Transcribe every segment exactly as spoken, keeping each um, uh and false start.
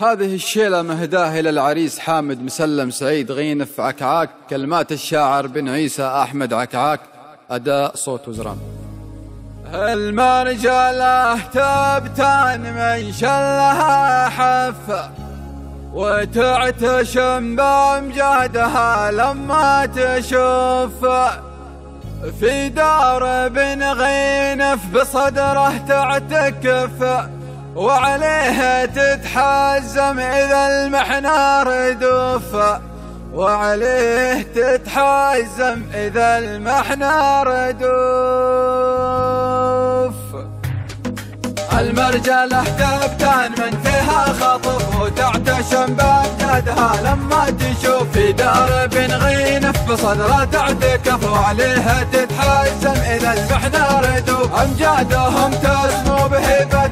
هذه الشيلة مهداها إلى العريس حامد مسلم سعيد غينف عكعاك كلمات الشاعر بن عيسى أحمد عكعاك، أداء صوت وزران. المرجله تبتان من شلها حفة، وتعتشم بأمجادها لما تشوف، في دار بن غينف بصدره تعتكف، وعليها تتحزم إذا المحنة ردوفة، وعليه تتحزم إذا المحنة ردوف. المرجلة تبتان من فيها خطف، وتعتشم بأمجادها لما تشوف، في دار بن غينف بصدره تعتكف، وعليها تتحزم إذا المحنة ردوف. أمجادهم تسمو بهبة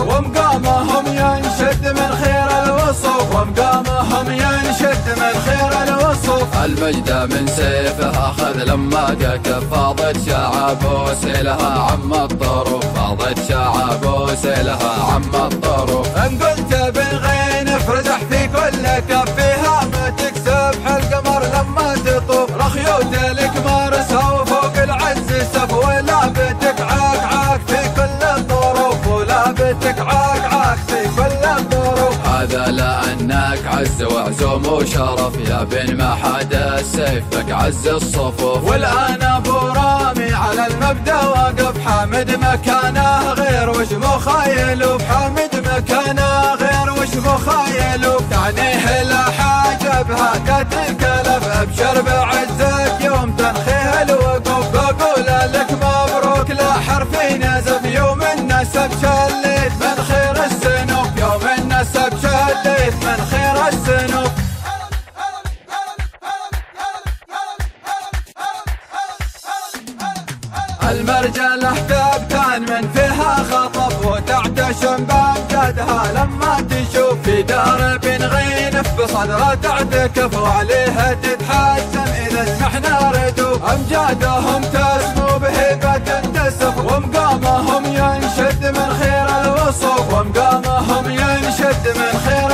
ومقامهم ينشد من خير الوصف، ومقامهم ينشد من خير الوصف. المجد من سيفه أخذ لما قكف، فاضت شعب وسيلها عم الطرف، فاضت شعب وسيلها عم الطرف. إن قلت بالغينف رزح في كل كف، فيها ما تكسب حالقمر لما تطوف، رخيوت الكمارسها وفوق العز سف، ولا بتك عاك عاك في كل الظروف، ولا بتك هذا لأنك عز وعزوم وشرف، يا بن ما حدا سيفك عز الصفوف. والآن أبو رامي على المبدأ واقف، حامد مكانه غير وش مخيلوف، حامد مكانه غير وش مخيلوف. تعنيه لا حاجة بهذا الكلف، أبشر بعزك يوم تنخيه الوقوف. بقول لك مبروك لا حرفي نزف، يوم النسب شليت من خير السنوف، يوم النسب من خير السنوف. المرجلة تبتان من فيها خطف، وتعتشم بأمجادها لما تشوف، في دار بن غينف بصدره تعتكف، وعليها تتحزم إذا المحنة ردوف. أمجادهم تسمو بهبة تسف، ومقامهم ينشد من خير الوصف، ومقامهم ينشد من خير.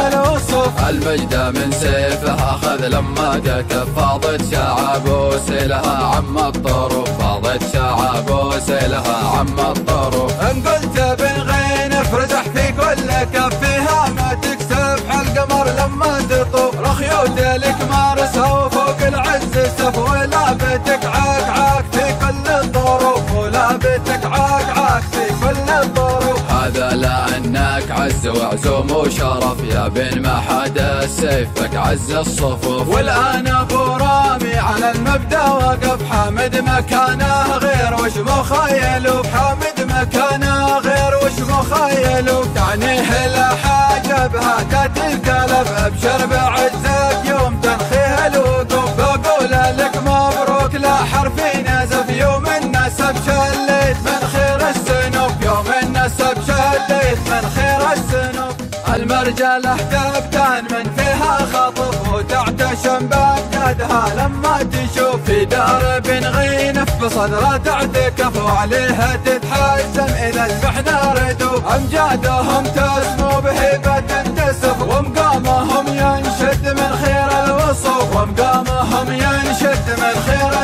المجد من سيفه أخذ لما قكف، فاضت شعب وسيلها عم الطرف، فاضت شعب وسيلها عم الطرف. إن قلت بالغينف رزح في كل كف، فيها ما تكسب حالقمر لما تطوف، رخيوت الكمارسها وفوق العز سف، ولا بتك عاك عاك في كل الظروف، ولا بتك عاك عاك في كل الظروف. هذا لأنك عز وعزوم وشرف، يا بن ما حدا سيفك عز الصفوف. والآن أبو رامي على المبدأ واقف، حامد مكانه غير وش مخيلوف، حامد مكانه غير وش مخيلوف. تعنيه لا حاجة بهذا الكلف، أبشر بعزك يوم تنخيه الوقوف. بقول لك مبروك لا حرفي نزف، يوم النسب شليت من خير السنوف، يوم النسب شليت من خير السنوف. المرجلة تبتان من فيها خطف، وتعتشم بأمجادها لما تشوف، في دار بن غينف بصدره تعتكف، وعليها تتحزم إذا المحنة ردوف. أمجادهم تسمو بهبة تسف، ومقامهم ينشد من خير الوصف، ومقامهم ينشد من خير الوصف.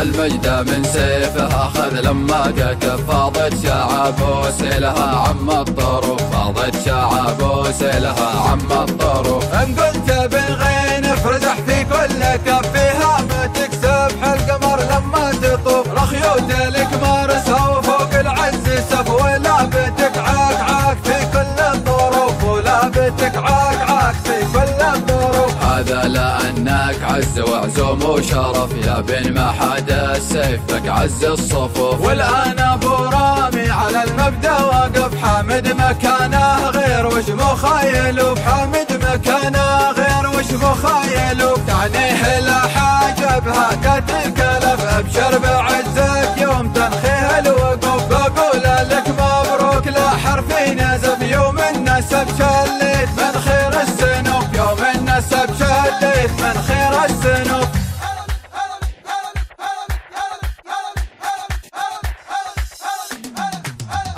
المجد من سيفه أخذ لما قكف، فاضت شعب وسيلها عم الطرف، فاضت شعب وسيلها عم الطرف. إن قلت بالغينف رزح في كل كف، فيها ما تكسب حالقمر لما تطوف، رخيوت الكمارسها وفوق العز سف، ولا بتك عاك عاك في كل الظروف، ولا بتك عاك عاك في كل الظروف. هذا لأنك عز وعزوم وشرف، يا بن ما حدا سيفك عز الصفوف. والآن أبو رامي على المبدأ واقف، حامد مكانه غير وش مخيلوف، حامد مكانه غير وش مخيلوف. تعنيه لا حاجة بهذا الكلف، أبشر بعزك يوم تنخيه الوقوف. بقول لك مبروك لا حرفي نزف، يوم النسب شليت من خير السنوف، يوم النسب شليت من خير السنوف.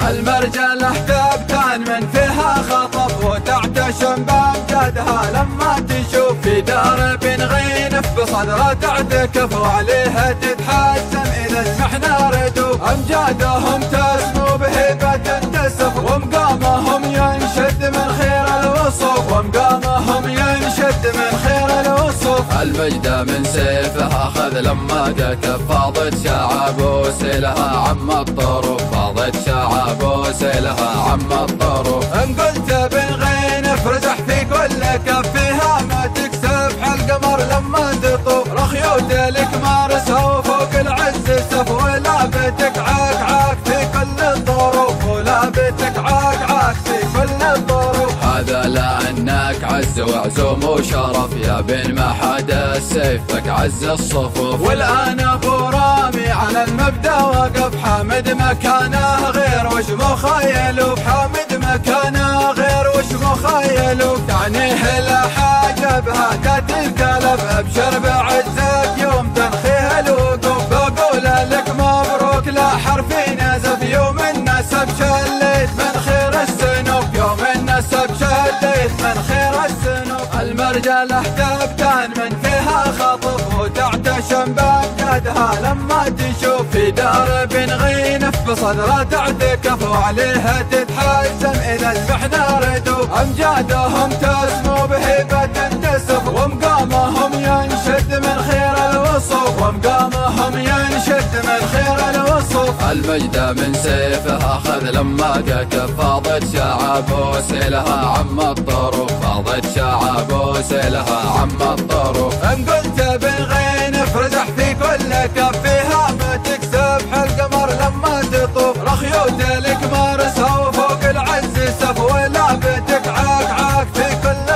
المرجلة تبتان من فيها خطف، وتعتشم بامجادها لما تشوف في دار بن غينف بصدره تعتكف وعليها تتحسم. إذا سمحنا ردوا أمجادهم تسمو بهبة تنتسف، ومقامهم ينشد من خير الوصف، ومقامهم ينشد من خير الوصف. المجد من سيفها أخذ لما تكف، فاضت شعب وسيلها عم الطرف، فاضت شعب وسيلها عم الطرف. إن قلت بن غينف رزح في كل كفها، ما تكسب حالقمر لما تطوف، رخيوتلك مارسها وفوق العز سف، ولا بتك عكعاك في كل الظروف، ولا بتك عكعاك في كل الظروف. هذا لأنك عز وعزوم وشرف، يا بن ما حدا سيفك عز الصفوف. والآن أبو رامي على المبدأ وقف، حامد مكانه غير وش مخيلوف، حامد مكانه غير وش مخيلوف. تعنيه لا حاجة بها تتنقلب، أبشر بعزك يوم تنخيه الوقوف. بقول لك مبروك لا حرف نزف، يوم النسب شليت من خير السنوف، يوم النسب شليت من خير السنوف. المرجله تبتان من فيها خطف، وتعتشم بامجادها لما تشوف في دار بن غينف بصدره تعتكف وعليها تتحسم. إذا سمحنا ردوا أمجادهم تسمو بهبة تنتسف، ومقامهم ينشد من خير الوصف، ومقامهم ينشد من خير الوصف. المجد من سيفها أخذ لما تكف، فاضت شعب وسيلها عم الطرف، فاضت شعب وسيلها عم الطرف. إن قلت بن غينف رزح في كل كفها، ما تكسب حالقمر لما تطوف، رخيوتلك مارسها وفوق العز سف، ولا بتك عكعاك في كل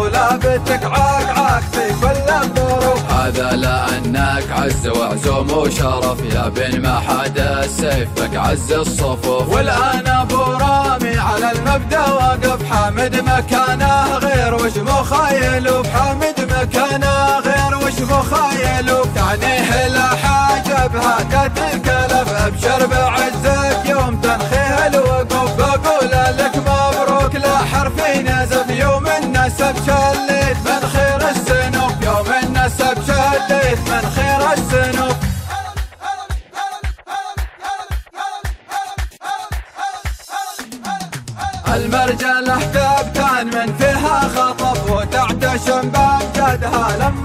الظروف، ولا بتك عكعاك في كل الظروف. هذا لأنك عز وعزوم وشرف، يا بن ما حدا سيفك عز الصفوف. والآن أبو رامي على المبدأ واقف، حامد مكانه غير وش مخيلوف، حامد مكانه غير وش مخيلوف. تعنيه لا حاجة بها تتنقلب، أبشر بعزك يوم تنخيه الوقوف. بقول لك مبروك لا حرف نزف، يوم النسب شليت من خير السنوف، يوم النسب شليت من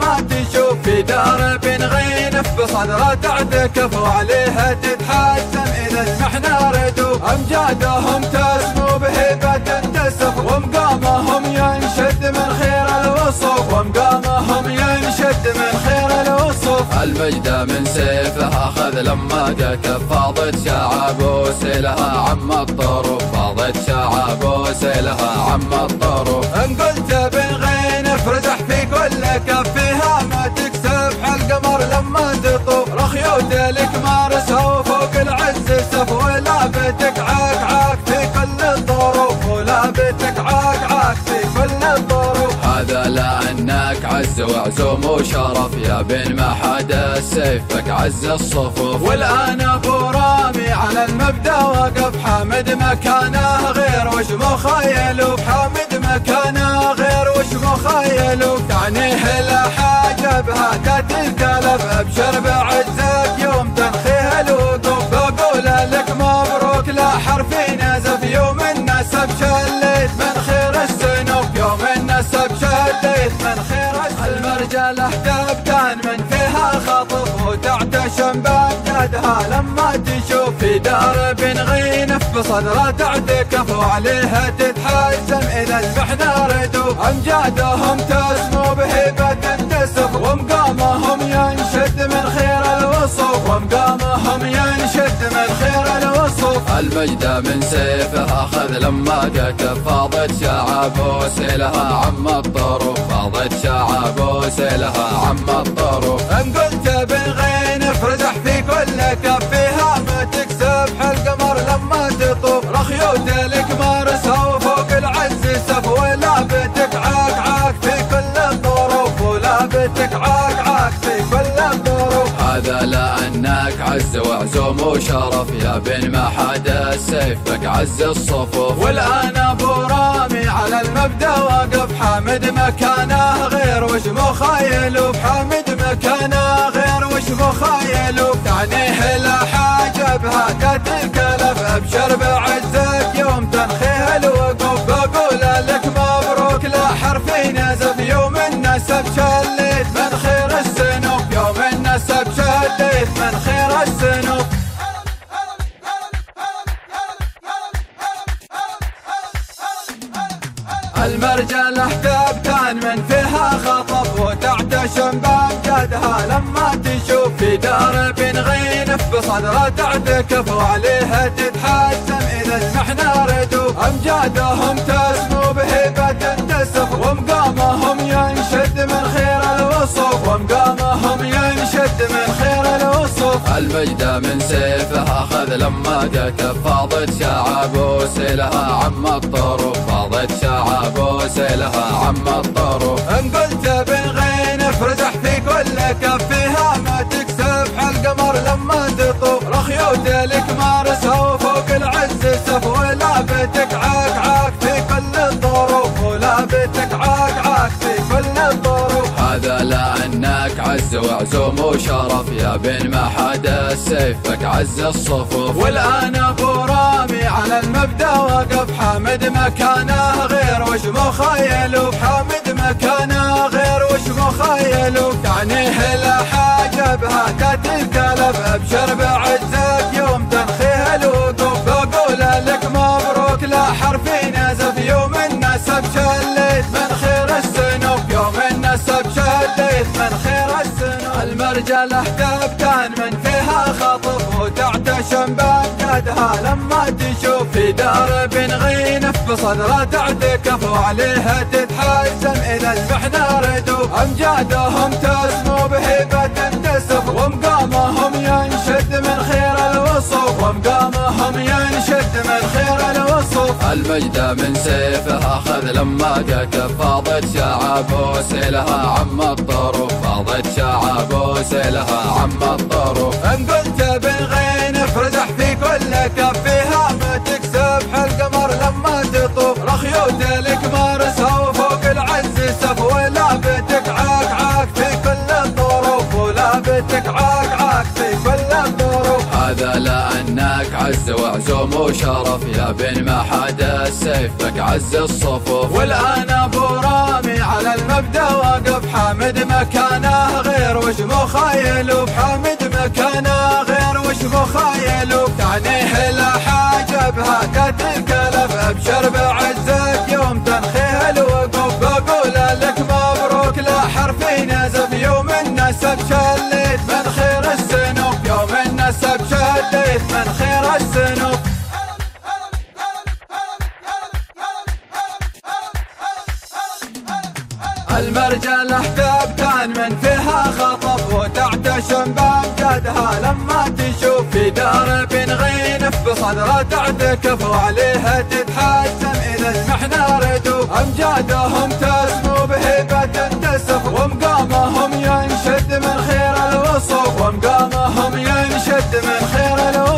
خير السنوف. المرجله تبتان من فيها خطف، وتعتشم بامجادها لما تشوف في دار بن غينف بصدره تعتكف وعليها تتحسم. إذا سمحنا ردوا أمجادهم تسمو بهبة تنتسف، ومقامهم ينشد من خير الوصف، ومقامهم ينشد من خير الوصف. المجد من سيفها أخذ لما تكف، فاضت شعب وسيلها عم الطرف، فاضت شعب وسيلها عم الطرف. إن قلت بن غينف رزح في كل كفها، ما تكسب حالقمر لما تطوف، رخيوتلك مارسها وفوق العز سف، ولا بتك عكعاك في كل الظروف، ولا بتك عكعاك في كل الظروف. هذا لأنك عز وعزوم وشرف، يا بن ما حدا سيفك عز الصفوف. والآن أبو رامي على المبدأ واقف، حامد مكانه غير وش مخيلوف، حامد مكانه غير وش مخيلوف. تعنيه لا حاجة بها تتنقلب، أبشر بعزك يوم تنخيه الوقوف. بقول لك مبروك لا حرف نزف، يوم النسب شليت من خير السنوف، يوم النسب شليت من خير السنوف. المرجله تبتان من فيها خطف، وتعتشم بامجادها لما تشوف في دار بن غينف بصدره تعتكف وعليها تتحسم. إذا سمحنا ردوا أمجادهم تسمو بهبة تنتسف، ومقامهم ينشد من خير الوصف، ومقامهم ينشد من خير الوصف. المجد من سيفها أخذ لما تكف، فاضت شعب وسيلها عم الطرف، فاضت شعب وسيلها عم الطرف. إن قلت بن غينف رزح في كل كفها، ما تكسب حالقمر لما تطوف، رخيوتلك مارسها وفوق العز سف، ولا بتك عكعاك في كل الظروف، ولا بتك عكعاك في كل الظروف. هذا لأنك عز وعزوم وشرف، يا بن ما حدا سيفك عز الصفوف. والآن أبو رامي على المبدأ واقف حامد مكانه غير وش مخايلوب، حامد مكانه غير وش مخايلوب، تعنيه لا حاجة بهذا الكلف، ابشر بعزك يوم تنخيه الوقوف، بقول لك مبروك لا حرف نزف، يوم النسب شليت من خير السنوب، يوم النسب شليت من خير السنوب. المرجل احتبتان من فيها خطف، وتعتشم بامجدها لما تشوف، في دار بن غينف بصدره تعتكف، وعليها تتحسم اذا سمحنا ردوب، امجادهم تسمو بهبه تنتسف، ومقامهم ينشد من خير الوصف، ومقامهم ينشد من خير الوصف. المجد من سيفها خذ لما تكف، فاضت شعب وسيلها عم الطروف، فاضت شعب وسيلها عم الطروف. ان قلت بن غينف رزح في كل كف، فيها ما تكسب حالقمر لما تطوف، رخيوت لك مارسها وفوق العز سف، ولابتك عكعاك في كل الظروف، ولابتك عكعاك في كل الظروف. هذا لأنك عز وعزوم وشرف، يا بن ما حدا سيفك عز الصفوف. والآن أبو رامي على المبدأ واقف، حامد مكانه غير وش مخايلوب، حامد مكانه غير وش مخايلوب، تعنيه لا حاجة بهذا الكلف، أبشر بعزك يوم تنخيه الوقوف، بقول لك مبروك لا حرف نزف، يوم النسب شليت من خير السنوب، يوم النسب شليت من خير السنوب. المرجل احتبتان من فيها خطف، وتعتشم بامجدها لما تشوف، في دار بن غينف بصدره تعتكف، وعليها تتحسم اذا سمحنا ردوب، امجادهم تسمو بهبه تنتسف، ومقامهم ينشد من خير الوصف، ومقامهم ينشد من خير الوصف. المجد من سيفها خذ لما تكف، فاضت شعب وسيلها عم الطروف، فاضت شعب وسيلها عم الطروف. ان قلت بن غينف رزح في كل كف، فيها ما تكسب حالقمر لما تطوف، رخيوت لك مارسها وفوق العز سف، ولابتك عكعاك في كل الظروف، ولابتك عكعاك في كل الظروف. هذا لأنك عز وعزوم وشرف، يا بن ما حدا سيفك عز الصفوف. والآن أبو رامي على المبدأ واقف، حامد مكانه غير وش مخايلوب، حامد مكانه غير وش مخايلوب، تعنيه لا حاجة بهذا الكلف، أبشر بعزك يوم تنخيه الوقوف، بقول لك مبروك لا حرف نزف، يوم النسب شليت من خير السنوب، يوم النسب شليت من خير السنوب. المرجل احتبتان من فيها خطف، وتعتشم بامجدها لما تشوف، في دار بن غينف بصدره تعتكف، وعليها تتحسم اذا سمحنا ردوب، امجادهم تسمو بهبه تنتسف، ومقامهم ينشد من خير الوصف، ومقامهم ينشد من خير الوصف.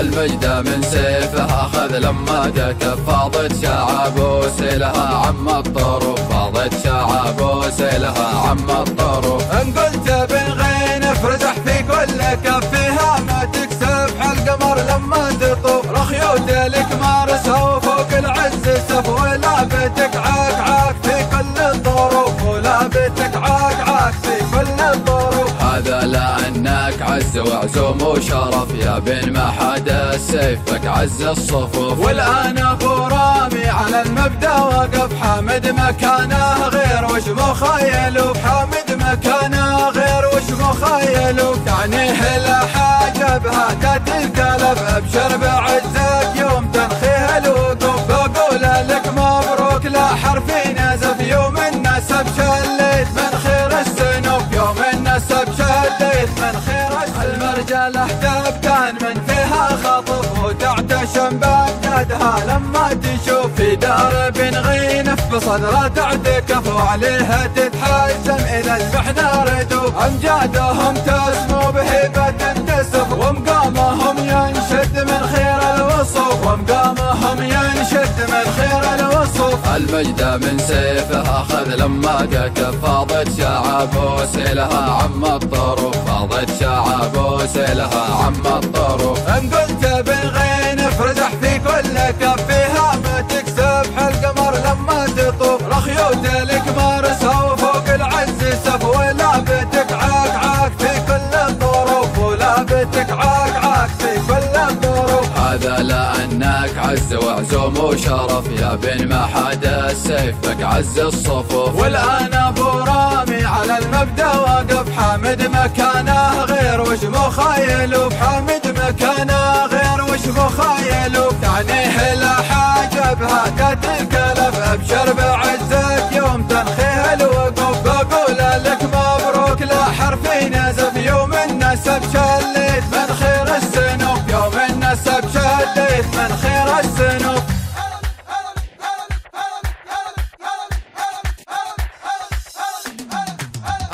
المجد من سيفها خذ لما تكف، فاضت شعب وسيلها عم الطروف، فاضت شعب وسيلها عم الطروف. ان قلت بن غينف رزح في كل كف، فيها ما تكسب حالقمر لما تطوف، رخيوت لك مارسها وفوق العز سف، ولابتك عكعاك في كل الظروف، ولابتك عكعاك في كل الظروف. هذا لأنك عز وعزوم وشرف، يا بن ما حدا سيفك عز الصفوف. والآن أبو رامي على المبدأ واقف، حامد مكانه غير وش مخايلوب، حامد مكانه غير وش مخايلوب، تعنيه لا حاجة بهذا الكلف، أبشر بعزك يوم تنخيه الوقوف، بقول لك مبروك لا حرف نزف، يوم النسب شليت من خير السنوب، يوم النسب شليت من خير السنوب. المرجل احتبتان من فيها خطف، وتعتشم بامجدها لما تشوف، في دار بن غينف بصدره تعتكف، وعليها تتحسم اذا سمحنا ردوب، امجادهم تسمو بهبه تنتسف، ومقامهم ينشد من خير الوصف، الوصف ومقامهم ينشد من خير الوصف. المجد من سيفه أخذ لما جاك فاضت شعب وسيلها عم الطرف، فاضت شعب وسيلها عم الطرف. إن قلت بالغينف رزح في كل كف، فيها ما تكسب حلق قمر لما تطوف. رخيوت الكبارسها وفوق العز سف، ولا بتك عاك عاك في كل الظروف، ولا بتك عاك عاك في كل الظروف. هذا لأنك عز وعزوم وشرف، يا بن ما حدا السيف بك عز الصفوف. والآن أبو رامي على المبدأ واقف، حامد مكانه غير وش مخايله، بحامد مكانه غير وش مخايله. تعنيه لا حاجة بهذا الكلف، أبشر بعزك يوم تنخيه الوقوف. بقول لك مبروك لا حرف نزف، يوم النسب شليت من خير السنوف، يوم النسب شليت من خير السنوف.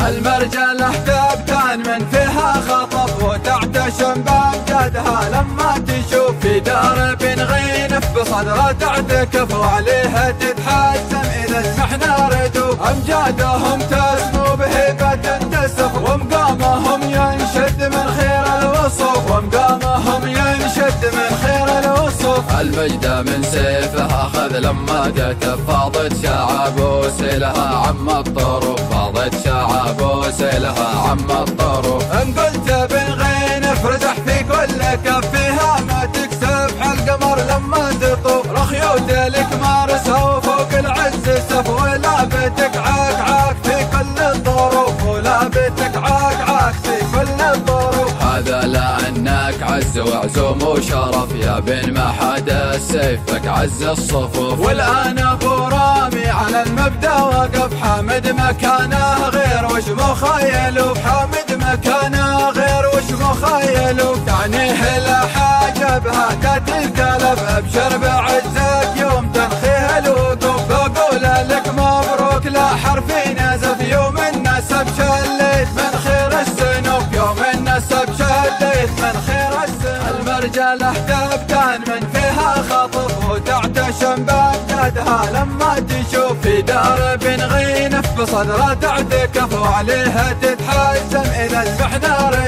المرجله تبتان من فيها خطف، وتعتشم بامجادها لما تشوف. في دار بن غينف بصدره تعتكف، وعليها تتحسم اذا سمحنا ردوف. امجادهم تسمو بهبه تنتسف، ومقامهم ينشد من خير الوصف، ومقامهم ينشد من خير الوصف. المجد من سيفه اخذ لما جاك، فاضت شعب وسيلها عم الطرف، فاضت شعب وسيلها عم الطرف. ان قلت بالغينف رزح في كل كف، فيها ما تكسب حلق قمر لما تطوف. رخيوت لك مارسها وفوق العز سف، ولا بتك عاك عاك في كل الظروف، ولا بتك عاك عاك في كل الظروف. هذا لأنك عز وعزوم وشرف، يا بن ما حدا السيف بك عز الصفوف. والآن أبو رامي على المبدأ واقف، حامد مكانه غير وش مخيله، بحامد مكانه غير وش مخيله. تعنيه لا حاجة بهذا الكلف، أبشر بعزك يوم تنخيه الوقوف. بقول لك مبروك لا حرف نزف، يوم النسب شليت من خير السنوف، يوم النسب شليت من خير السنوف. المرجله تبتان من فيها خطف، وتعتشم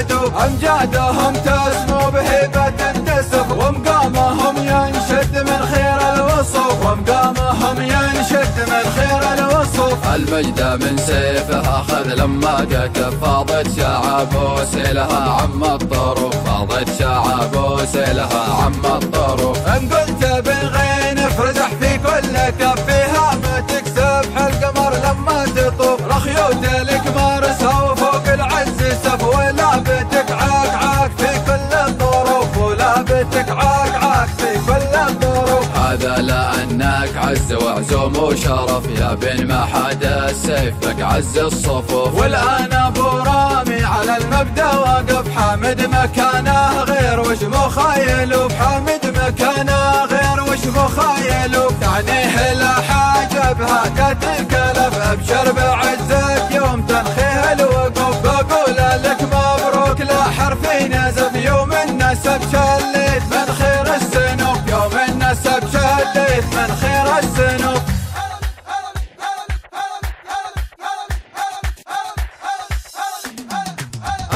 بامجادها لما تشوف. في دار بن غينف بصدره تعتكف، وعليها تتحزم اذا سمحنا ردوف. امجادهم تسمو بهبه تنتسف، ومقامهم ينشد من خير الوصف، ومقامهم ينشد من خير الوصف. المجد من سيفه اخذ لما جاك، فاضت شعب وسيلها عم الطرف، فاضت شعب وسيلها عم الطرف. ان قلت بالغينف رزح في كل كف، فيها ما تكسب حلق قمر لما تطوف. رخيوت لك مارسها وفوق العز سف، ولا بتك عاك عاك في كل الظروف، ولا بتك عاك عاك في كل الظروف. هذا لأنك عز وعزوم وشرف، يا بن ما حدا السيف بك عز الصفوف. والآن أبو رامي على المبدأ واقف، حامد مكانه غير وش مخيله، بحامد مكانه غير وش مخيله. تعنيه لا حاجة بهذا الكلف، أبشر بعزك يوم تنخيه الوقوف. بقول لك مبروك لا حرف نزف، يوم النسب شليت من خير السنوف، يوم النسب شليت من خير السنوف.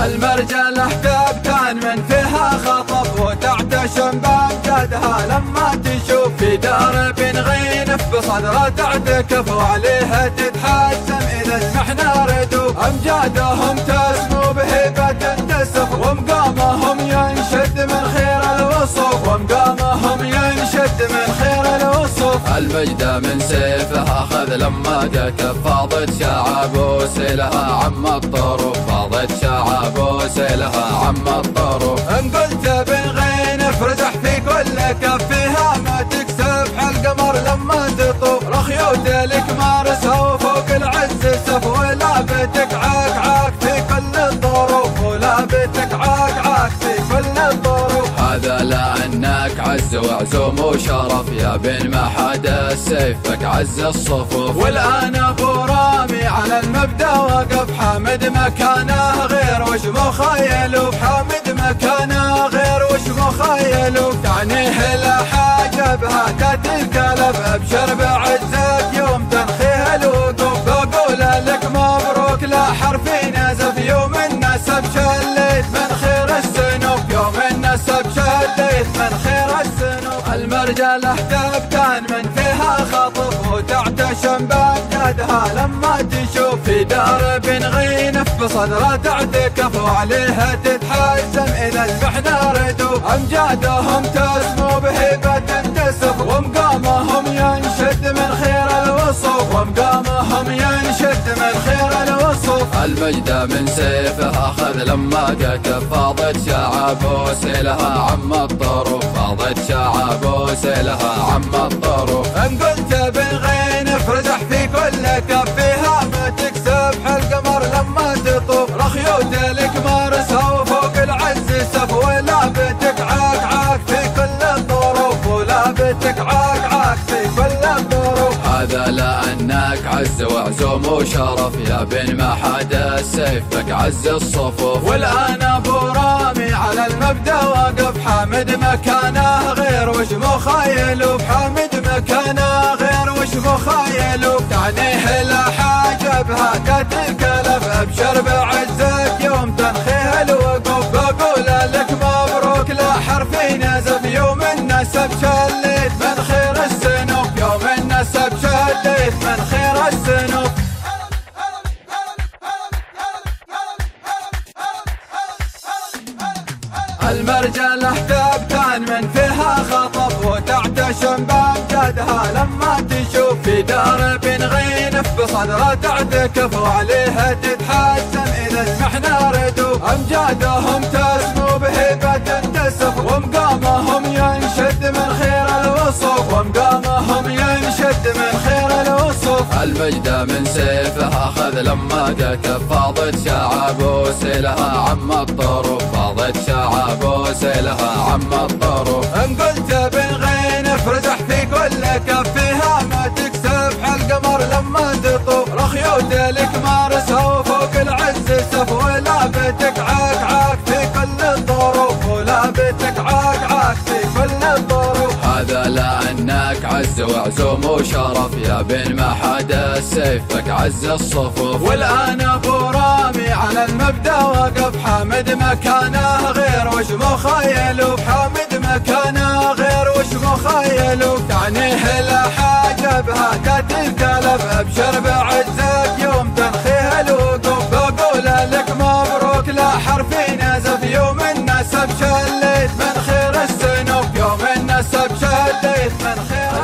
المرجله تبتان من فيها خطف، وتعتشم بامجادها لما تشوف. في دار بن غينف بصدره تعتكف، وعليها تتحسم اذا سمحنا ردوف. امجادهم تسمو بهبه تنتسف، ومقامهم ينشد من خير الوصف، ومقامهم ينشد من خير الوصف. المجد من سيفه اخذ لما جاك، فاضت شعب وسيلها عم الطرف، فاضت شعب وسيلها عم الطرف. ان قلت بالغينف رزح في كل كف، فيها ما تكسب حلق قمر لما تطوف. رخيوت لك مارسها وفوق العز سف، ولا بتك عاك عاك في كل الظروف، ولا بتك عاك عاك في كل الظروف. هذا لأنك عز وعزوم وشرف، يا بن ما حدا السيف بك عز الصفوف. والآن أبو رامي على المبدأ واقف، حامد مكانه غير وش مخيله، بحامد مكانه غير وش مخيله. تخيلوك عنيه لا حاجة بهتات الكلب ابشر بعزك يوم تنخيها الوقوف اقول لك مبروك لا حرف نزف يوم النسب شليت من خير السنوب يوم النسب شليت من خير السنوب المرجل احتب كان من فيها خطف وتعتشم بأجدادها لما تشوف في دار بن غينف بصدرة تعتكف وعليها تتحزم إذا البحنا ردوا أمجادهم تسمو بهبة تنتسب ومقامهم ينشد من خير الوصف ومقامهم ينشد من خير الوصف المجد من سيفها خذ لما قتف فاضت شعب وسيلها عم الطرف فاضت شعب وسيلها عم الطرف إن قلت بن غينف رجح في كل كف فيها ما تكسب حالقمر لما تطوف رخيوت لك مارسها وفوق العز سف ولا بتك عكعاك في كل الظروف ولا بتك عكعاك في كل الظروف هذا لأنك عز وعزوم وشرف يا بن ما حدا سيفك عز الصفوف والآن أبو رامي على المبدأ واقف حامد مكانه غير وش مخيلوك حامد مكانه غير وش مخيلوك تعنيه لا حاجة بهتات الكلب ابشر بعزك يوم تنخيه الوقوف اقول لك مبروك لا حرف نزف يوم النسب شليت من خير السنوب يوم النسب شليت من خير السنوب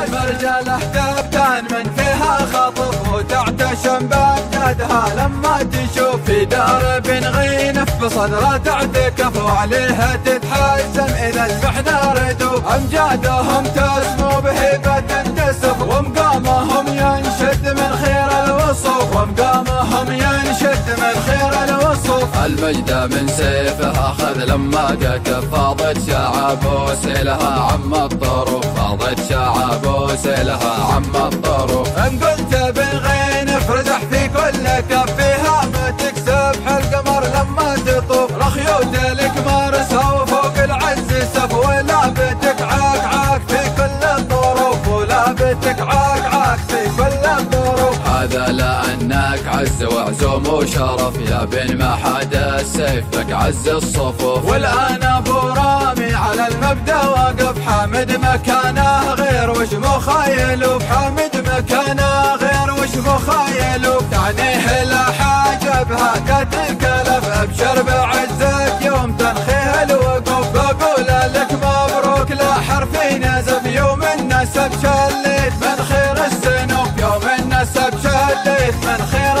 المرجل احتاب كان من فيها خطف وتعتشم بأمجادها لما تشوف في دار بن غينف بصدرة تعتكف وعليها تتحسم إذا سمحنا ردوا أمجادهم تسمو بهبة تنتسف ومقامهم ينشد من خير الوصف ومقامهم ينشد من خير الوصف المجد من سيفها خذ لما قتف فاضت شعب وسيلها عم الطرف فاضت شعب وسيلها عم الطرف إن قلت بن غينف رجح في كل كف فيها ما تكسب حالقمر لما تطوف رخيوت لك مارسها وفوق العز سف ولا بتك عكعاك في كل الظروف ولا بتك عكعاك في كل الظروف هذا لأنك عز وعزوم وشرف يا بن ما حدا سيفك عز الصفوف والآن أبو رامي على المبدأ واقف حامد مكانه غير وش مخيلوك حامد مكانه غير وش مخيلوك تعنيه لا حاجة بهتات الكلب ابشر بعزك يوم تنخيه الوقوف اقول لك مبروك لا حرف نزف يوم النسب شليت من خير السنوب يوم النسب شليت من خير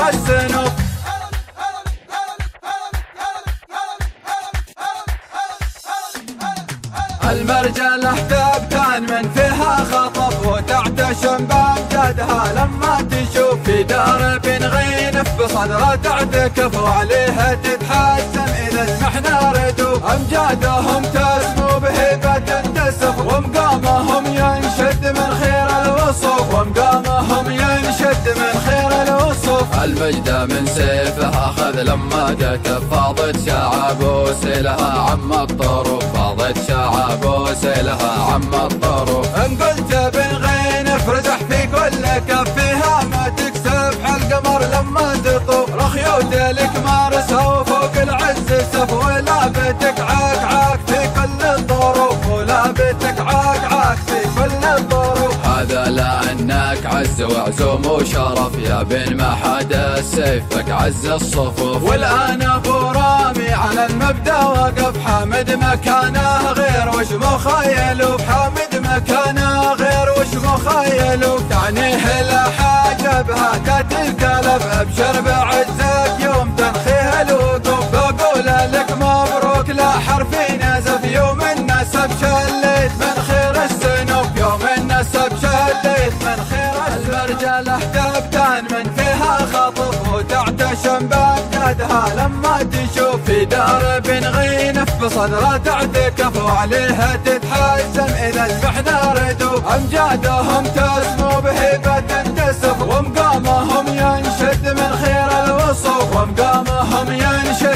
المرجل احتاب كان من فيها خطف وتعتشم بأجدادها لما تشوف في دار بن غينف بصدرة تعتكف وعليها تتحزم إذا سمحنا ردوا أمجادهم تسمو بهبة تنتسف ومقامهم ينشد من خير الوصف ومقامهم ينشد من خير الوصف المجد من سيفها خذ لما قتف فاضت شعب وسيلها عم الطرف فاضت شعب وسيلها عم الطرف إن قلت بن غينف رجح في كل كف فيها ما تكسب حالقمر لما تطوف رخيوت لك مارسها وفوق العز سف ولا بتك عكعاك في كل الظروف ولا بتك عكعاك في كل الظروف هذا لأنك عز وعزوم وشرف يا بن ما حدا سيفك عز الصفوف والآن أبو رامي على المبدأ واقف حامد مكانه غير وش مخيلوك حامد مكانه غير وش مخيلوك تعنيه لا حاجة بهتات الكلب ابشر بعزك يوم تنخيه الوقوف اقول لك مبروك لا حرف نزف يوم النسب شليت من خير السنوب يوم النسب شليت من خير السنوب المرجل احتاب كان من فيها خطف وتعتشم بأمجادها لما تشوف في دار بن غينف بصدرة تعتكف وعليها تتحسم إذا سمحنا ردوا أمجادهم تسمو بهبة تنتسف ومقامهم ينشد من خير الوصف ومقامهم ينشد من خير الوصف شوف المجد من سيفها خذ لما جت فاضت شعب وسيلها عم الطرف، فاضت شعب وسيلها عم الطرف. انقلت بن غينف رزح في كل كفها ما تكسب حالقمر لما تطوف، رخيوت لك مارسها وفوق العز سف، ولا بيتك عكعاك في كل الظروف، ولا بيتك عكعاك في كل الظروف. هذا لأنك عز وعزوم وشرف يا بن ما حدا سيفك عز الصفوف. والآن أبو رامي على المبدأ وقف، حامد مكانه غير وش مخيلوك، حامد مكانه غير وش مخيلوك، تعنيه لا حاجة بها كتلك لب، أبشر بعزك يوم تنخيه الوقوف، بقول لك مبروك لا حرفي نزف، يوم النسب شليت من خير السنوف، يوم النسب شليت من خير المرجلة كبتان من فيها خطف، وتعتشم بأجدادها لما تشوف، في دار بن غينف بصدره تعتكف، وعليها تتحزم إذا سمحنا ردوف، أمجادهم تسمو بهبة تنتسف، ومقامهم ينشد من خير الوصوف، ومقامهم ينشد من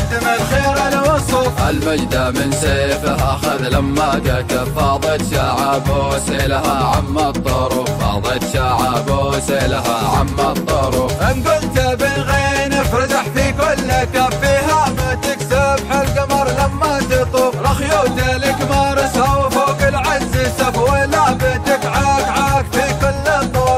خير الوصوف. المجد من سيفها خذ لما جت فاضت شعب وسيلها عم الطرف، فاضت شعب وسيلها عم الطرف. انقلت بن غينف رزح في كل كفها ما تكسب حالقمر لما تطوف، رخيوت لك مارسها وفوق العز سف، ولا بيتك عكعاك في كل الظروف،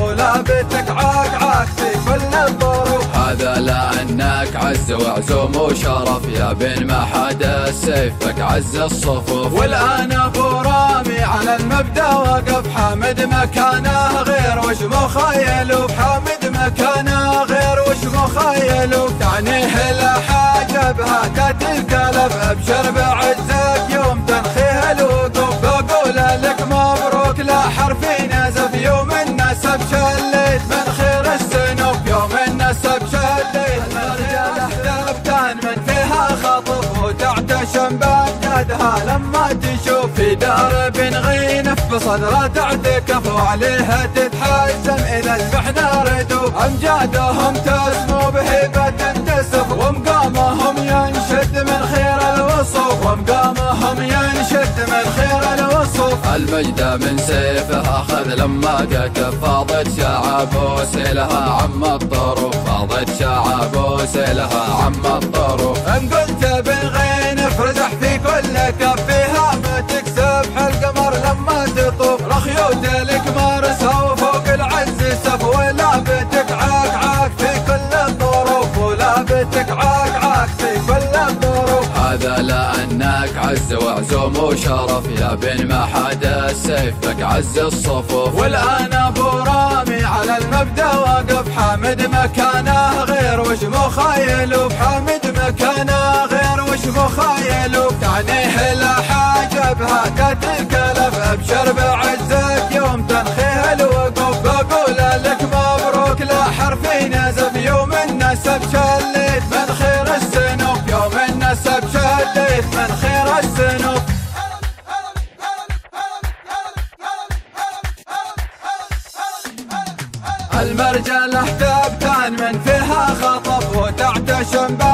ولا بيتك عكعاك في كل الظروف. هذا لأنك عز وعزوم وشرف يا بن ما حدا سيفك عز الصفوف. والآن أبو رامي على المبدأ وقف، حامد مكانه غير وش مخيلوك، حامد مكانه غير وش مخيلوك، تعنيه لا حاجة بها كتلكلف، أبشر بعزك يوم تنخيه الوقوف، بقول لك مبروك لا حرفي نزف، يوم النسب شليت من خير السنوف، يوم النسب شليت من خير السنوف. المرجلة كبتان من فيها خطف، وتعتشم بأمجادها لما تشوف، في دار بن غينف بصدره تعتكف، وعليها تتحزم إذا سمحنا ردوف، أمجادهم تسمو بهبة تنتسف، ومقامهم ينشد من خير الوصوف، ومقامهم ينشد من خير الوصوف. المجد من سيفها خذ لما جت فاضت شعب وسيلها عم الطرف، فاضت شعب وسيلها عم الطرف. انقلت بن غينف رزح في كل كفها ما تكسب حالقمر لما تطوف، رخيوت لك مارسها وفوق العز سف، ولا بيتك عكعاك في كل الظروف، ولا بيتك عكعاك في كل الظروف. هذا لأنك عز وعزوم وشرف يا بن ما حدا سيفك عز الصفوف. والآن أبو رامي على المبدأ وقف، حامد مكانه غير وش مخيلوك، حامد مكانه غير وش مخيلوك، تعنيه لا حاجة بها كتلكلف، أبشر بعزك يوم تنخيه الوقوف، بقول لك مبروك لا حرفي نزف، يوم النسب شليت من خير السنوف، يوم النسب شليت المرجلة كبتان من فيها خطف، وتعتشم بأجدادها لما تشوف، في دار بن غينف بصدره تعتكف، وعليها تتحزم إذا سمحنا ردوف، أمجادهم تسمو بهبة تنتسف، ومقامهم ينشد من خير الوصوف، ومقامهم ينشد من خير الوصوف. المجد من سيفها خذ لما جت فاضت شعب وسيلها عم الطرف، فاضت شعب وسيلها عم الطرف. انقلت بن غينف رزح في كل كفها ما تكسب حالقمر لما تطوف، رخيوت لك مارسها وفوق العز سف، ولا بيتك عكعاك في كل الظروف، ولا بيتك عكعاك في كل الظروف. هذا لأنك عز وعزوم وشرف يا بن ما حدا سيفك عز الصفوف. والآن أبو رامي على المبدأ وقف، حامد مكانه غير وش مخيلوك، حامد مكانه غير وش مخيلوك، تعنيه لا حاجة بها كتلكلف، أبشر بعزك يوم تنخيه الوقوف، بقول لك مبروك لا حرفي نزف، يوم النسب شليت من خير السنوف.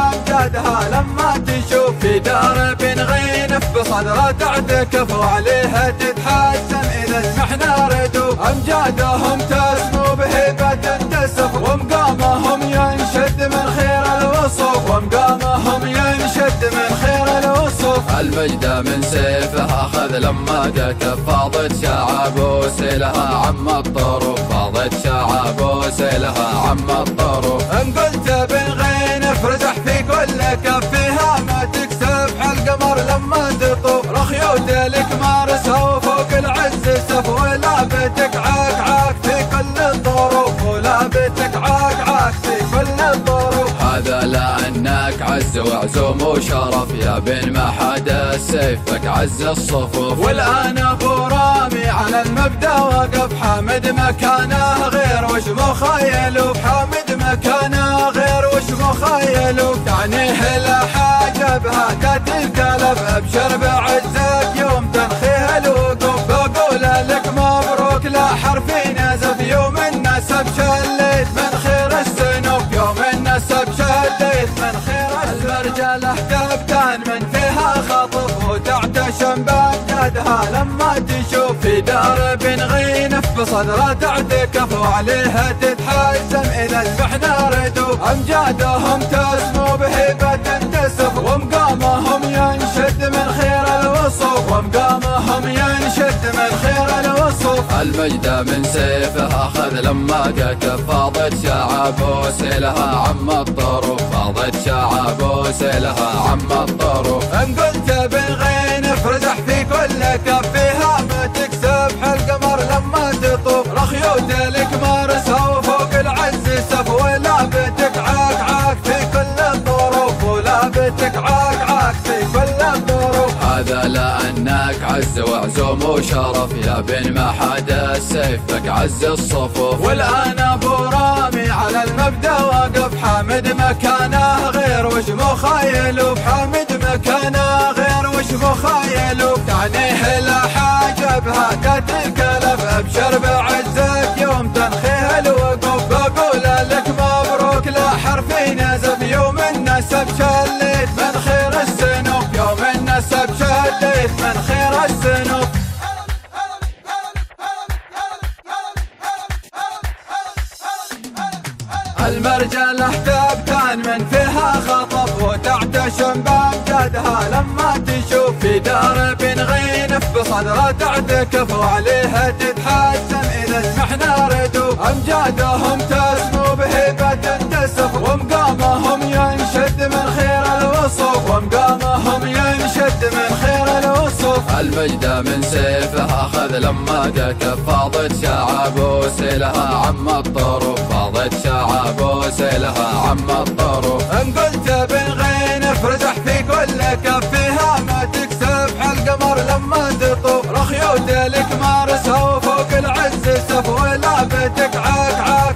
أمجادها لما تشوف في دار بن غينف بصدرها تعتكف وعليها تتحسن. إذا سمحنا ردوا أمجادهم تسمو بهبة تنتسخ، ومقامهم ينشد من خير الوصف، ومقامهم ينشد من خير الوصف. المجد من سيفها خذ لما تكف، فاضت شعب وسيلها عم الطرف، فاضت شعب وسيلها عم الطرف. إن قلت بن غينف رزح في كل كفها، ما تكسب حالقمر لما تطوف، رخيوت لك مارسها وفوق العز سف، ولا بيتك عكعاك في كل الظروف، ولا بيتك عكعاك في كل الظروف. هذا لأنك عز وعزوم وشرف يا بن ما حدا سيفك عز الصفوف. والآن أبو رامي على المبدأ وقف، حامد مكانه غير وش مخيلوف، حامد مكانه غير وش مخيلوف. تعنيه لا حاجة بها تتنقلب، أبشر بعزك يوم تنخيها الوقوف، بقول لك مبروك لا حرف ينزف، يوم النسب شليت من خير السنوف، يوم النسب شليت من خير السنوف. المرجلة كبتان من فيها خطف، وتعتشم بأمجادها لما تشوف في دار بن غينف بصدرها تعتكف وعليها تتحزم. إذا سمحنا ردوا أمجادهم تسمو بهبة تنتسف، ومقامهم ينشد من خير الوصف، ومقامهم ينشد من خير الوصف. المجد من سيفها خذ لما تكف، فاضت شعب وسيلها عم الطرف، فاضت شعب وسيلها عم الطرف. إن قلت بن غينف رزح في كل كفها، ما تكسب حالقمر لما تطوف، رخيوت لك مارسها وفوق العز سف، ولا بيتك عكعاك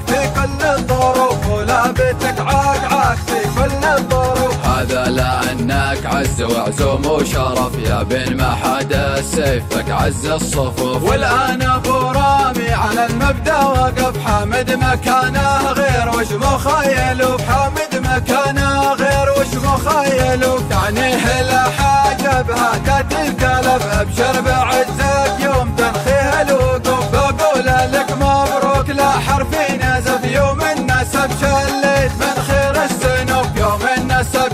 في كل الظروف، ولا بيتك عكعاك في كل الظروف. هذا لأنك عز وعزوم وشرف يا بن ما حدا سيفك عز الصفوف. والآن أبو رامي على المبدأ وقف، حامد مكانه غير وش مخيلوف، حامد مكانه غير وش مخيلوف. تعنيه لا حاجة بها تتكلف، أبشر بعزك يوم تنخيها الوقوف، بقول لك مبروك لا حرف ينزف، يوم النسب شليت من خير السنوف، يوم النسب شليت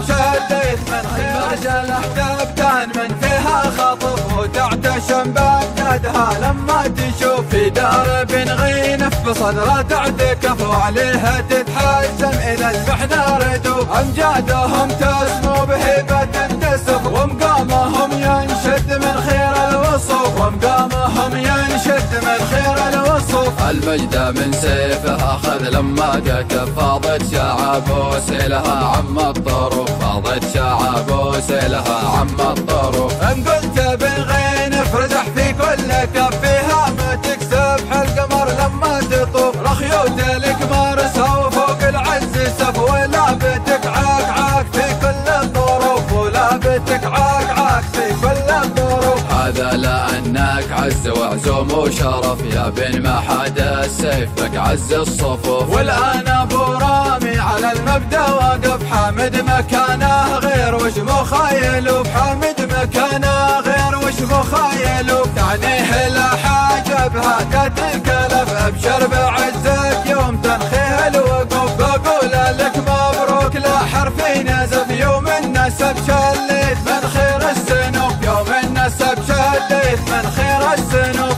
من خير السنوف. المرجلة تبتان من فيها خطف، وتعتشم بأمجادها لما تشوف في دار بن غينف بصدرها تعتكف وعليها تتحسن. إذا سمحنا ردوا أمجادهم تسمو بهبة تنتسف، ومقامهم ينشد من خير الوصف، ومقامهم ينشد من خير الوصف. المجد من سيفها خذ لما تكف، فاضت شعب وسيلها عم الطرف، فاضت شعب وسيلها عم الطرف. إن قلت بن غينف رزح في كل كفها، ما تكسب حالقمر لما تطوف، رخيوت لك مارسها وفوق العز سف، ولا بيتك عكعاك في كل الظروف، ولا بيتك عكعاك في كل الظروف. هذا لأنك عز وعزوم وشرف يا بن ما حدا سيفك عز الصفوف. والآن أبو رامي على المبدأ وقف، حامد مكانه غير وش مخيلوف، حامد مكانه غير وش مخيلوف. تعنيه لا حاجة بها تتنقلب، أبشر بعزك يوم تنخيها الوقوف، بقول لك مبروك لا حرف ينزف، يوم النسب شليت من خير السنوف، يوم النسب شليت من خير السنوف. كبتان من فيها خطف، وتعتشم بأمجادها لما تشوف في دار بن غينف بصدرها تعتكف وعليها تتحسن. إذا سمحنا ردوا أمجادهم تسمو بهبة تنتسف، ومقامهم ينشد من خير الوصف، ومقامهم ينشد من خير الوصف. المجد من سيفها خذ لما تكف، فاضت شعب وسيلها عم الطرف، فاضت شعب وسيلها عم الطرف. إن قلت بن غينف رزح في كل كفها، ما تكسب حالقمر لما تطوف، رخيوت لك مارسها وفوق العز سف، ولا بيتك عكعاك في كل الظروف، ولا بيتك عكعاك في كل الظروف. هذا لأنك عز وعزوم وشرف يا بن ما حدا سيفك عز الصفوف. والآن أبو رامي على المبدأ واقف حامد مكانه غير وش مخيلوب، حامد مكانه غير وش مخيلوب، تعنيه لا حاجة بهاكة الكلف، أبشر بعزك يوم تنخيه الوقوف، بقول لك مبروك لا حرف ينزف، يوم النسب شليت من خير السنوب، يوم النسب شليت من خير السنوب.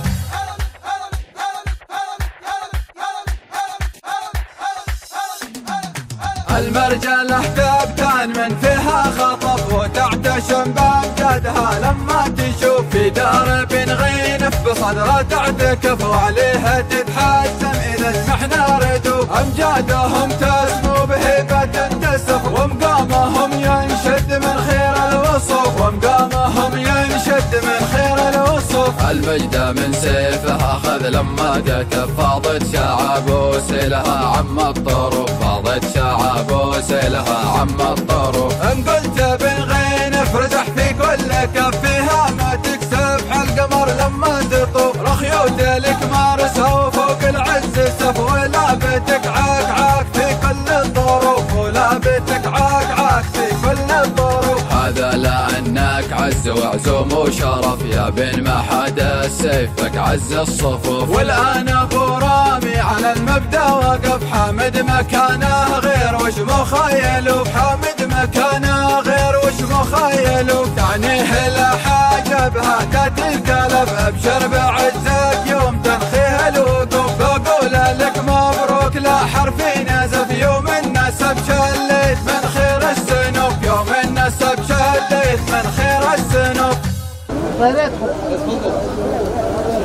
المرجله ثابتان من فيها خطف وتعتشم بامجادها لما تشوف، في دار بن غينف بصدره تعتكف وعليها تتحسم اذا سمحنا ردوب، امجادهم تسمو بهبه تنتسف ومقامهم ينشد من خير الوصف، ومقامهم ينشد من خير الوصف. المجد من سيفها خذ لما تكف، فاضت شعبوس لها عم الطروف، فاضت شعبوس لها عم الطروف. انقلت بن غينف رزح في كل كف، فيها ما تكسب حالقمر لما تطوف، رخيوت لك مارسها وفوق العز سف، ولا بتك عكعاك في كل الظروف، ولا بتك عكعاك في كل الظروف. هذا لأنك عز وعزوم وشرف يا بن ما حدا سيفك عز الصفوف، والآن أبو رامي على المبدأ واقف، حامد مكانه غير وش مخيلوب، حامد مكانه غير وش مخيلوب، تعنيه لا حاجة بهاكة الكلف، أبشر بعزك يوم تنخيه الوقوف، بقول لك مبروك لا حرف ينزف، يوم النسب شليت من خير السنوب، يوم النسب شليت من خير السنوب.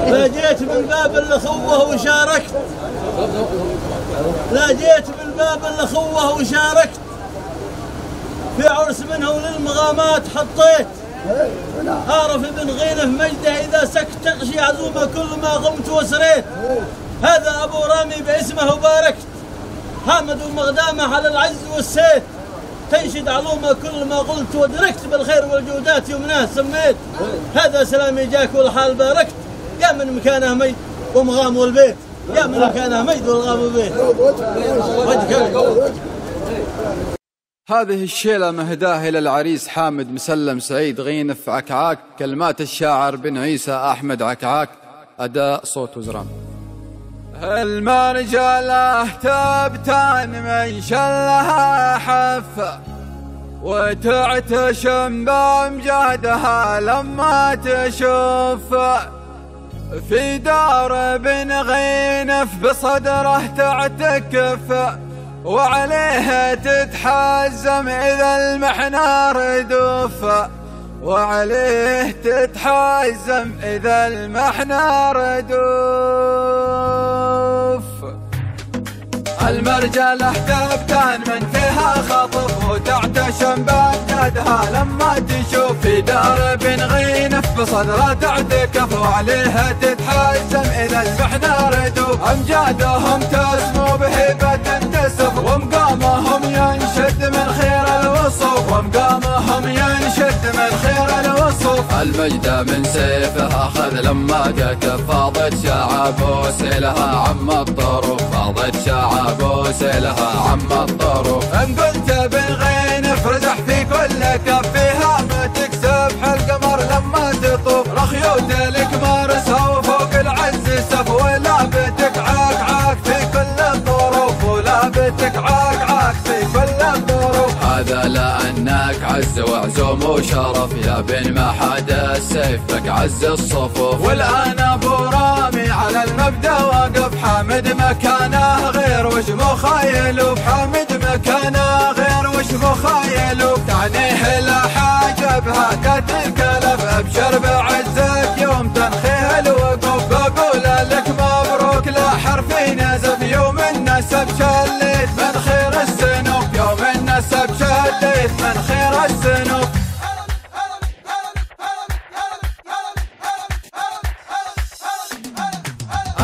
لا جيت من باب الأخوة وشاركت، لا جيت من باب الأخوة وشاركت، في عرس منهم للمغامات حطيت، أعرف بن غينف مجده إذا سكت تغشي عزومة كل ما غمت وسريت، هذا أبو رامي باسمه باركت، حامد ومقدامه على العز والسيد، تنشد علومه كل ما قلت ودركت، بالخير والجودات يمناه سميت، هذا سلامي جاك والحال باركت، يا من مكانه مجد ومغام والبيت، يا من مكانه مجد والغام والبيت. هذه الشيلة مهداه إلى العريس حامد مسلم سعيد غينف عكعاك، كلمات الشاعر بن عيسى احمد عكعاك، اداء صوت وزران. المرجله تبتان من شلها حفه، وتعتشم بامجادها لما تشوف، في دار بن غينف بصدره تعتكف وعليها تتحزم إذا المحنة ردوف، وعليه تتحزم إذا المحنة ردوف. المرجله ثابتان من فيها خطف، وتعتشم بامجادها لما تشوف، في دار بن غينف بصدره تعتكف وعليها تتحزم إذا المحنة ردوف، أمجادهم تسمو بهبة تنتسف ومقامهم ينشد من خير الوصف، ومقامهم ينشد من خير الوصف. المجد من سيفها خذ لما تكف، فاضت شعبوس لها عم الطروف، فاضت شعبوس لها عم الطروف. انقلت بن غينف رزح في كل كف، فيها ما تكسب حالقمر لما تطوف، رخيوت لك مارسها وفوق العز سف، ولا بتك عكعاك في كل الظروف، ولا بتك عكعاك في كل الظروف. هذا لأنك عز وعزوم وشرف يا بن ما حدا سيفك عز الصفوف، والآن أبو رامي على المبدأ واقف، حامد مكانه غير وش مخيلوب، حامد مكانه غير وش مخيلوب، تعنيه لا حاجة بهاكة الكلف، أبشر بعزك يوم تنخيه الوقوف، بقول لك مبروك لا حرف ينزف، يوم النسب شليت من خير السنوب، يوم النسب شليت من خير السنوب.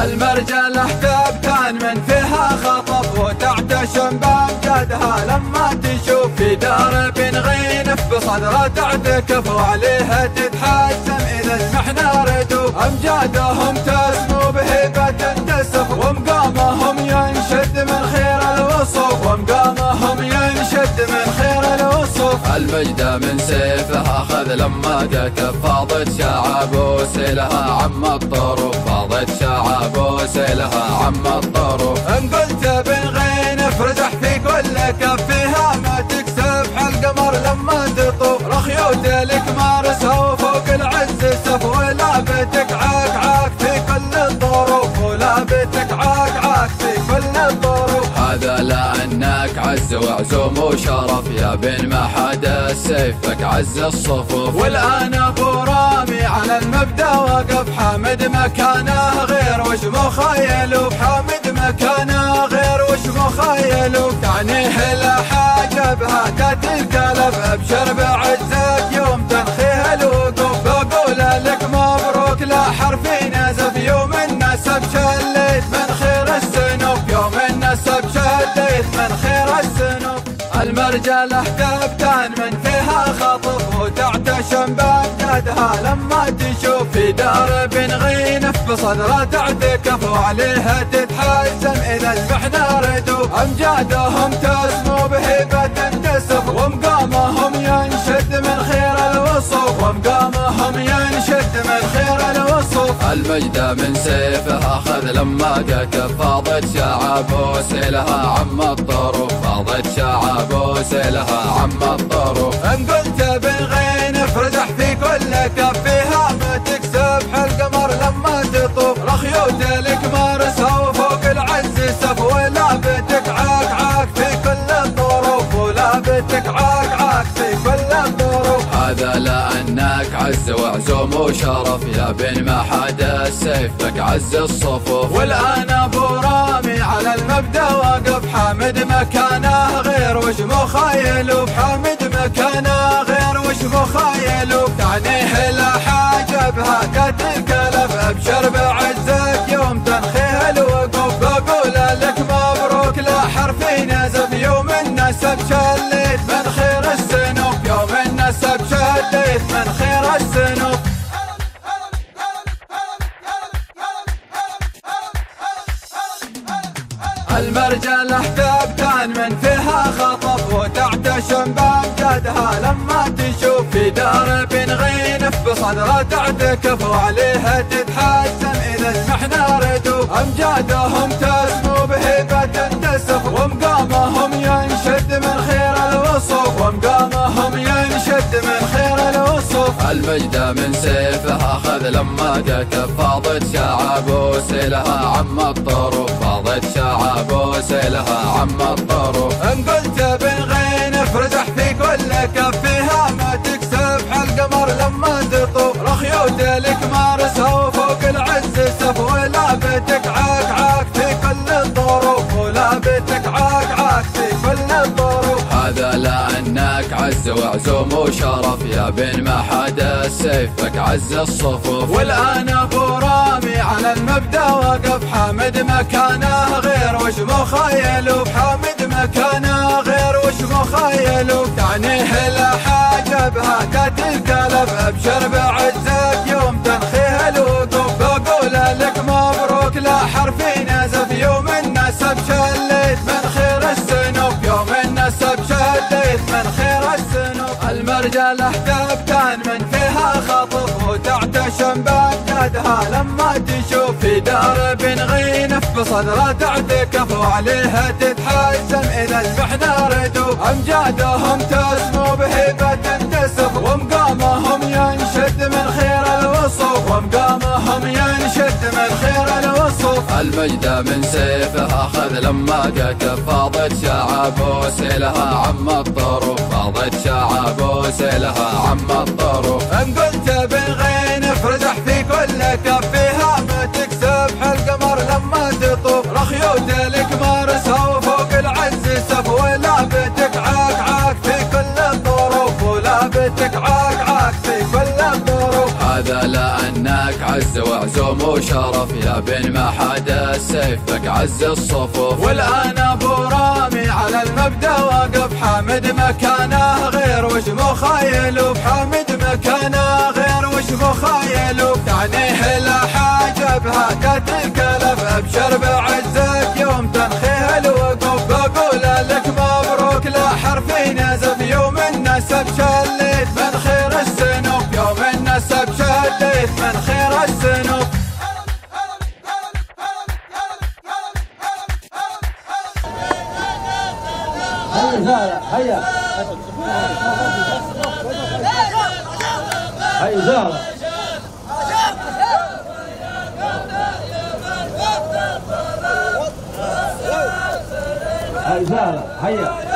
المرجله ثابتان من فيها خطف، وتعتشم بامجادها لما تشوف، في دار بن غينف بصدره تعتكف وعليها تتحسم إذا المحنة ردوف، أمجادهم تسمو بهبة تنتسف ومقامهم ينشد من خير الوصف، الوصف ومقامهم ينشد من خير الوصف. المجد من سيفها خذ لما جت فاضت شعب وسيلها عم الطرف، فاضت شعب وسيلها عم الطرف. ان قلت بن غينف رجح في كل كفها ما تكسب حالقمر لما تطوف. رخيوت لك مارسها وفوق العز سف، ولا بتك عاك عاك في كل الظروف، ولا بتك عاك عاك في كل الظروف. هذا لأنك عز وعزوم وشرف يا بن ما حدا سيفك عز الصفوف. والآن أبو رامي على المبدأ وقف، حامد مكانه غير وش مخيله، حامد مكانه غير وش مخيله. تعنيه لا حاجة بها تاتي الكلب، أبشر بعزك يوم تنخيه الوقوف. بقول لك مبروك لا حرف نازف، يوم النسب شليت من خير السنوف، يوم النسب شليت من خير السنوف. المرجله كبتان من فيها خطف، وتعتشم بأبدادها لما تشوف. في دار بن غينف بصدره تعتكف، وعليها تتحزم إذا أصبحنا ردوف. أمجادهم تسمو بهبة تنتسب، ومقامهم ينشد من خير الوصف، ومقامهم ينشد من خير الوصف. المجد من سيفها خذ لما قتف، فاضت شعب وسيلها عم الطرف، فاضت شعب وسيلها عم الطرف. إن قلت بن غينف رجح في كل كفها ما تكسب حالقمر لما تطوف. رخيوت لك مارسها وفوق العز سف، ولا بتك عاك عاك في كل الظروف، ولا بتك عاك عاك في كل الظروف. هذا لأنك عز وعزوم وشرف يا بن ما حدا سيفك عز الصفوف. والآن أبو رامي على المبدأ وقف، حامد مكانه غير وش مخيله، حامد مكانه غير وش مخيله. تعنيه لا حاجة بها قد الكلف، أبشر بعزك يوم تنخيه الوقوف. بقول لك مبروك لا حرف نازف، يوم النسب شليت من خير السنوف، يوم النسب شليت من خير السنوف. المرجله كبتان من فيها خطف، وتعتشم بأمجادها لما تشوف. في دار بن غينف بصدره تعتكف، وعليها تتحزم إذا سمحنا ردوف. أمجادهم تسمو بهبة تنتسف، ومقامهم ينشد من خير الوصف، ومقامهم ينشد من خير الوصف. المجد من سيفها خذ لما قتف، فاضت شعب وسيلها عم الطرف، فاضت شعب وسيلها عم الطرف. إن قلت بن غينف رجح في كل كفها ما تكسب حالقمر لما تطوف. رخيوت لك مارسها وفوق العز سف، ولا بتك عاك عاك في كل الظروف، ولا بتك عاك عاك في كل الظروف. هذا لأنك عز وعزوم وشرف يا بن ما حدا سيفك عز الصفوف. والآن أبو رامي على المبدأ وقف، حامد مكانه غير وش مخيله، حامد مكانه غير وش مخيله. تعنيه لا حاجة بها قد الكلب، أبشر بعزك يوم تنخيه الوقوف. بقول لك مبروك لا حرف نازف، يوم النسب شليت من خير السنوف، يوم النسب شليت من خير السنوف. المرجله كبتان من فيها خطف، وتعتشم بأمجادها لما تشوف. في دار بن غينف بصدره تعتكف، وعليها تتحزم إذا أصبحنا ردوف. أمجادهم تسمو بهبة تنتسف، ومقامهم ينشد من خير الوصف، ومقامهم ينشد من خير الوصف. المجد من سيفها خذ لما قتف، فاضت شعب وسيلها عم الطرف، فاضت شعب وسيلها عم الطرف. إن قلت بن غينف رجح في كل كفها ما تكسب حالقمر لما تطوف. رخيوت لك مارسها وفوق العز سف، ولا بتك عاك عاك في كل الظروف، ولا بتك عاك عاك في كل الظروف. هذا لأنك عز وعزوم وشرف يا بن ما حدا سيفك عز الصفوف. والآن أبو رامي على المبدأ وقف، حامد مكانه غير وش مخيله، حامد مكانه غير وش مخيله. تعنيه لا حاجة بها قد الكلف، أبشر بعزك يوم تنخيه الوقوف. بقول النسب شلت من خير السنوب، يوم النسب شلت من خير السنوب. هيا هيا هيا زهرة هيا زهرة هيا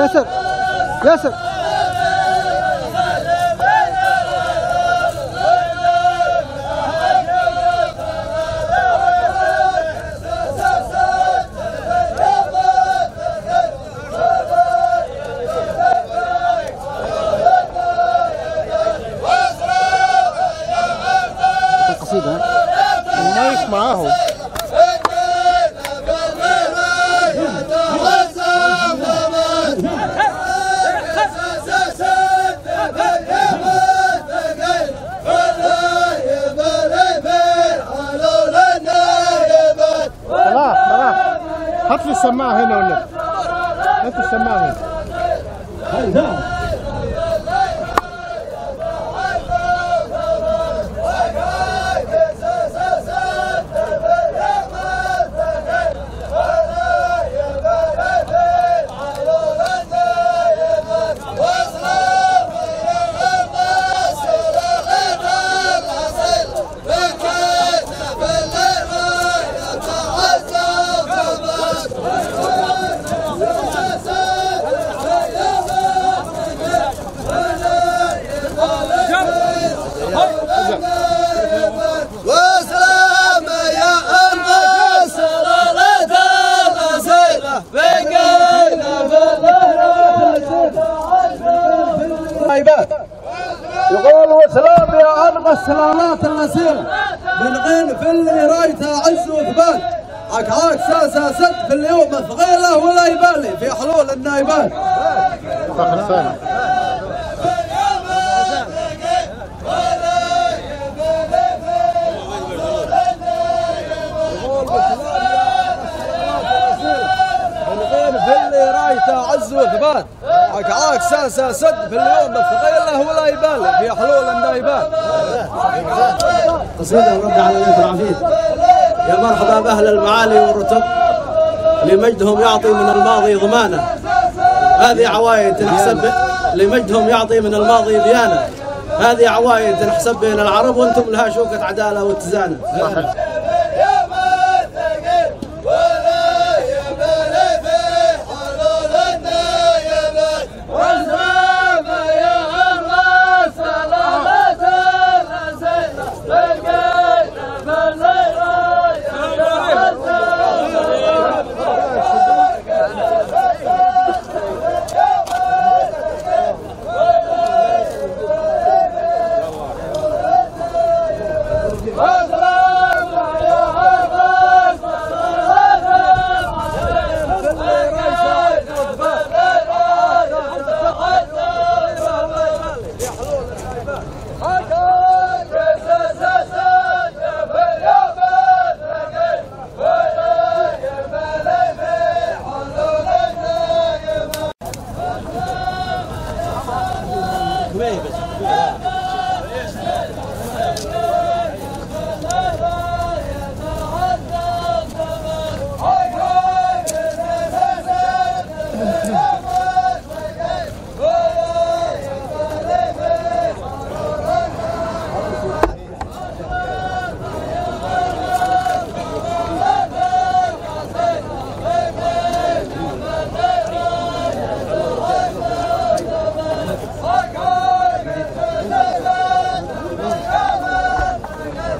ياسر ياسر القصيدة النايف معاهم هاتلي السماعة هنا ولا هاتلي السماعة هنا هاي يقول وسلام يا أنقى السلامات النسيرة من غين في اللي رايته عز وثبات عكعاك ساسة ست في اليوم ثغيله ولا يبالي في حلول النايبات. عز وثبات عكعاك ساسة سد في اليوم الثقيله ولا يبالي في حلول النايبات. قصيده ورد على نيف العفيف. يا مرحبا باهل المعالي والرتب لمجدهم يعطي من الماضي ضمانه. هذه عوايد تنحسب لمجدهم يعطي من الماضي ديانه. هذه عوايد تنحسب بين العرب وانتم لها شوكه عداله واتزانه.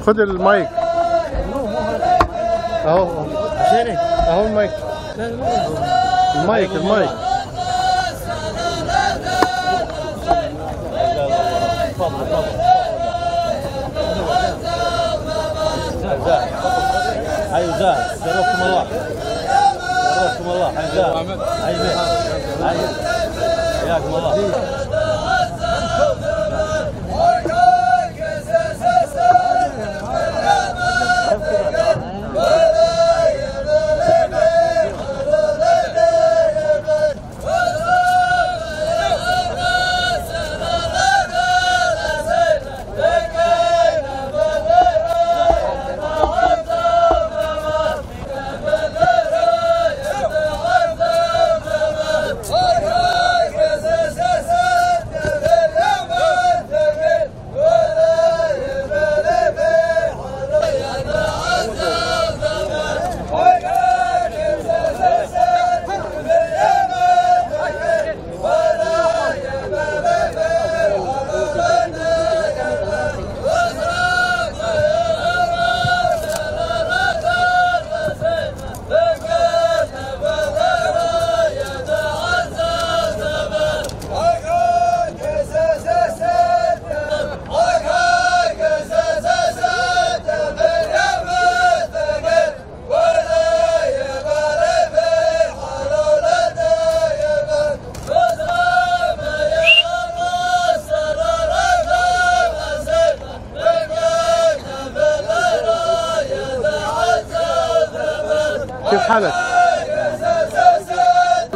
خذ المايك اهو اهو المايك المايك المايك ايوه زاهد جربكم الله جربكم الله ايوه زاهد ايوه حياكم الله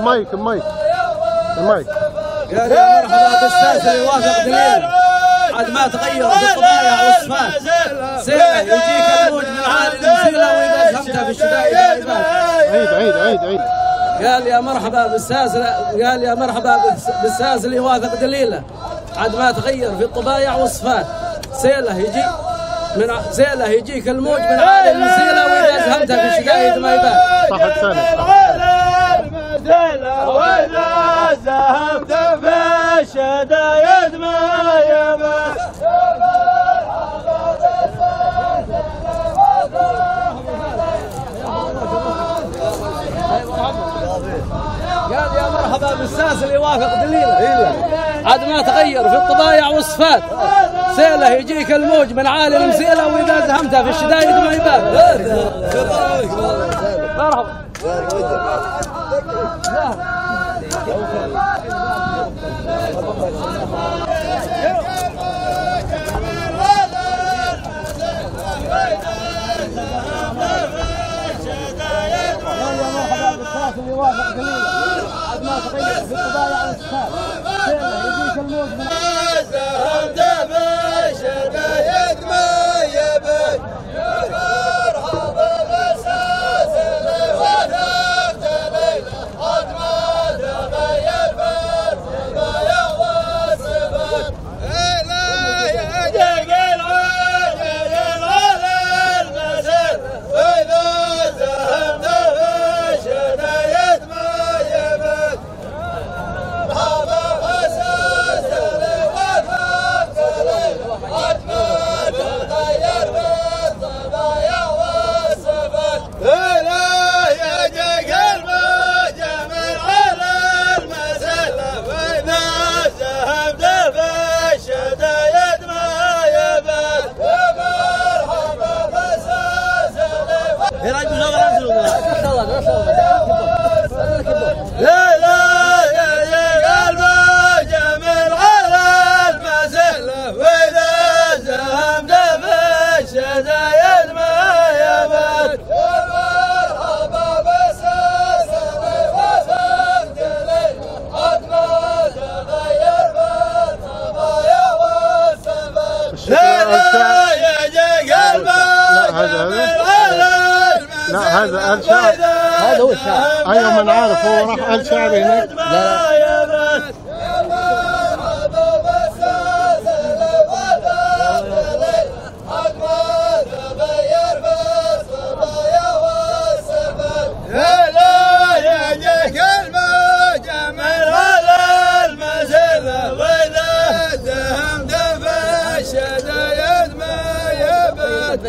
المايك المايك المايك يا مرحبا بالسلسله يوافق دليل عاد ما تغير بالقضايا والصفات سيفه يجيك الموج من عالي المسيره واذا فهمتها بالشدائد عيد عيد عيد عيد قال يا مرحبا بالسلسله قال يا مرحبا بالسلسله يوافق دليله عاد ما تغير في الطبايع والصفات سيله يجي من زيله يجيك الموج من عالي المسيره واذا فهمتها بالشدائد ما يبان صح الثاني زيله وإذا ساهمت في الشدايد ما يبان قال يا مرحبا بالسلسله يوافق دليله عاد ما تغير في الطبايع والصفات سيله يجيك الموج من عالي المسيله واذا ساهمت في الشدايد ما يبان مرحبا هذا الشعر هذا هو الشعر ايوه من عارف هو راح قال شعر هناك لا يا بس يا مرحبا بالسلسله وافق دليل حق ما تغير بس القضايا والصفات لا لا يجيك الموج من على المسيره واذا ساهمت في الشدايد ما يبات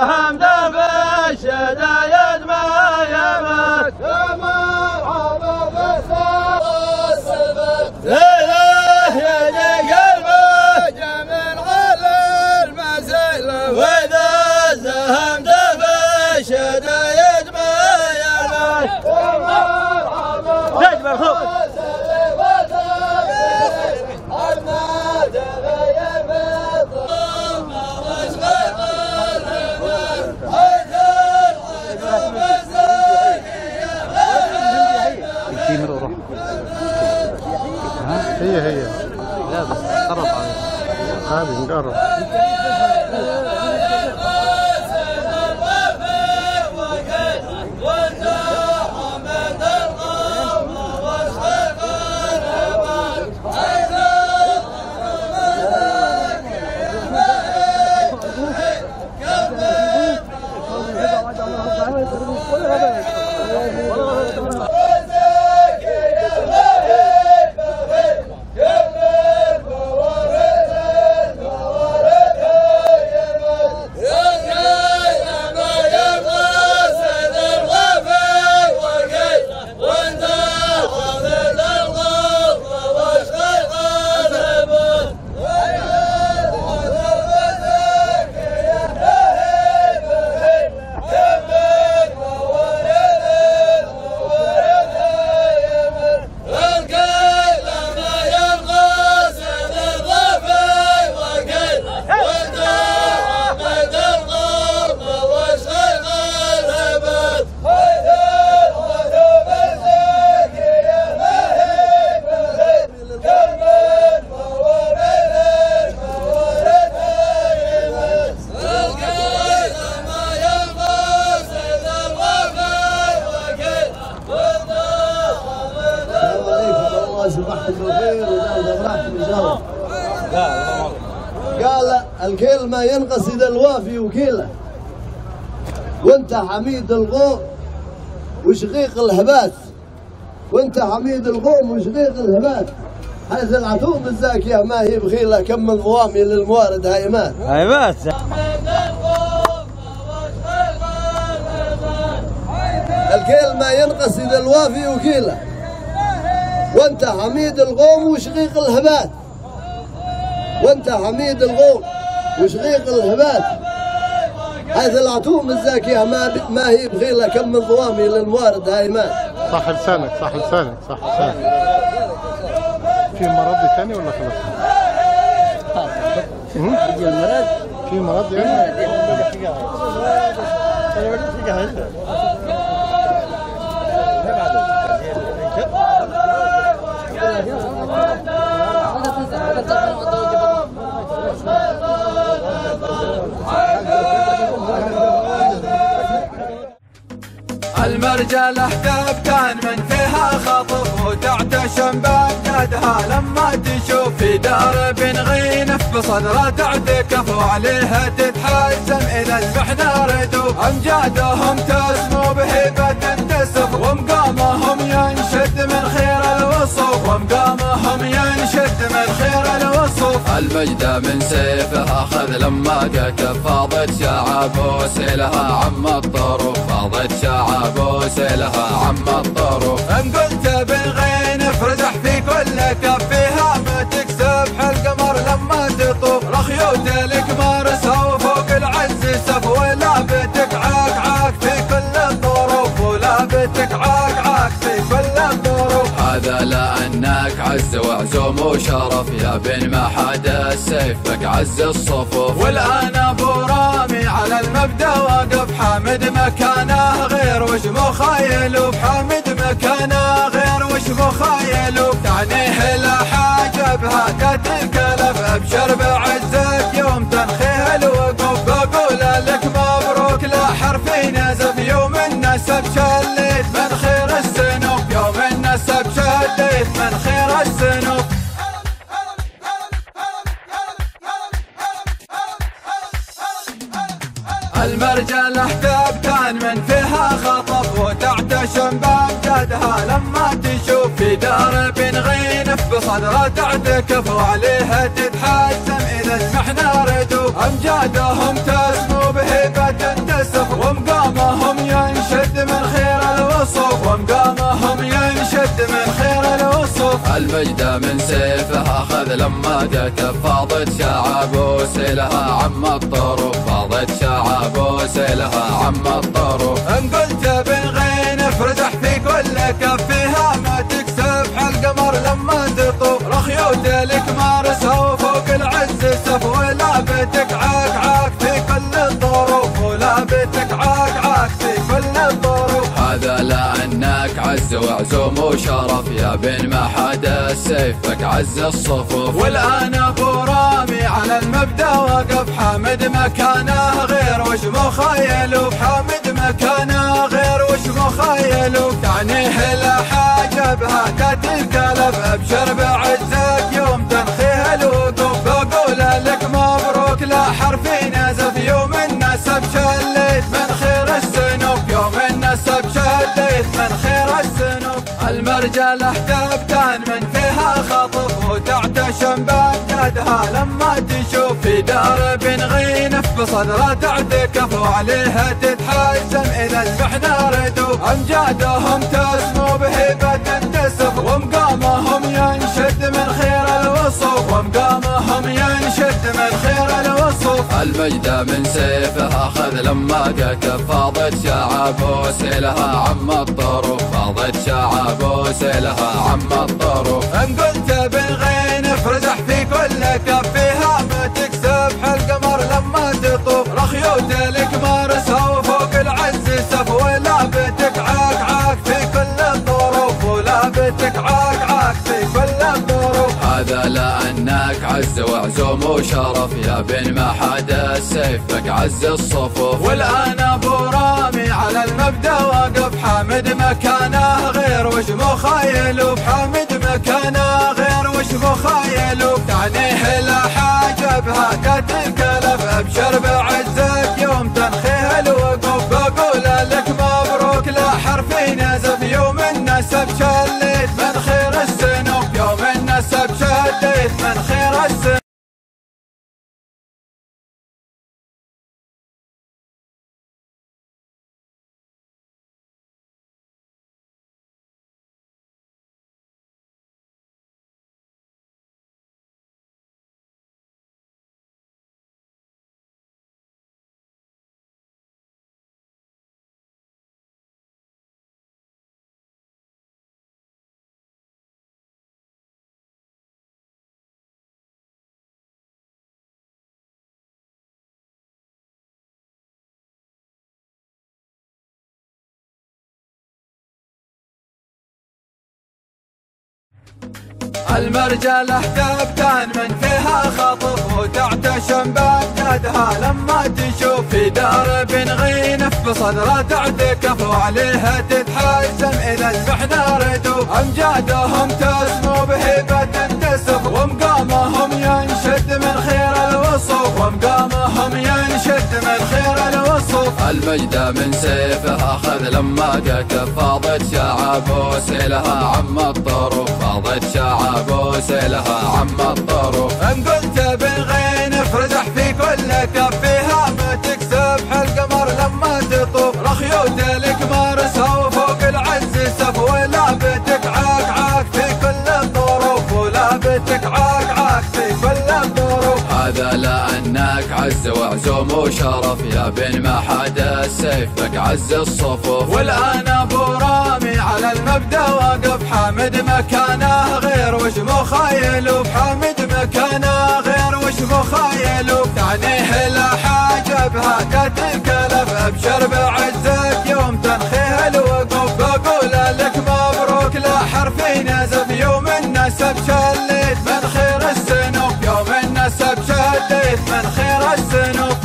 حمدا بالشدايد ما يمت يا مرحبا بالسلام السبت لله يدي قلبك جميل على المزيل واذا حمدا بالشدايد ما يمت يا مرحبا بالسلام هي هي لا بس قرب عليه هذه نقرب قال الكلمة ينقصد الوافي وكيله وانت حميد القوم وشقيق الهبات وانت حميد القوم وشقيق الهبات هذا العتوب الزاكية ما هي بخيلة كم من قوامي للموارد هايمات هايمات الكلمة ينقصد الوافي وكيله وانت حميد القوم وشقيق الهبات وانت حميد الغول وشقيق الهبات هذا العتوم الزاكيه ما ما هي بخيله كم من ضوامي للموارد هاي ما صح لسانك صح لسانك صح لسانك في مرض ثاني ولا خلاص؟ يجي المرض في مرض يعني؟ المرجل احكاب كان من فيها خطف وتعتشم بأجدادها لما تشوف في دار بن غينف بصدره تعتكف وعليها تتحزم اذا اصبحنا ردوب امجادهم تسمو بهيبة تنتسب ومقامهم ينشد من خير الوصوف ومقامهم ينشد من خير الوصوف المجد من سيفها خذ لما قتل فاضت شعب وسيلها عم الطروف فاضت شعب وسيلها عم الطروف ان قلت بالغينف رزح في كل كف فيها ما تكسب حلق قمر لما تطوف رخيوت الكمارسها وفوق العز سف ولا بتك عاك عاك في كل الظروف ولا بتك عاك عاك في كل الظروف هذا لانك عز وعزوم وشرف يا بن ما حدا السيف فك عز الصفوف والان ابو رامي على المبدا واقف حامد مكانه غير وش مخيلو حامد مكانه غير وش مخيلو تعنيه لا حاجه بهذا الكلف ابشر بعزك يوم تنخيه الوقوف بقول لك مبروك لا حرف نزف يوم النسب شليت من خير السنوف يوم النسب شليت من خير السنوف المرجل احكاب كان من فيها خطف وتعتشم بأجدادها لما تشوف في دار بن غينف بصدره تعتكف وعليها تتحزم اذا سمحنا ردوب امجادهم تسمو بهيبة المجد من سيفها خذ لما جت فاضت شعب وسيلها عم الطرف، فاضت شعب وسيلها عم الطرف. انقلت بن غينف رجح في كل كفها ما تكسب حالقمر لما تطوف، رخيوت لك مارسها وفوق العز السف، ولا بيتك عكعاك في كل الظروف، ولا بيتك عكعاك في كل الظروف. هذا لأنك عز وعزوم وشرف يا بن ما حدا سيفك عز الصفوف. والآن أبو رامي على المبدأ وقف، حامد مكانه غير وش مخيلوك، حامد مكانه غير وش مخيلوك، تعنيه لا حاجة بها تتلك لب، أبشر بعزك يوم تنخيه الوقوف، بقول لك مبروك لا حرف نزف، يوم النسب شليت من خير السنوك، يوم النسب شليت من خير السنوك. المرجل احتبتان من فيها خطف، وتعتشم بأمجادها لما تشوف، في دار بن غينف بصدرة تعتكف، وعليها تتحزم إذا البحنا ردوب، أمجادهم تسمو بهبة تنتسف، ومقامهم ينشد من خير الوصوف، ومقامهم ينشد من خير الوصوف. المجد من سيفها خذ لما جت فاضت شعب وسيلها عم الطرف، فاضت شعب وسيلها عم الطرف. انقلت بن غينف رجح في كل كفها ما تكسب حالقمر لما تطوف، رخيوت لك مارسها وفوق العز سف، ولا بيتك عكعاك في كل الظروف، ولا بيتك عكعاك في كل الظروف. هذا لأنك عز وعزوم وشرف يا بن ما حدا سيفك عز الصفوف. والآن أبو رامي على المبدأ وقف، حامد مكانه غير وش مخيلوك، حامد مكانه غير وش مخيلوك، تعنيه لا حاجة بها تتكلف، أبشر بعزك يوم تنخيه الوقوف، بقول لك مبروك لا حرف نزف، يوم النسب شليت من خير السنوك، يوم النسب شليت من خير السنوك. المرجل احتبتان من فيها خطف، وتعتشم بأمجادها لما تشوف، في دار بن غينف بصدرة تعتكف، وعليها تتحزم إذا البحنا ردوب، أمجادهم تسمو بهبة تنتسف، ومقامهم ينشد من خير الوصوف، ومقامهم ينشد من خير الوصوف. المجد من سيفها خذ لما جت فاضت شعب وسيلها عم الطرف، فاضت شعب وسيلها عم الطرف. انقلت بن غينف رجح في كل كفها ما تكسب حالقمر لما تطوف، رخيوت لك مارسها وفوق العز سف، ولا بيتك عكعاك في كل الظروف، ولا بيتك عكعاك في كل الظروف. هذا لأنك عز وعزوم وشرف يا بن ما حدا سيفك عز الصفوف. والآن أبو رامي على المبدأ وقف، حامد مكانه غير وش مخيلوك، حامد مكانه غير وش مخيلوك، تعنيه لا حاجة بها تتكلف، أبشر بعزك يوم تنخيه الوقوف، بقول لك مبروك لا حرف نزف، يوم النسب شليت من خير السنوك، يوم النسب شليت من خير السنوك.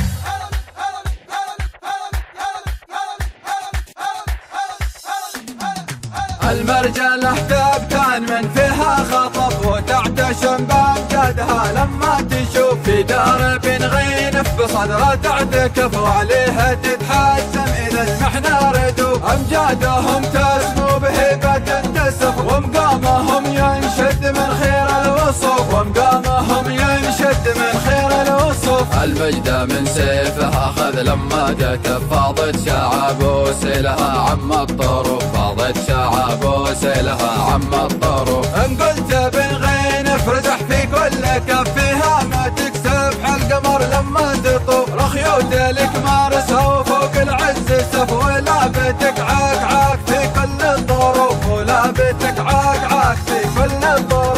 المرجل احتبتان من فيها خطف، وتعتشم بأمجادها لما تشوف، في دار بن غينف بصدرة تعتكف، وعليها تتحزم إذا البحنا ردوب، أمجادهم تسمو بهبة تنتسف، ومقامهم ينشد من خير الوصوف، ومقامهم ينشد من خير الوصوف. يوسف المجد من سيفه أخذ لما جت فاضت شعب وسيلها عم الطرف فاضت شعب وسيلها عم الطرف. إن قلت بن غينف رجح في كل كفها ما تكسب حالقمر لما تطوف رخيوت لك مارسها وفوق العز سف ولا بيتك عكعاك في كل الظروف ولا بيتك عكعاك في كل الظروف.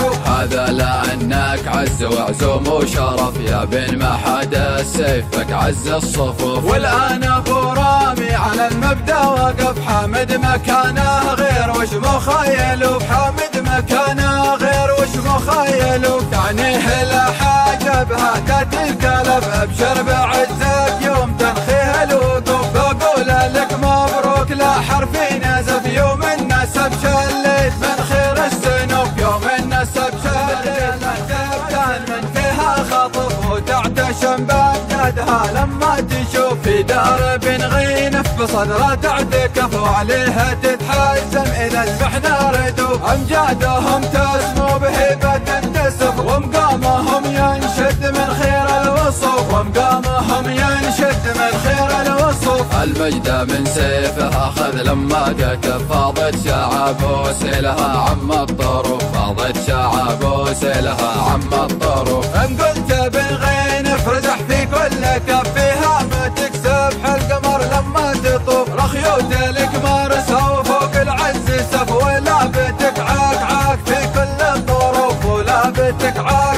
هذا لأنك عز وعزوم وشرف يا بن ما حدا سيفك عز الصفوف. والآن أبو رامي على المبدأ وقف حامد مكانه غير وش مخيلو حامد مكانه غير وش مخيلو تعنيه لا حاجة بها تأتي الكلف أبشر بعزك يوم تنخيه الوطوف بقول لك مبروك لا حرف نزف يوم النسب شليت من خير السنوف يوم النسب شليت لا تبتن من فيها خطف وتعتشم بأجدادها لما تشوف في دار بن غينف بصدره تعتكف وعليها تتحزم إذا أصبحنا ردوف. أمجادهم تسمو بهيبة تنتسب ومقامهم ينشد من خير الوصوف ومقامهم ينشد من خير الوصوف. المجد من سيفه أخذ لما جت فاضت شعب وسيلها عم الطرف فاضت شعب وسيلها عم الطرف. إن قلت بن غينف رجح في كل كفها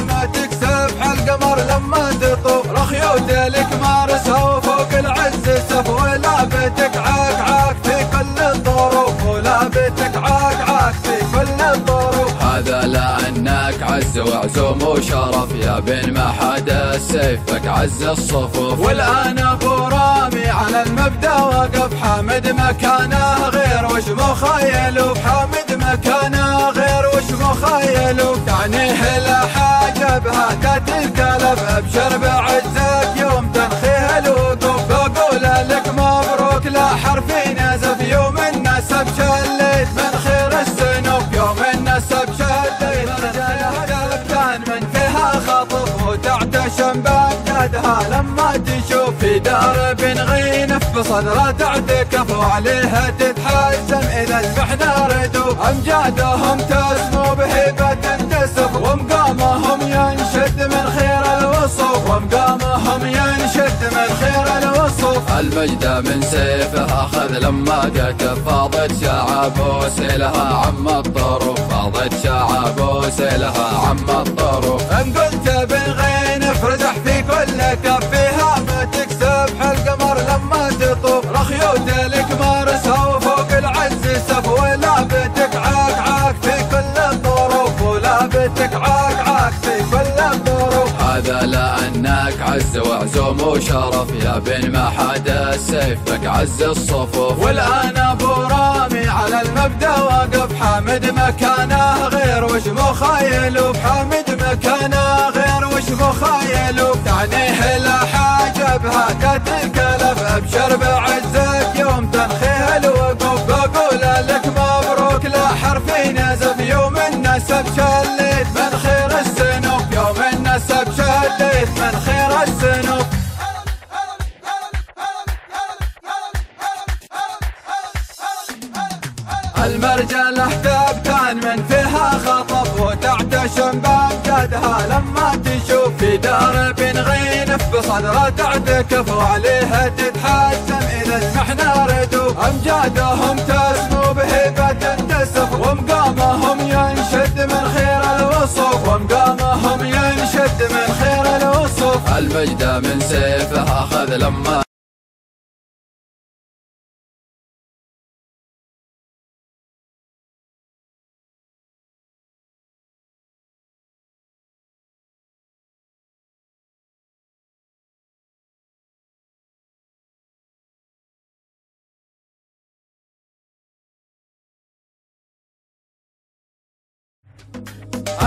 ما تكسب حالقمر لما تطوف رخيوت لك مارسها وفوق العز سف ولا بيتك عكعاك في كل الظروف ولا بيتك عكعاك في كل الظروف. هذا لأنك عز وعزوم وشرف يا بن ما حدا سيفك عز الصفوف. والآن أبو رامي على المبدأ وقف حامد مكانه غير وش مخيلو حامد مكانه غير وش مخيلو تعنيه لا حاجة بها تتكلف أبشر بعزك يوم تنخيه الوقوف بقول لك مبروك لا حرف ينزف يوم النسب شليت من خير السنوف يوم النسب شليت من خير السنوف. المرجله تبتان من فيها خطف وتعتشم بأمجادها لما تشوف في دار بن غينف بصدره تعتكف وعليها تتحزم إذا سمحنا ردوف. أمجادهم تسمو بهيبة تنتسف ومقامهم ينشد من خير الوصوف ومقامهم ينشد من خير الوصوف. المجد من سيفه أخذ لما جت فاضت شعب وسيلها عم الطرف فاضت شعب وسيلها عم الطرف. إن قلت بن غينف رجح في كل كفها ما تكسب حالقمر لما تطوف رخيوت لك مارسها وفوق العز سف ولا بيتك عكعاك في كل الظروف ولا بيتك عكعاك في كل الظروف. هذا لأنك عز وعزوم وشرف يا بن ما حدا سيفك عز الصفوف. والآن أبو رامي على المبدأ وقف حامد مكانه غير وش مخيلو حامد مكانه غير وش مخيلو تعنيه لا حاجة بها تأتي الكلف أبشر بعزك يوم تنخيه الوقوف بقول لك مبروك لا حرف ينزف يوم النسب شليت من خير السنوف يوم النسب شليت تبتان من فيها خطف وتعتشم بأجدادها لما تشوف في دار بن غينف بصدره تعتكف وعليها تتحزم إذا أصبحنا ردوف. أمجادهم تسمو بهيبة تنتسف ومقامهم ينشد من خير الوصوف ومقامهم ينشد من خير الوصوف. المجد من سيفه أخذ لما جت فاضت شعب وسيلها عم الطرف فاضت شعب وسيلها عم الطرف. إن قلت بن غينف رجح في كل كفها ما تكسب حالقمر لما تطوف رخيوت لك مارسها وفوق العز سف ولا بيتك عكعاك في كل الظروف ولا بيتك عكعاك في كل الظروف. هذا لأنك عز وعزوم وشرف يا بن ما حدا سيفك عز الصفوف. والآن أبو رامي على المبدأ وقف حامد مكانه غير وش مخيلو حامد مكانه غير وش مخيلو تعنيه لا حاجة بها تتكلف أبشر بعزك يوم تنخيه الوقوف بقول لك مبروك لا حرف ينزف يوم النسب شليت من خير السنوف يوم النسب شليت السنوف. المرجله ثبتان من فيها خطف، وتعتشم بامجادها لما تشوف. في دار بن غينف بصدره تعتكف، وعليها تتحسم اذا سمحنا ردوف. امجادهم تسمو بهبه تنتسف، ومقامهم ينشد من خير الوصف، ومقامهم ينشد من خير الوصف. المجد من سيفها خذ لما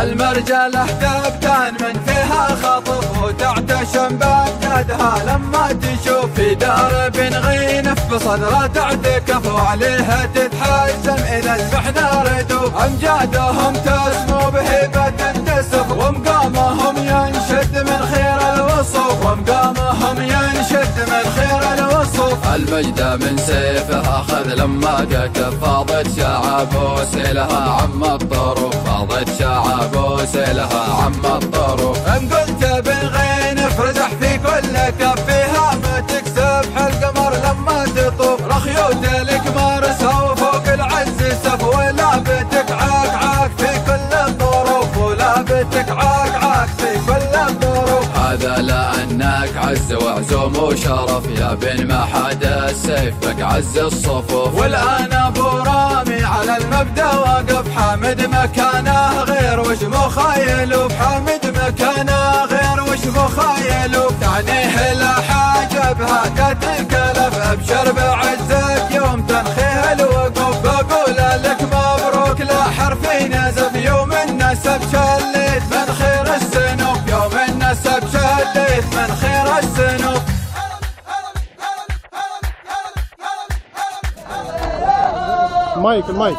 المرجله ثبتان من فيها خطف، وتعتشم بامجادها لما تشوف. في دار بن غينف بصدره تعتكف، وعليها تتحسم اذا سمحنا ردوف. امجادهم تسمو بهبه تنتسف، ومقامهم ينشد من خير الوصف، ومقامهم ينشد من خير الوصف. المجد من سيفها خذ لما قتف، فاضت شعب وسيلها عم الطروف، فاضت شعب وسيلها عم الطروف. ان قلت بن غينف رزح في كل كف، فيها ما تكسب حالقمر لما تطوف. رخيوت لك مارسها وفوق العز سف، ولا بتك عاك عاك في كل الظروف، ولا بتك عاك عاك في كل الظروف. هذا لأنك عز وعزوم وشرف، يا بن ما حدا سيفك عز الصفوف. والآن أبو رامي على المبدأ واقف، حامد مكانه غير وشمو خايلوف، حامد مكانه غير وشمو خايلوف. تعنيه لا حاجة بهاكة الكلف، أبشر بعزك يوم تنخيه الوقوف. بقول لك مبروك لا حرف نزف، يوم النسب شليت من خير السنوف، يوم النسب شليت من خير السنوف. المايك المايك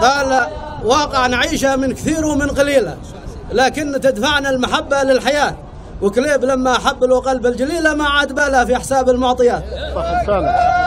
لا لا، واقع نعيشها من كثير ومن قليله، لكن تدفعنا المحبه للحياه. وكليب لما احب القلب الجليله، ما عاد بالها في حساب المعطيات. صح فعلا.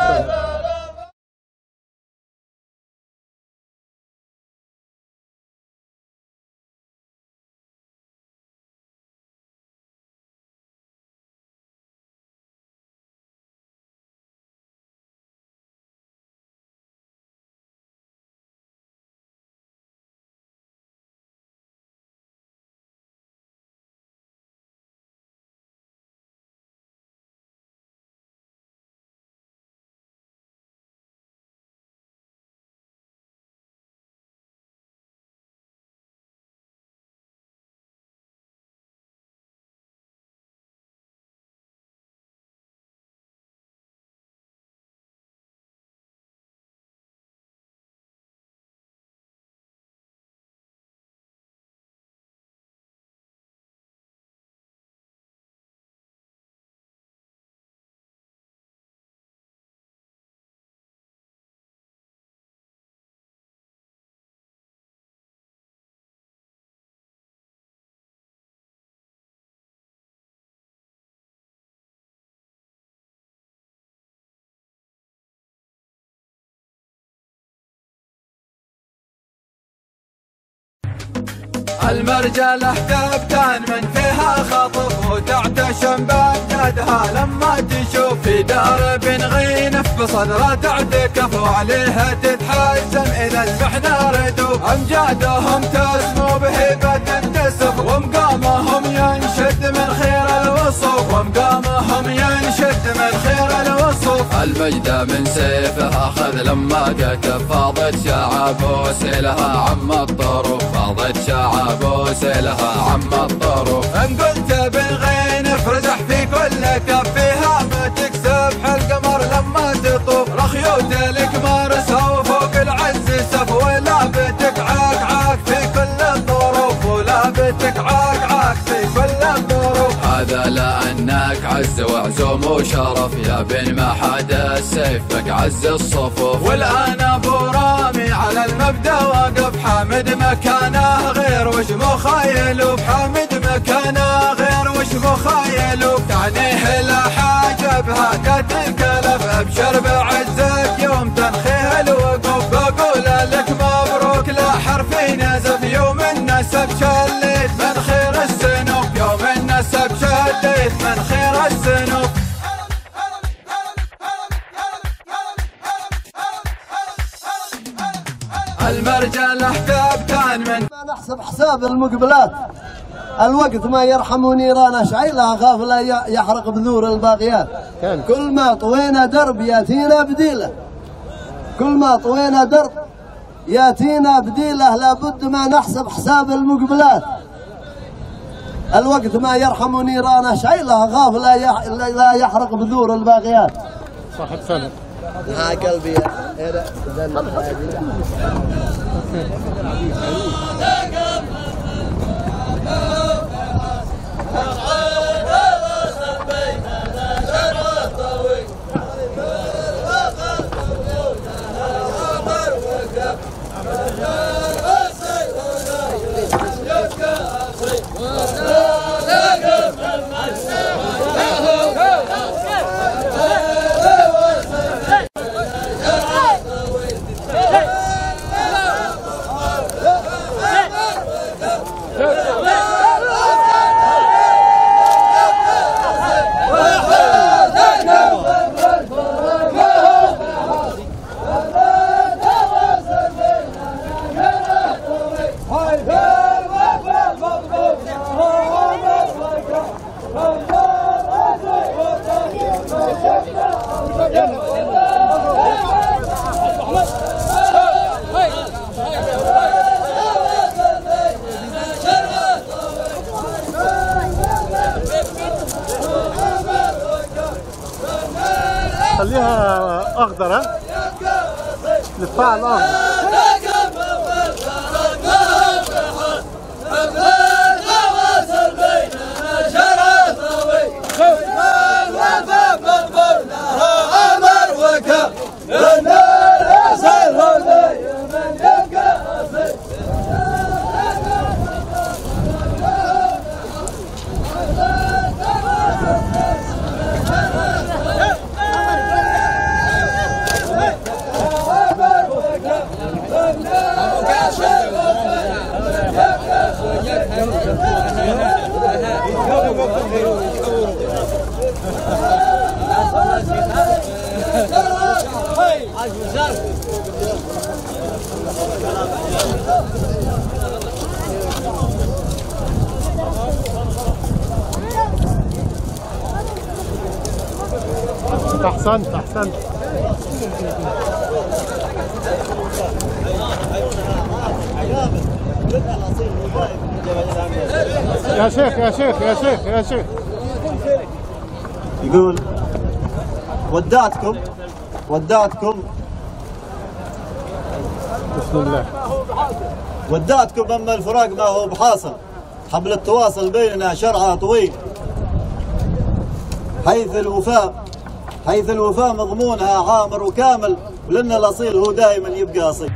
المرجله ثبتان من فيها خطف، وتعتشم بامجادها لما تشوف. في دار بن غينف بصدره تعتكف، وعليها تتحسم اذا سمحنا ردوف. امجادهم تسمو بهبه تنتسف، ومقامهم ينشد من خير الوصف، ومقامهم ينشد من خير الوصف. المجد من سيفها خذ لما قتف، فاضت شعب وسيلها عم الطروف، فاضت شعب وسيلها عم الطروف. ان قلت بن غينف رزح في كل كف، فيها ما تكسب حالقمر لما تطوف. رخيوت لك مارسها وفوق العز سف، ولا بتك عاك عاك في كل الظروف، ولا بتك عاك عاك في كل الظروف. هذا لأنك عز وعزوم وشرف، يا بن ما حدا سيفك عز الصفوف. والآن أبو رامي على المبدأ واقف، حامد مكانه غير وش مخيل وبحامد مكانه غير وش مخيل تعنيه لا حاجه بهاك الكلف ابشر بعزك يوم تنخيه الوقوف بقول لك مبروك لا حرف نزف يوم النسب شليت من خير السنوب يوم النسب شليت من خير السنوب المرجل احباب كان من نحسب حساب المقبلات الوقت ما يرحم نيران شعيلها اخاف لا يحرق بذور الباغيات كان. كل ما طوينا درب ياتينا بديله كل ما طوينا درب ياتينا بديله لابد ما نحسب حساب المقبلات الوقت ما يرحم نيران شعيلها اخاف لا يحرق بذور الباغيات صاحب سنة ها قلبي هذا خليها اخضر ها نفاع الاخضر احسنت احسنت يا شيخ يا شيخ يا شيخ يا شيخ يقول ودعتكم ودعتكم بسم الله ودعتكم اما الفراق ما هو بحاصل حبل التواصل بيننا شرعه طويل حيث الوفاء حيث الوفاء مضمونها عامر وكامل ولنا الاصيل هو دائما يبقى اصيل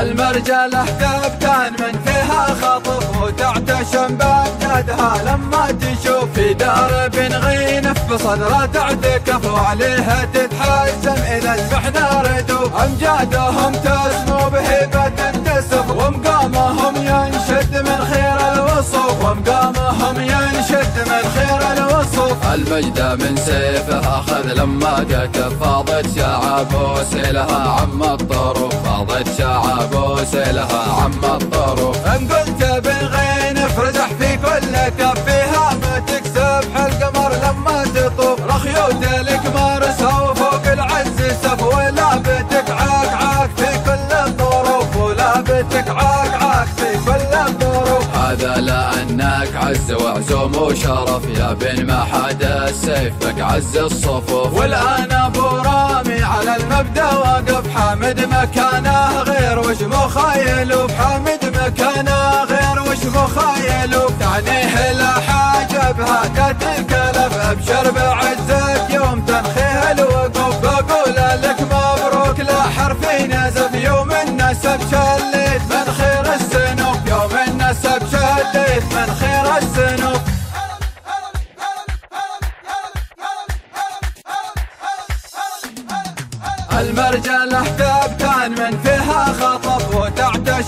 المرجل احباب كان من فيها خطف وتعتشم بامدادها لما تشوف في دار بن غينف بصدره تعتكف وعليها تتحزم اذا اصبحنا ردوب امجادهم تسمو بهبه تنتسف ومقامهم ينشد من خير الوصوف ومقامهم ينشد من خير الوصوف المجد من سيفها خذ لما قتف فاضت شعب وسيلها عم الطروف فاضت شعب وسيلها عم الطروف ان قلت بن غينف رزح في كل كف فيها ما تكسب حالقمر لما تطوف رخيوت لك مارسها وفوق العز سف ولا بتك عكعاك في كل الظروف ولا بتك عكعاك في كل الظروف هذا لأنك عز وعزوم وشرف يا بن ما حدا سيفك عز الصفوف والآن أبو رامي على المبدأ واقف حامد مكانه غير وش مخيل وبحامد مكانه غير وش مخيل تعنيه لا حاجة بهاك الكلف أبشر بعزك يوم تنخيه الوقوف بقول لك مبروك لا حرف نزف يوم النسب شليت من خير السنة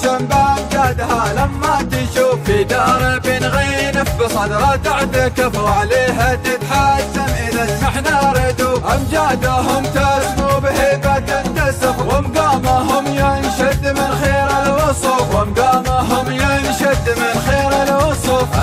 شنبان قدها لما تشوف في دار بن غينف بصدره تعتكف وعليها تتحسم إذا الشحنة ردوا أمجادهم تسمو بهبة تنتسف ومقامهم ينشد من خير الوصف ومقامهم ينشد من خير الوصف.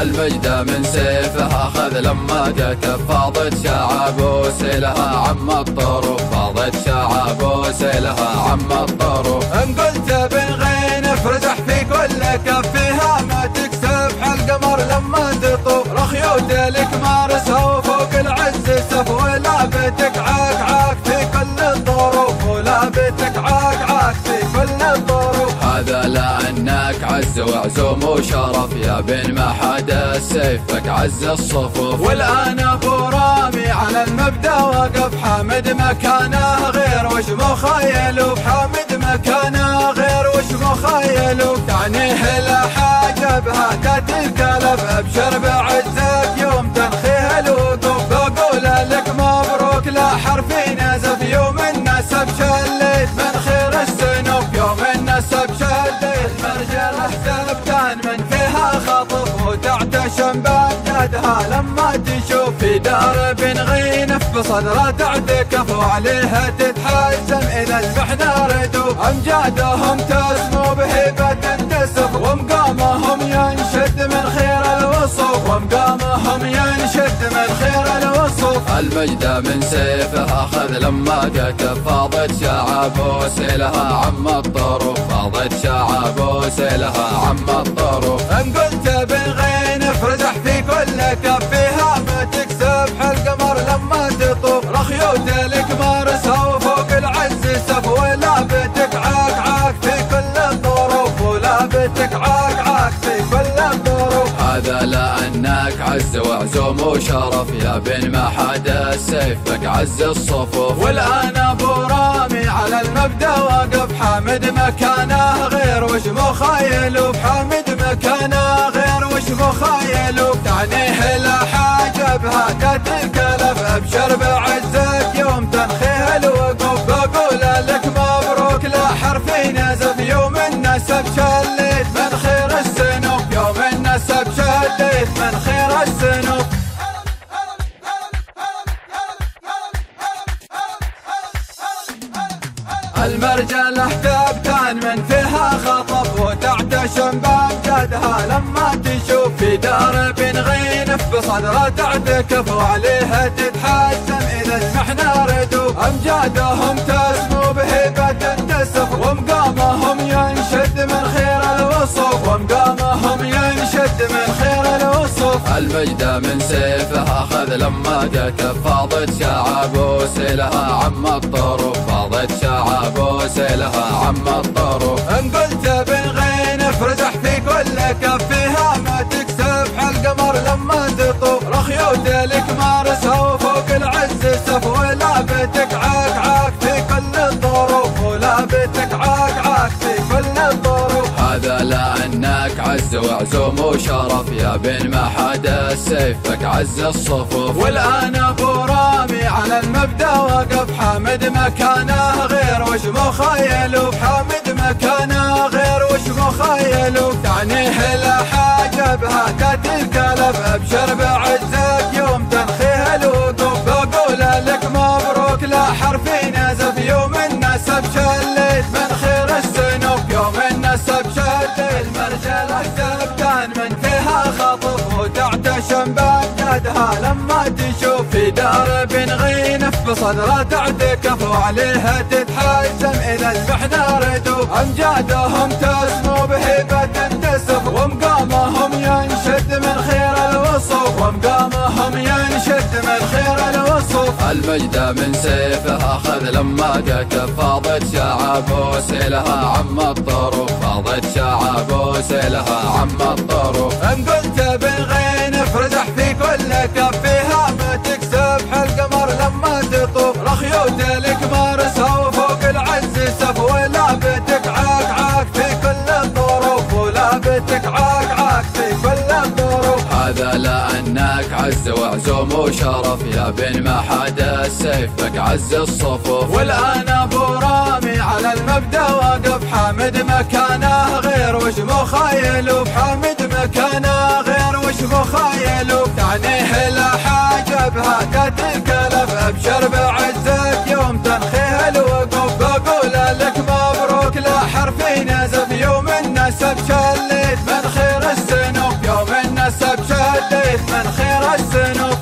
المجد من سيفها خذ لما قتف فاضت شعب وسيلها عم الطرف فاضت شعب وسيلها عم الطرف. إن قلت بن غينف رزح في كل كفها ما تكسب حالقمر لما تطوف رخيوت لك مارسها وفوق العز سف ولا بتك عاك عاك في كل الظروف ولا بتك عاك عاك في كل الظروف. هذا لأنك عز وعزوم وشرف يا بن ما حدا سيفك عز الصفوف. والآن أبو رامي على المبدأ وقف حامد مكانه غير وش مخيلوه حامد مكانه غير وش مخيلوه. تعنيه لا حاجة بها تاتي الكلب أبشر بعزك يوم تنخيه الوقوف بقول لك مبروك لا حرف نزف يوم النسب شليت من خير السنوف يوم النسب شليت مرجله سبتان من فيها خطف وتعتشم بأجدادها لما تشوف في دار بن غينف بصدره تعتكف وعليها تتحزم إذا الشحنة ردوا أمجادهم تسمو بهبة تنتسف ومقامهم ينشد من خير الوصف ومقامهم ينشد من خير الوصف. المجد من سيفها خذ لما قتف فاضت شعب وسيلها عم الطرف فاضت شعب وسيلها عم الطرف. إن قلت بن غينف رزح في كل كفها ما تكسب حالقمر لما تطوف رخيوت لك مارسها وفوق العز سف ولا بتك عاك عاك في كل الظروف ولا بتك عاك عاك في كل الظروف. هذا لأنك عز وعزوم وشرف يا بن ما حدا سيفك عز الصفوف. والآن أبو رامي على المبدأ واقف حامد مكانه غير وش مخيلوه حامد مكانه غير وش مخيلوه. تعنيه لا حاجة بها تاتي الكلف أبشر بعزك يوم تنخيه الوقوف بقول لك مبروك لا حرف نزف يوم النسب شليت من خير السنوف يوم النسب شليت من خير السنوف. المرجله تبتان من فيها خطف وتعتشم بأجدادها لما تشوف في دار بن غينف بصدره تعتكف وعليها تتحسم إذا الشحنة ردوا أمجادهم تسمو بهبة تنتسف ومقامهم ينشد من خير الوصف ومقامهم ينشد من خير الوصف. المجد من سيفها خذ لما قتف فاضت شعب وسيلها عم الطرف فاضت شعب وسيلها عم الطرف. إن قلت بن غينف رزح في كل كفها ما تكسب حالقمر لما تطوف رخيوت لك مارسها وفوق العز سف ولا بتك عاك عاك في كل الظروف ولا بتك عاك عاك في كل الظروف. هذا لأنك عز وعزوم وشرف يا بن ما حدا سيفك عز الصفوف. والآن أبو رامي على المبدأ واقف حامد مكانه غير وش مخيلوه حامد مكانه غير وش مخيلوه. تعنيه لا حاجة بها تاتي الكلب أبشر بعزك يوم تنخيه الوقوف بقول لك مبروك لا حرف نزف يوم النسب شليت من خير السنوف يوم النسب شليت المرجله سبتان من فيها خطف وتعتشم بأجدادها لما تشوف في دار بن غينف بصدره تعتكف وعليها تتحسم إذا الشحنة ردوا أمجادهم تسمو بهبة تنتسف ومقامهم ينشد من خير الوصف ومقامهم ينشد من خير الوصف. المجد من سيفها خذ لما قتف فاضت شعب وسيلها عم الطرف فاضت شعب وسيلها عم الطرف. إن قلت بن غينف رزح في كل كفها ما تكسب حالقمر لما تطوف رخيوت لك مارسها وفوق العز سف ولا بتك عاك عاك في كل الظروف ولا بتك عاك عاك في كل الظروف. هذا لأن هناك عز وعزوم وشرف يا بن ما حدا سيفك عز الصفوف. والآن أبو رامي على المبدأ واقف، حامد مكانه غير وش مخيلوف، حامد مكانه غير وش مخيلوف، تعنيه لا حاجة بهذا الكلف، أبشر بعزك يوم تنخيه الوقوف، بقول لك مبروك لا حرف نزف، يوم النسب شليت من خير السنوف، يوم النسب شليت من خير السنوف.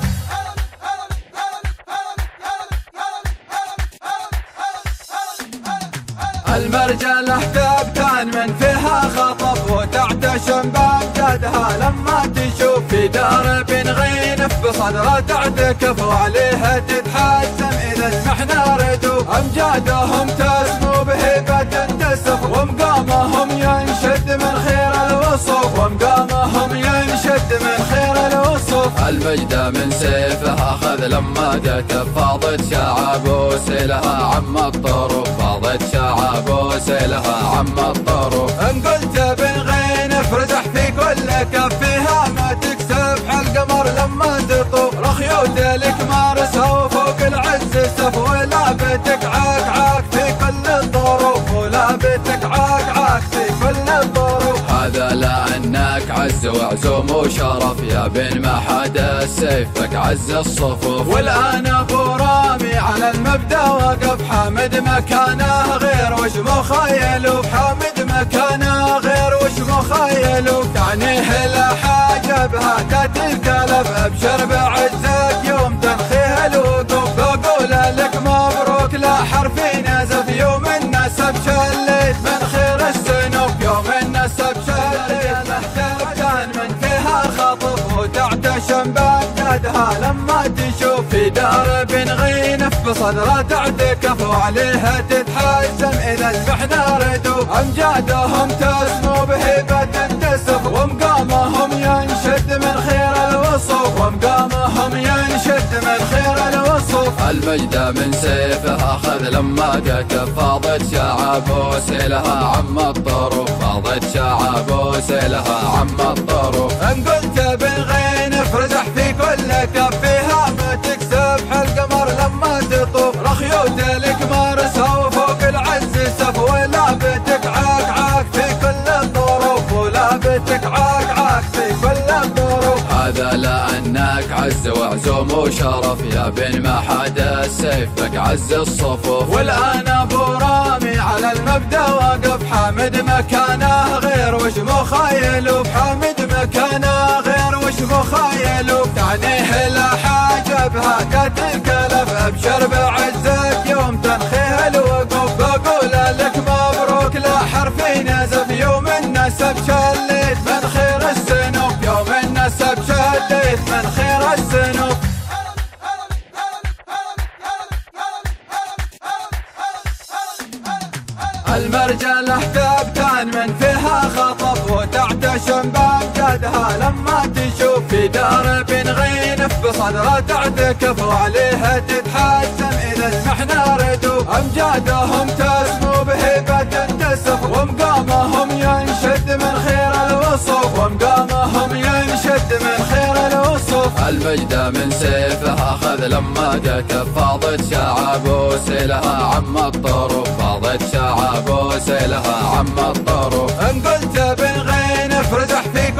المرجله تبتان من فيها خطف، وتعتشم بأمجادها لما تشوف، في دار بن غينف بصدره تعتكف، وعليها تتحسم إذا سمحنا ردوف، أمجادهم تسمو بهبة تسف، ومقامهم ينشد من خير الوصف، ومقامهم ينشد من خير الوصف. المجد من سيفها خذ لما تتف، فاضت شعب وسيلها عم الطروف، فاضت شعب وسيلها عم الطروف. إن قلت بن غينف رزح في كل كف، فيها ما تكسب حالقمر لما تطوف، رخيوت لك مارسها وفوق العز سف، ولا بيتك عكعاك في كل الظروف، ولا بيتك عكعاك في كل الظروف. هذا لأنك عز وعزوم وشرف يا بن ما حدا سيفك عز الصفوف. والآن أبو رامي على المبدأ واقف، حامد مكانه غير وش مخيلوف، حامد مكانه غير وش مخيلوف، تعنيه لا حاجة بهذا الكلف، أبشر بعزك يوم تنخيه الوقوف، بقول لك مبروك لا حرف نزف، يوم النسب شليت من خير السنوف، يوم النسب شليت محتبتان من فيها خطف، وتعتشم بأمجادها لما تشوف، في دار بن غينف بصدره تعتكف، وعليها تتحزم إذا سمحنا ردوف، أمجادهم تسمو بهبة تسف، ومقامهم ينشد من خير الوصف، ومقامهم ينشد من خير الوصف. المجد من سيفها خذ لما قتف، فاضت شعب وسيلها عم الطروف، فاضت شعب وسيلها عم الطروف. إن قلت بن غينف رزح في كل كف، فيها ما تكسب حالقمر لما تطوف، رخيوت لك مارسها وفوق العز سف، ولا بيتك عكعاك في كل الظروف، ولا بيتك عكعاك في كل الظروف. هذا لأنك عز وعزوم وشرف يا بن ما حدا سيفك عز الصفوف. والآن أبو رامي على المبدأ واقف، حامد مكانه غير وش مخيلوف، حامد مكانه غير وش مخيلوف، تعنيه لا حاجة بهذا الكلف، أبشر بعزك يوم تنخيه الوقوف، بقول لك مبروك لا حرف نزف، يوم النسب شليت من خير السنوف، يوم النسب شليت من خير السنوف. المرجله تبتان من فيها خطف، وتعتشم بأمجادها لما تشوف، في دار بن غينف بصدره تعتكف، وعليها تتحسم إذا سمحنا ردوف، أمجادهم تسمو بهبة تسف، ومقامهم ينشد من خير الوصف، ومقامهم ينشد من خير الوصف. المجد من سيفها خذ لما قتف، فاضت شعب وسيلها عم الطروف، فاضت شعب وسيلها عم الطروف. إن قلت بن غينف رزح في كل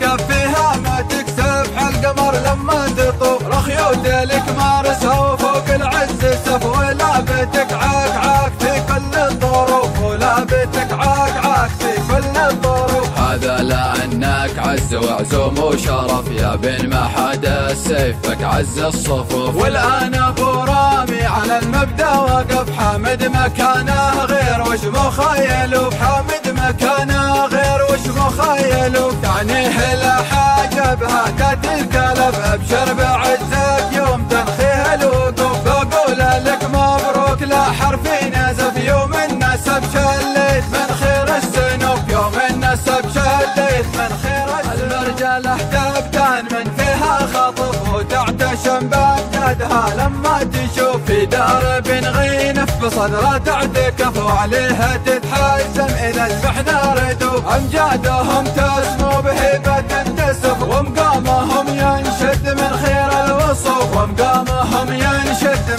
كف، فيها ما تكسب حالقمر لما تطوف، رخيوت لك مارسها وفوق العز سف، ولا بيتك عكعاك في كل الظروف، ولا بيتك عكعاك في كل الظروف. هذا لأنك عز وعزوم وشرف يا بن ما حدا سيفك عز الصفوف. والآن أبو رامي على المبدأ واقف، حامد مكانه غير وش مخيلوف، حامد مكانه غير وش مخيلوف، تعنيه لا حاجة بهذا الكلف، أبشر بعزك يوم تنخيه الوقوف، بقول لك مبروك لا حرف نزف، يوم النسب شليت من خير السنوف، يوم النسب شليت من خير السنوف. المرجله تبتان من فيها خطف، وتعتشم بأمجادها لما تشوف، في دار بن غينف بصدره تعتكف، وعليها تتحسم إذا سمحنا ردوف، أمجادهم تسمو بهبة تسف، ومقامهم ينشد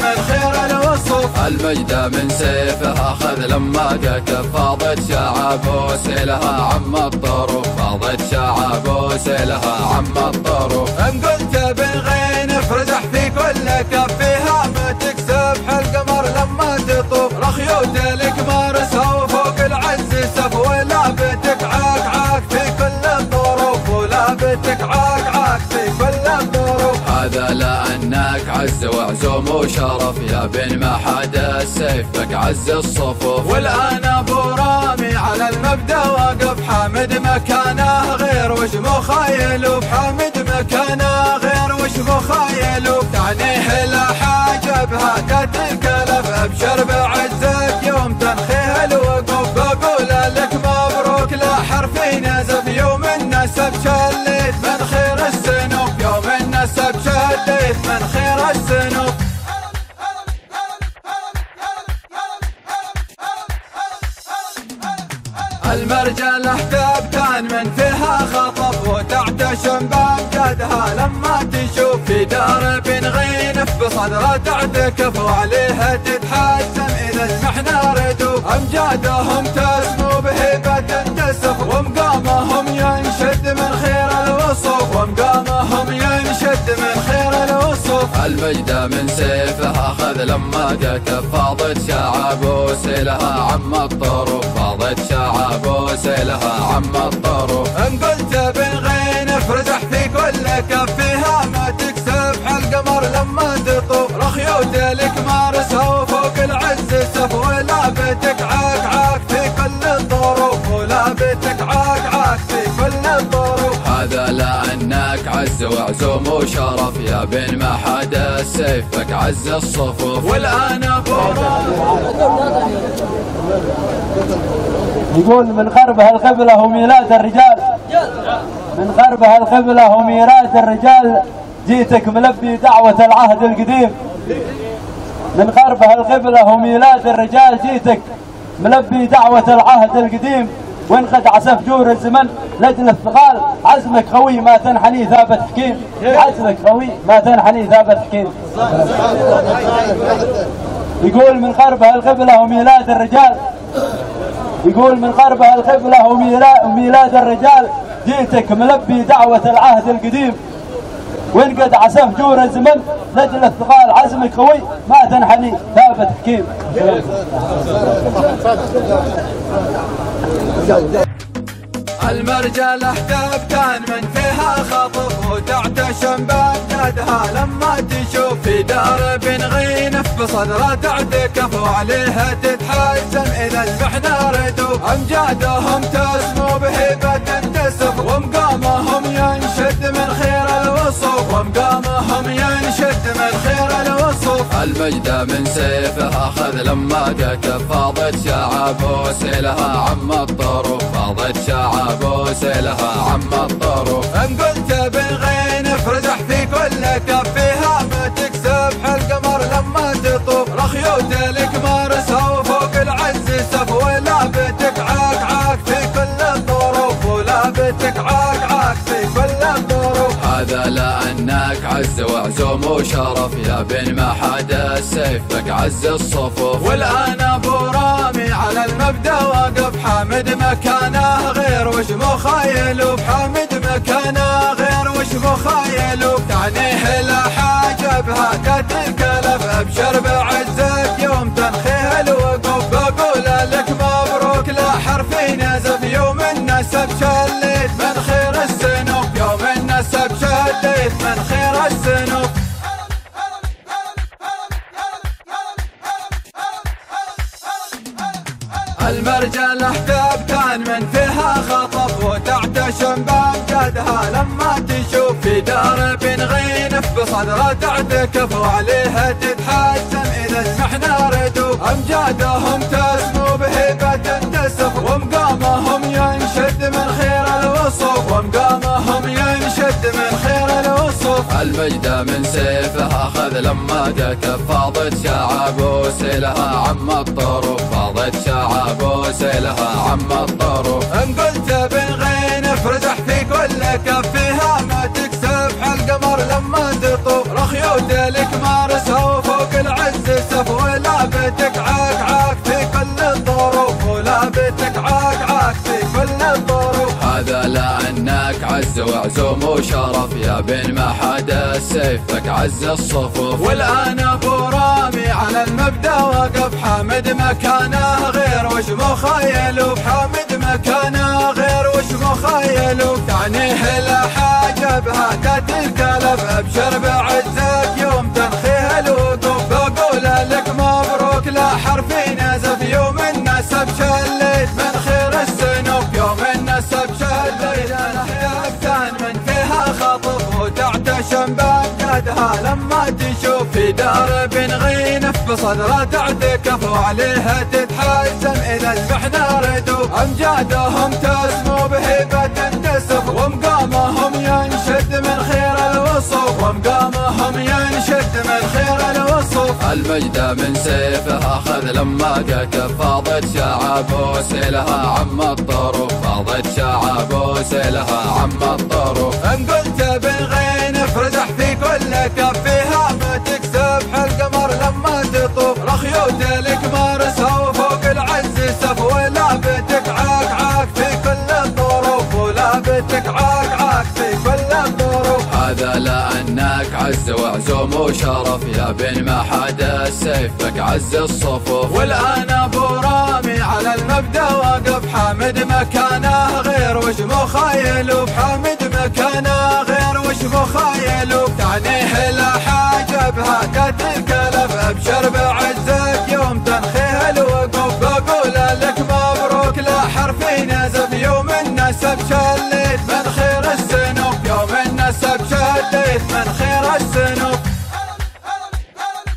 خاتم الخير الوصف، المجد من سيفه أخذ لما جاء فاضت شعب وسيلها عم الطرف، فاضت شعب وسيلها عم الطرف. إن قلت بن غينف رزح في كل كف، فيها ما تكسب حالقمر لما تطوف، رخيوت لك مارسها وفوق العز سف، ولا بنتك عكعاك في كل الظروف، ولا بنتك عكعاك في كل الظروف. هذا لأنك عز وعزوم وشرف، يا بن ما حدا السيف بك عز الصفوف، والآن أبو رامي على المبدأ واقف، حامد مكانه غير وش مخيلوب، حامد مكانه غير وش مخيلوب، تعنيه لا حاجة بهذا تتكلف، أبشر بعزك يوم تنخيه الوقوف، بقول لك مبروك لا حرف نزف، يوم النسب شليت من خير السنوف، يوم النسب شليت من خير السنوف. المرجله كبتان من فيها خطف، وتعتشم بامجادها لما تشوف، في دار بن غينف بصدره تعتكف، وعليها تتحسم اذا سمحنا ردوف، امجادهم تسمو بهبه تنتسف، ومقامهم ينشد من خير الوصف، ومقامهم ينشد من خير الوصف. المجد من سيفه اخذ لما جاء، فاضت شعب وسيلها عم الطرف، فاضت شعب وسيلها عم الطرف. ان قلت بن غينف رزح في كل كف، فيها ما تكسب حالقمر لما تطوف، رخيوت لك مارسها وفوق العز سف، ولا بنتك عكعاك في كل الظروف، ولا بنتك عكعاك في كل الظروف. هذا لأنك عز وعزوم وشرف، يا بن ما حدا السيف بك عز الصفوف، والآن أبو يقول من خربها القبلة وميلاد الرجال، من خربها القبلة وميلاد الرجال، جيتك ملبي دعوة العهد القديم، من خربها القبلة وميلاد الرجال، جيتك ملبي دعوة العهد القديم، وانخدع سفجور الزمن لجل الثقال، عزمك قوي ما تنحني ثابت حكيم، عزمك قوي ما تنحني ثابت حكيم. يقول من خربها القبلة وميلاد الرجال، يقول من خربها القبلة وميلاد الرجال، جيتك ملبي دعوة العهد القديم، وانقد عسف جور الزمن لجل الثقال، عزمك قوي ما تنحني ثابت حكيم. المرجله كبتان من فيها خطف، وتعتشم بامجادها لما تشوف، في دار بن غينف بصدره تعتكف، وعليها تتحسم اذا سمحنا ردوف، امجادهم تسمو بهبه تنتسف، ومقامهم ينشد من خير الوصف، ومقامهم ينشد من خير الوصف. المجد من سيفه اخذ لما جاء، فاضت شعب وسيلها عم الطرف، فاضت شعب وسيلها عم الطرف. ان قلت بن غينف رزح في كل كف، فيها ما تكسب حالقمر لما تطوف، رخيوت لك مارسها وفوق العز سف، ولا بنتك عكعاك في كل الظروف، ولا بنتك عكعاك في كل الظروف. هذا لأنك عز وعزوم وشرف، يا بن ما حدا السيف بك عز الصفوف، والآن أبو رامي على المبدأ واقف، حامد مكانه غير وش مخيلوب، حامد مكانه غير وش مخيلوب، تعنيه لا حاجة بهذا تتكلف، أبشر بعزك يوم تنخيه الوقوف، بقول لك مبروك لا حرف نزف، يوم النسب شليت من خير السنوف، يوم النسب شليت من خير السنوف. المرجله كبتان من فيها خطف، وتعتشم بامجادها لما تشوف، في دار بن غينف بصدره تعتكف، وعليها تتحسم اذا سمحنا ردوف، امجادهم تسمو بهبه تنتسف، ومقامهم ينشد من خير الوصف، ومقامهم ينشد من خير الوصف. المجد من سيفه اخذ لما جاء، فاضت شعب وسيلها عم الطرف، فاضت شعب وسيلها عم الطرف. ان قلت بن غينف رزح في كل كف، فيها ما تكسب حالقمر لما تطوف، رخيوت لك مارسها وفوق العز تكسب ولا بيتك عكعاك في كل الظروف، ولا بيتك عكعاك في كل الظروف. هذا لأنك عز وعزوم وشرف يا بن ما حدا سيفك عز الصفوف. والآن أبو رامي على المبدأ وقف، حامد مكانه غير وش مخيلوك، حامد مكانه غير وش مخيلوك. تعنيه لا حاجة بهتات الكلب، أبشر بعزك يوم تنخيه الوقوف. بقول لك مبروك لا حرف نزف، يوم النسب شليت من خير السنوف، يوم النسب شليت الأحياء كان من فيها خطف، وتعتشم بأجدادها لما تشوف. في دار بن غينف بصدرة تعتكف، وعليها تتحزم إذا المحنة ردوف. أمجادهم تسمو بهبة تنتسف، ومقامهم ينشد من خير الوصوف، ومقامهم ينشد من خير الوصوف. المجد من سيفه أخذ لما قتف، فاضت شعب وسيلها عم الطروف، فاضت شعب وسيلها عم الطروف. إن قلت بن غينف رزح في كل كف، فيها ما تكسب حالقمر لما تطوف. رخيوت لك مارسها وفوق العز سف، ولا بيتك عكعاك في كل الظروف، ولا بيتك عكعاك في كل الظروف. هذا لأنك عز وعزوم وشرف يا بن ما حدا سيفك عز الصفوف. والآن أبو رامي على المبدأ وقف، حامد مكانه غير وش مخيلوك، حامد مكانه غير وش مخيلوك. تعنيه لا حاجة بهتات الكلب، أبشر بعزك يوم تنخيه الوقوف. بقول لك مبروك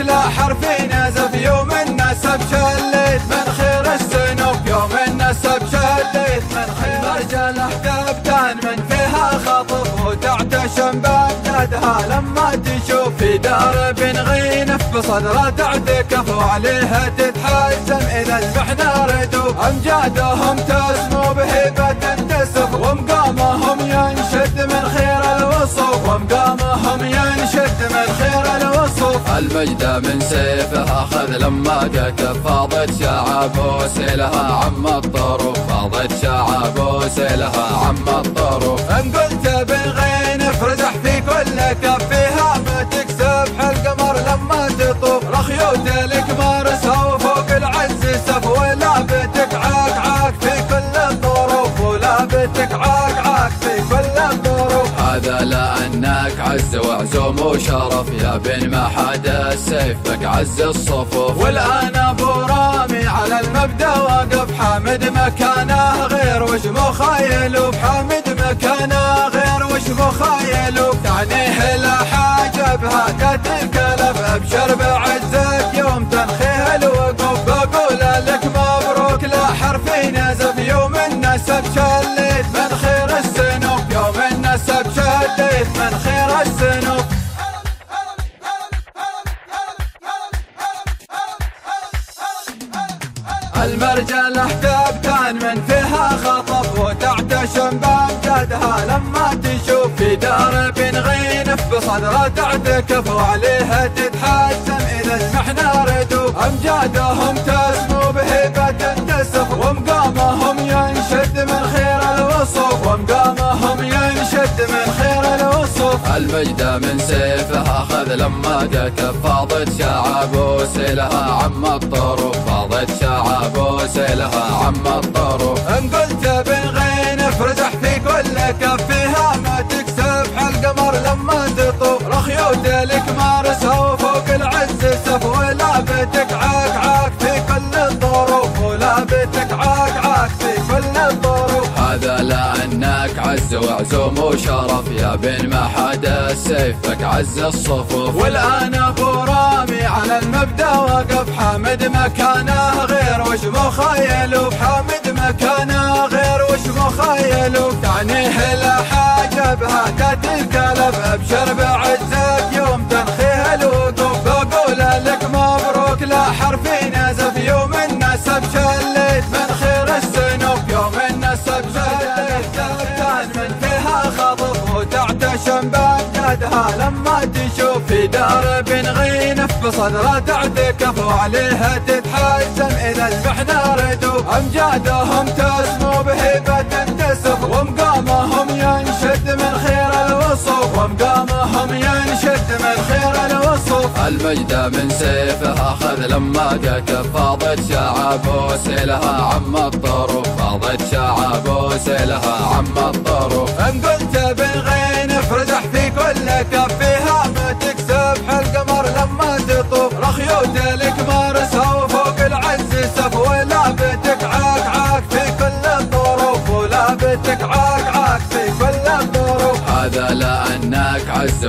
لا حرف نزف، يوم النسب شليت من خير السنوف، يوم النسب شليت من خير السنوف. المرجله حتاب كان من فيها خطف، وتعتشم بأمجادها لما تشوف. في دار بن غينف بصدرة تعتكف، وعليها تتحسم إذا المحنة ردوف. أمجادهم تسمو بهبة تنتسف، ومقامهم ينشد من خير الوصوف، ومقامهم ينشد من خير الوصوف. المجد من سيفه أخذ لما قتف، فاضت شعب وسيلها عم الطروف، فاضت شعب وسيلها عم الطروف. إن قلت بن غينف رزح في كل كف، فيها ما تكسب حالقمر لما تطوف. رخيوت لك مارسها وفوق العز سف، ولا بيتك عكعاك في كل الظروف، ولا بيتك عكعاك في كل الظروف. هذا لأنك عز وعزوم وشرف يا بن ما حدا سيفك عز الصفوف. والآن أبو رامي على المبدأ وقف، حامد مكانه غير وش مخيلوك، حامد مكانه غير وش مخيلوك. تعنيه لا حاجة بهتات الكلب، أبشر بعزك يوم تنخيه الوقوف. بقول لك مبروك لا حرف نزف، يوم النسب شليت من خير السنوف، يوم النسب شليت من خير. المرجله كبتان من فيها خطف، وتعتشم بأجدادها لما تشوف. في دار بن غينف بصدرة تعتكف، وعليها تتحزم إذا المحنة ردوف. أمجادهم تسمو بهبة تنتسف، ومقامهم ينشد من خير الوصوف، ومقامهم ينشد من خير الوصوف. المجد من سيفه أخذ لما قتف، فاضت شعب وسيلها عم الطروف، فاضت شعب وسيلها عم الطروف. إن قلت بن غينف رزح في كل كف، فيها ما تكسب حالقمر لما تطوف. رخيوت لك مارسها وفوق العز سف، ولا بيتك عكعاك في كل الظروف، ولا بيتك عكعاك في كل الظروف. هذا لأنك عز وعزوم وشرف يا بن ما حدا سيفك عز الصفوف. والآن أبو رامي على المبدأ وقف، حامد مكانه غير وش مخيلوك، حامد مكانه غير وش مخيلوك. تعنيه لا حاجة بهتات الكلب، أبشر بعزك يوم تنخيه الوقوف. بقول لك مبروك لا حرف نزف، يوم النسب شليت من خير السنوف، يوم النسب شليت من خير السنوف. المرجله حتاب كان من فيها خطف، وتعتشم بأمجادها لما تشوف. في دار بن غينف بصدره تعتكف وعليها تتحسن، إذا جمعنا ردو أمجادهم تسمو بهبة تنتسخ، ومقامهم ينشد من خير الوصف، ومقامهم ينشد من خير الوصف. المجد من سيفها أخذ لما جاك، فاضت شعب وسيلها عم الطروف، فاضت شعب وسيلها عم الطروف. انقلت بن غينف رزح في كل كف، فيها ما تكسب حالقمر لما تطوف، رخيوت لك مارسها وفوق العز سف، ولا بتك عاك عاك في كل الظروف، ولا بتك عاك عاك في كل الظروف. هذا لأنك عز وعزوم وشرف، يا بن ما حدا سيفك عز الصفوف. والآن أبو رامي على المبدأ وقف، حامد مكانه غير وش مخيلوك، حامد مكانه غير وش مخيلوك، تعنيه لا حاجة بهتات الكلب، أبشر بعزك يوم تنخيه الوقوف، بقول لك مبروك لا حرف نزف، يوم النسب شليت من خير السنوف، يوم النسب شليت كبتان من فيها خطف، وتعتشم بأجدادها لما تشوف، في دار بن غينف بصدره تعتكف وعليها تتحسن، إذا جمحنا ردو أمجادهم تسمو بهبة تنتسخ، ومقامهم ينشد من خير الوصف، ومقامهم ينشد من خير الوصف. المجد من سيفها أخذ لما جاك، فاضت شعب وسيلها عم الطروف، فاضت شعب وسيلها عم الطروف. انقلت بن غينف رزح في كل كف، فيها ما تكسب حالقمر لما تطوف، رخيوت لك مارسها وفوق العز سف، ولا بتك عاك عاك في كل الظروف، ولا بتك عاك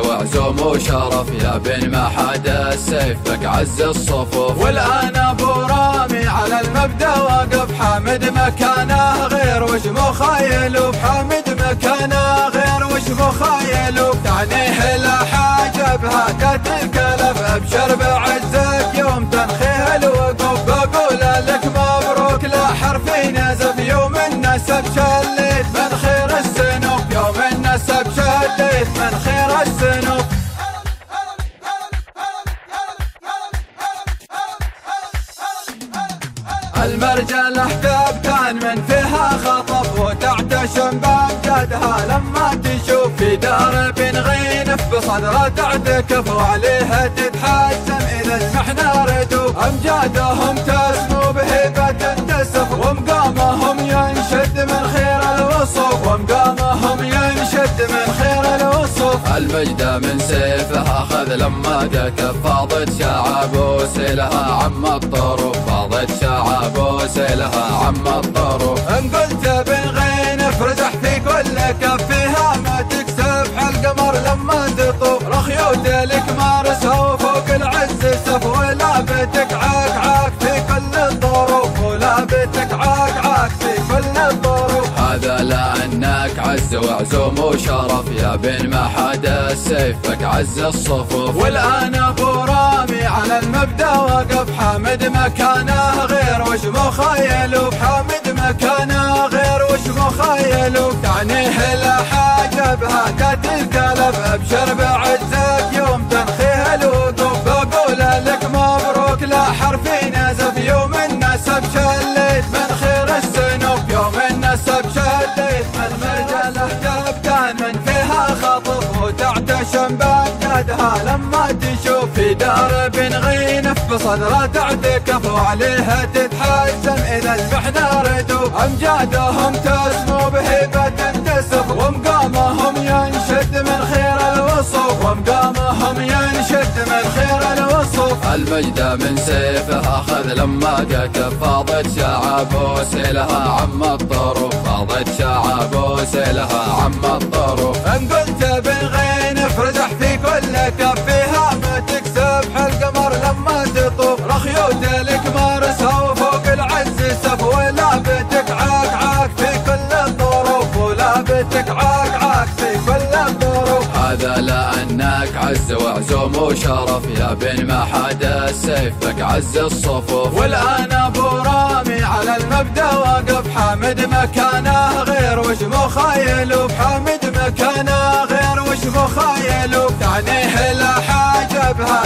عاك في كل الظروف. هذا لأنك عز وعزوم وشرف، يا بن ما حدا سيفك عز الصفوف. والآن أبو رامي على المبدأ واقف، حامد مكانه غير وش مخيلوك، حامد مكانه غير وش مخيلوك، تعنيه لا حاجة بهتات الكلب، أبشر بعزك يوم تنخيه الوقوف، بقول لك مبروك لا حرف نزف، يوم النسب شليت من خير السنوف، يوم النسب شليت من خير السنوف. المرجله كبتان من فيها خطف، وتعتشم بأمجادها لما تشوف، في دار بن غينف بصدره تعتكف وعليها تتحسن، إذا جمحنا ردو أمجادهم تسمو بهبة تنتسخ، ومقامهم ينشد من خير الوصف، ومقامهم ينشد من خير الوصف. المجد من سيفها أخذ لما جاك، فاضت شعب وسيلها عم الطروف، فاضت شعب وسيلها عم الطروف. انقلت بن غينف رزح في كل كف، فيها ما تكسب حالقمر لما تطوف، رخيوت لك مارسها وفوق العز سف، ولا بتك عاك عاك في كل الظروف، ولا بتك عاك عاك في كل الظروف. هذا لأنك عز وعزوم وشرف، يا بن ما حدا سيفك عز الصفوف. والآن أبو رامي على المبدأ واقف، حامد مكانه غير وش مخيلوك، حامد مكانه غير وش مخيلوك، تعنيه لا حاجة بهتات الكلب، أبشر بعزك يوم تنخيه الوقوف، بقول لك مبروك لا حرف نزف، يوم النسب شليت من خير السنوف، يوم النسب شليت من مرجله كبتان من فيها خطف، وتعتشم بأجدادها لما تشوف، في دار بن غينف بصدره تعتكف وعليها تتحسن، إذا جمحنا ردو أمجادهم تسمو بهبة تنتسخ، ومقامهم ينشد من خير الوصف، ومقامهم ينشد من خير الوصف. المجد من سيفها أخذ لما جاك، فاضت شعب وسيلها عم الطروف، فاضت شعب وسيلها عم الطروف. انقلت بن غينف رزح في كل كف، فيها ما تكسب حالقمر لما تطوف، رخيوت لك مارسها وفوق العز سف، ولا بتك عاك عاك في كل الظروف، ولا بتك عاك عاك في كل الظروف. هذا لأنك عز وعزوم وشرف، يا بن ما حدا سيفك عز الصفوف. والآن أبو رامي على المبدأ واقف، حامد مكانه غير وش مخيلوك، حامد مكانه غير وش مخيلوك،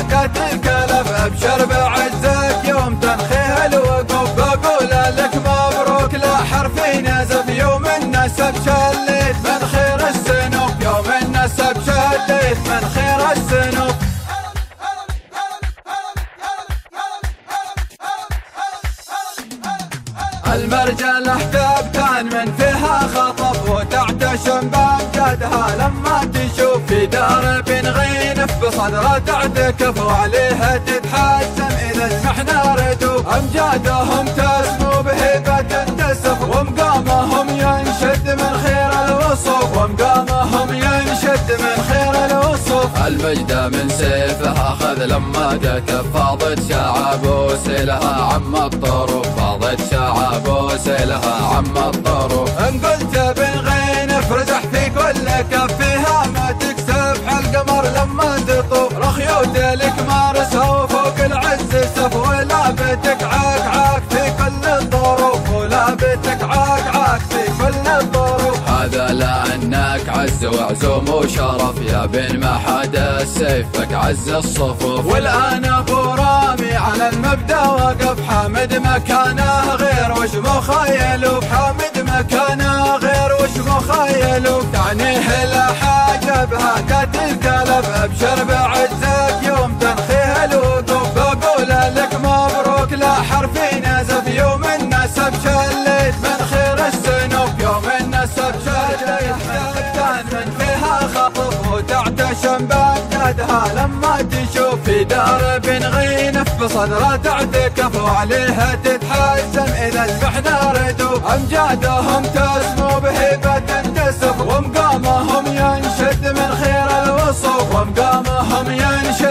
حكت الكلف ابشر بعزك يوم تنخيها الوقوف بقول لك مبروك لا حرفي نزف يوم النسب شليت من خير السنوب يوم النسب شليت من خير السنوب. المرجل احتاب كان من فيها خطف وتعتشم بامجدها لما تشوف في دار بن غينف بصدره تعتكف وعليها تتحسم اذا سمحنا ردوب امجادهم تسمو بهيبه تنتسف ومقامهم ينشد من خير الوصف ومقامهم ينشد من خير الوصف. المجد من سيفها خذ لما جت فاضت شعب وسيلها عم الطروف فاضت شعب وسيلها عم الطروف. ان قلت بن غينف رزح في كل كف فيها ما تكسب حالقمر لما تطوف رخيوت لك مارسها وفوق العز سف ولابتك عكعاك في كل الظروف ولابتك عكعاك في كل الظروف. هذا لأنك عز وعزوم وشرف يا بن ما حدا سيفك عز الصفوف. والآن أبو رامي على المبدأ وقف حامد مكانه غير وش مخيلوف حامد مكانه غير وش مخيلوف. تعنيه لا حاجة بهاكت الكلف أبشر بعزك يوم تنخيه الوقوف بقول لك مبروك لا حرفي نزف يوم النسب شليت من خير السنوب يوم النسب شليت من فيها خطف وتعتشم بأجدادها لما تشوف في دار بن غينف بصدره تعتكف وعليها تتحسم إذا سمحنا ردوب أمجادهم تسمو بهيبة تنتسف ومقامهم ينشد من خير الوصف ومقامهم ينشد من خير الوصف. المجد من سيفها خذ لما جت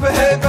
فاضت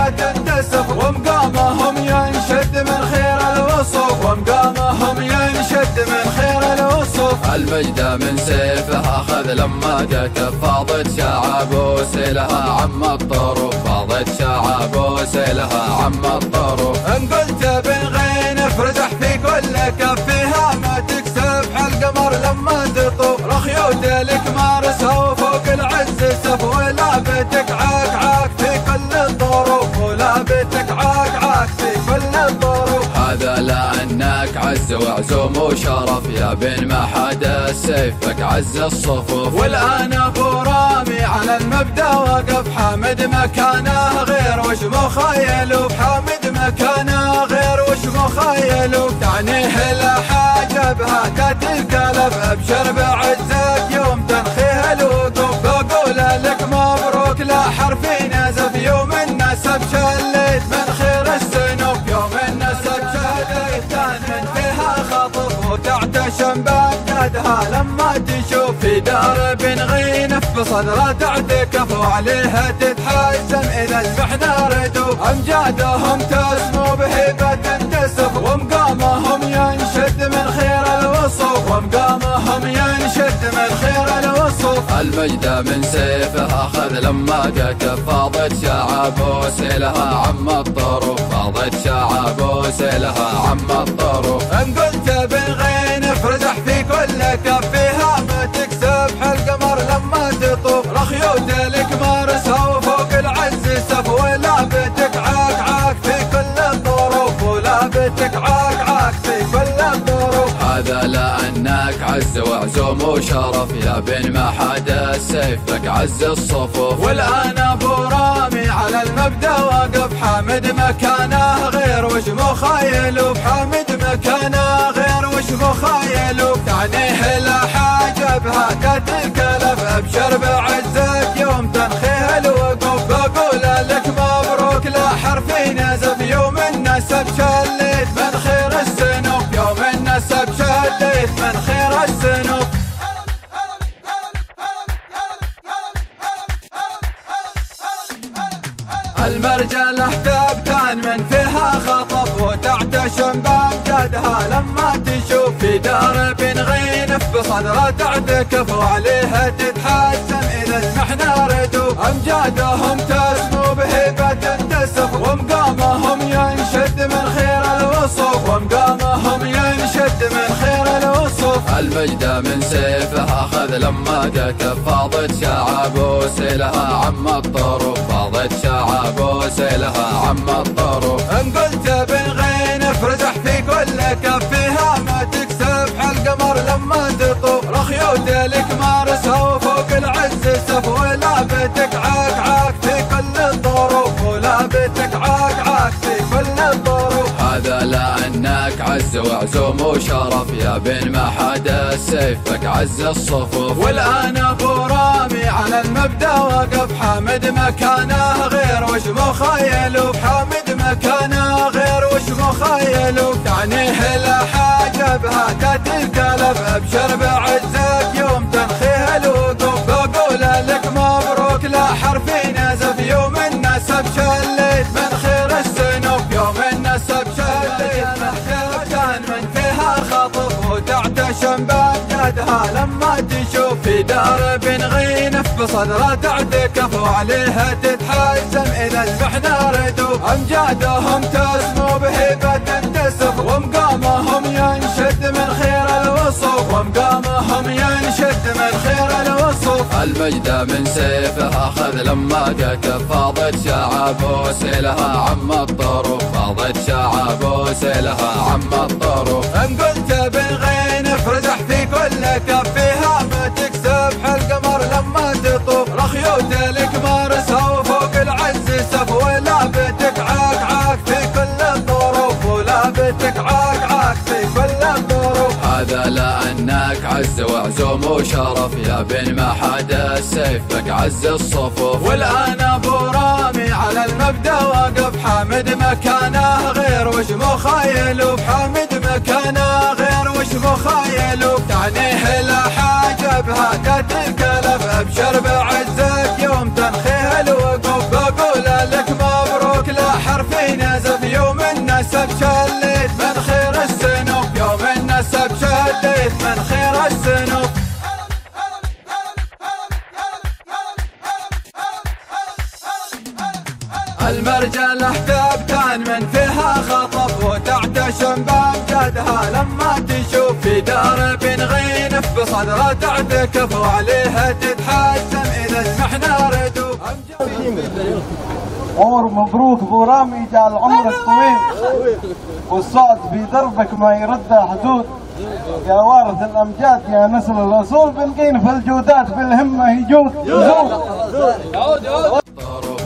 شعب وسيلها عم الطروف فاضت شعب وسيلها عم الطروف. إن قلت بن غينف رزح في كل كف فيها ما تكسب حالقمر لما تطوف رخيوت لك مارسها وفوق العز سف ولابتك عكعاك في كل الظروف ولابتك عكعاك في كل الظروف. هذا لأنك عز وعزوم وشرف يا بن ما حدا سيفك عز الصفوف. والآن أبو رامي على المبدأ واقف حامد مكانه غير وش مخيلوف حامد مكانه غير وش مخيلوف. تعنيه لا حاجة بهاكت الكلف أبشر بعزك يوم تنخيه الوقوف بقول لك مبروك لا حرفي نزف يوم النسب شليت من خير السنوب يوم النسب شليت من خير السنوب. المرجل احتاب كان من فيها خطف وتعتشم بامجدها لما تشوف في دار بن غينف بصدره تعتكف وعليها تتحسم اذا سمحنا ردوب امجادهم تسمو بهيبه تنتسف ومقامهم ينشد من خير الوصف ومقامهم ينشد من خير الوصف. المجد من سيفها خذ لما جت فاضت شعب وسيلها عم الطروف فاضت شعب وسيلها عم الطروف. ان قلت بن غينف رزح في كل كف فيها ما تكسب حالقمر لما تطوف رخيوت لك مارسها وفوق العز سف ولابتك عكعاك في كل الظروف ولابتك عكعاك في كل الظروف. هذا لأنك عز وعزوم وشرف يا بن ما حدا سيفك عز الصفوف. والآن أبو رامي على المبدأ واقف حامد مكانه غير وش مخيلوف حامد مكانه غير وش مخيلوف. تعنيه لا حاجة بهاكت الكلف أبشر بعزك يوم تنخيه الوقوف بقول لك مبروك لا حرفي نزف يوم النسب شليت من خير السنوب يوم النسب شليت من فيها خطف وتعتشم بأجدادها لما تشوف في دار بن غينف بصدره تعتكف وعليها تتحسم إذا سمحنا ردوب أمجادهم تسمو بهيبة تنتسف ومقامهم ينشد من خير الوصف ومقامهم ينشد من خير الوصف. المجد من سيفها خذ لما جت فاضت شعب وسيلها عم الطروف فاضت شعب وسيلها عم الطروف. إن قلت بن غينف رزح في كل كف فيها ما تكسب حالقمر هناك عز وعزوم وشرف يا بن ما حدا السيف لك عز الصفوف. والآن أبو رامي على المبدأ واقف، حامد مكانه غير وجمه خايلوب، حامد مكانه غير وجمه خايلوب، تعنيه لا حاجة بهذا الكلف، أبشر بعزك يوم تنخيه الوقوف. بقول لك مبروك لا حرف نزف، يوم النسب شليت من خير السنوب، يوم النسب شليت من خير السنوب. المرجل احتبتان من فيها خطف، وتعتشم بامجدها لما تشوف، في دار بن غينف بخضرة تعتكف، وعليها تتحسم إذا سمحنا ردوف. أمجادهم تسمو بهبة تنتسف، ومقامهم ينشد من خير الوصف، ومقامهم ينشد من خير الوصف. المجد من سيفها خذ لما قتف، فاضت شعب وسيلها عم الطروف، فاضت شعب وسيلها عم الطروف. إن قلت بن غينف رزح في كل كف، فيها ما تكسب حالقمر لما تطوف، رخيوت لك مارسها وفوق العز سف، ولابتك عكعاك في كل الظروف، ولابتك عكعاك في كل الظروف. هذا لأنك عز وعزوم وشرف يا بن ما حدا السيف لك عز الصفوف. والآن أبو رامي على المبدأ واقف، حامد مكانه غير وجمه خايلوب، حامد مكانه غير وجمه خايلوب، تعنيه لا حاجة بهذا الكلف، أبشر بعزك يوم تنخيه الوقوف. بقول لك مبروك لا حرف نزف، يوم النسب شليت من خير السنوب، يوم النسب شليت من خير من فيها خطف، وتعتشم بأبجدها لما تشوف، في دار بن غينف بصدرة تعتكف، وعليها تتحزم إذا سمحنا ردوف. أمجادهم تسمو بهبة تنتسف، ومقامهم ينشد من خير الوصف، ومقامهم ينشد من خير الوصف. المجد من سيفها خذ لما قتف، فاضت شعب وسيلها عم الطروف، فاضت شعب وسيلها عم الطروف. إن قلت بن غينف رزح في كل كف، فيها ما تكسب حالقمر لما تطوف، رخيوت لك مارسها وفوق العز سف، ولابتك عكعاك في كل الظروف، ولابتك عكعاك في كل الظروف. هذا لأنك عز وعزوم وشرف يا بن ما حدا السيف لك عز الصفوف. والآن أبو رامي على المبدأ واقف، حامد مكانه غير وجمه خايلوب، حامد مكانه غير وجمه خايلوب، تعنيه لا حاجة بهذا الكلف، أبشر بعزك يوم تنخيه الوقوف. بقول لك مبروك لا حرف نزف، يوم النسب شليت من خير السنوب، يوم النسب شليت من خير السنوب. المرجل احتبتان من فيها خطف، وتعتشم بأمجدها لما تشوف، في دار بن غينف بصدرة تعتكف، وعليها تتحسم إذا سمحنا ردوف. عمر مبروك أبو رامي، جعل عمرك طويل، والسعد في دربك ما يرد حدود، يا وارث الأمجاد يا نسل الرسول، بن غينف الجودات بالهمة يجود.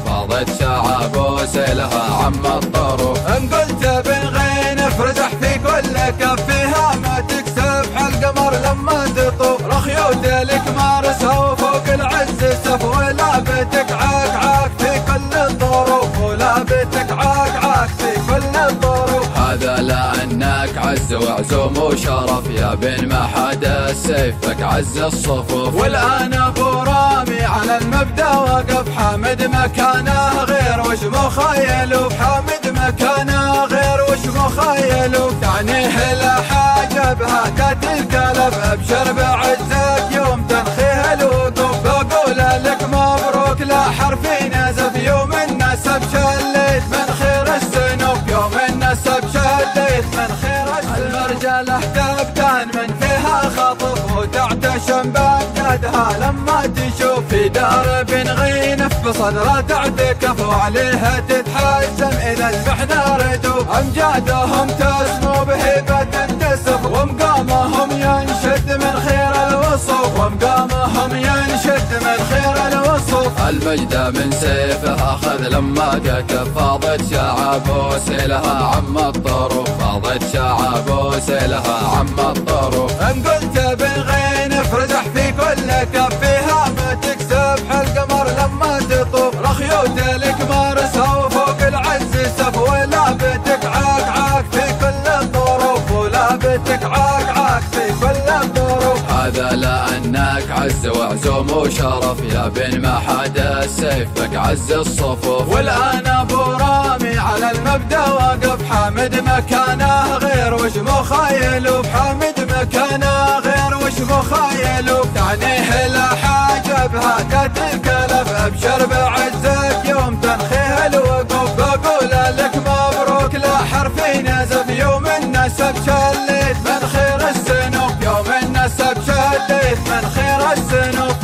فاضت شعب وسيلها عم الطروف. إن قلت بن غينف رزح في كل كف، فيها ما تكسب حالقمر لما تطوف، رخيوت لك مارسها وفوق العز سف، ولابتك عكعاك في كل الظروف، ولابتك عكعاك في كل الظروف. هذا لأنك عز وعزوم وشرف يا بن ما حدا السيف لك عز الصفوف. والآن أبو رامي على المبدأ واقف، حامد مكانه غير وجمه خايلوب، حامد مكانه غير وجمه خايلوب، تعنيه لا حاجة بهذا الكلف، أبشر بعزك يوم تنخيه الوقوف. بقول لك مبروك لا حرف نزف، يوم النسب شليت من خير السنوب، يوم النسب شليت من خير السنوب. المرجل احتبتان من فيها خطف، وتعتشم بأمجدها لما تشوف، في دار بن غينف بصن رادعت كفو عليها تتحسن إذا شبحنا ردوب أمجادهم تسمو بهبة تنتسب ومقامهم ينشد من خير الوصوف ومقامهم ينشد من خير الوصوف المجد من سيفها أخذ لما قك فاضت شعب وسيلها عم الطروف فاضت شعب وسيلها عم الطروف إن قلت بن غينف رجح في كل كفها ما تكسب حالقمر لما تطوف رخيوت الكبار سوا فوق العز سف ولا بتك عاك عاك في كل الظروف ولا بتك عاك عاك في كل الظروف هذا لأنك عز وعزوم وشرف يا بن ما حدا سيفك عز الصفوف والآن أبو رامي على المبدأ واقف حامد مكانه غير وش مخيلوب حامد مكانه غير وش مخيلوب تعنيه لا حاجة بهاك تنكلف أبشر بعزك يوم تنخيه الوقوف بقول لك مبروك لا حرف نزف يوم النسب شليت من خير السنوب يوم النسب شليت من خير السنوب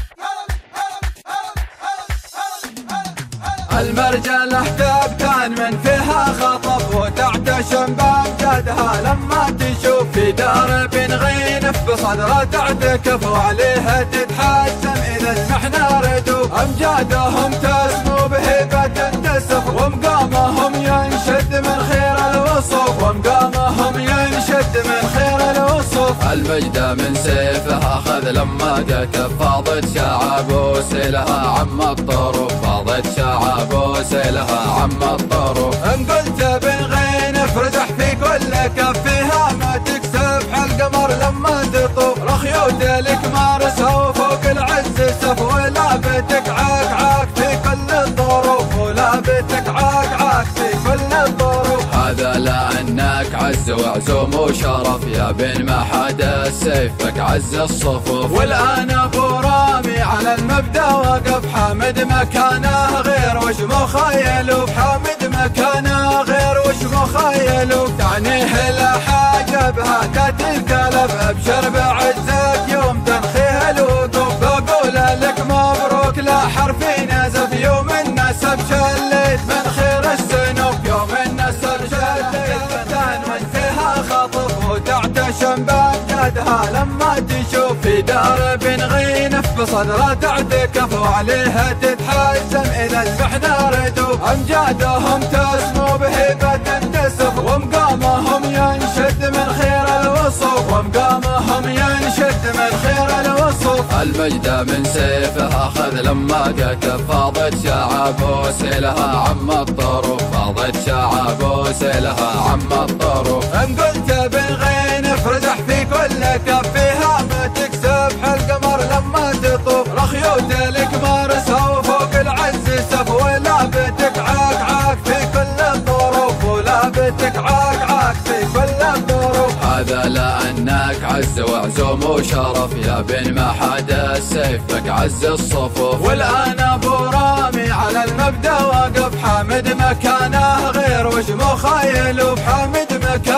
المرجل احتاب كان من فيها خطف وتعتشم بامجادها لما تشوف في دار بن غينف بصدره تعتكف وعليها تتحسن اذا شبحنا ردوب امجادهم تسمو بهبه تنتسف ومقامهم ينشد من خير الوصوف ومقامهم ينشد من خير الوصوف المجد من سيفها اخذ لما قك فاضت شعب وسيلها عم الطروف فاضت شعب وسيلها عم الطروف ان قلت بن غينف رجح في كل كفها ما تكسب حالقمر لما تطوف رخيوت الكمار سوا فوق العز سف ولا بتك عاك عاك في كل الظروف ولا بتك عاك عاك في كل الظروف هذا لأنك عز وعزوم وشرف يا بن ما حدا سيفك عز الصفوف والآن أبو رامي على المبدأ واقف حامد مكانه غير وش مخيلوب حامد مكانه غير وش مخيلوب تعنيه لا حاجة بهاك تنكلف أبشر بعزك يوم تنخيه الوقوف بقول لك مبروك لا حرف نزف يوم النسب شليت من خير السنوب يوم النسب شليت من فيها خطف وتعتشم بامجادها لما تشوف في دار بن غينف بصدره تعتكف وعليها تتحسن اذا شبحنا ردوب امجادهم تسمو بهبه تنتسف ومقامهم ينشد من خير الوصوف ومقامهم ينشد من خير الوصوف المجد من سيفها اخذ لما قك فاضت شعب وسيلها عم الطروف فاضت شعب وسيلها عم الطروف ان قلت بن غينف رجح في كل كفها ما تكسب حالقمر لما تطوف رخيوت الكبار سوا فوق العز سف ولا بتك عاك عاك في كل الظروف ولا بتك عاك عاك في كل الظروف هذا لأنك عز وعزوم وشرف يا بن ما حدا سيفك عز الصفوف والآن أبو رامي على المبدأ واقف حامد مكانه غير وش مخيلوب حامد مكانه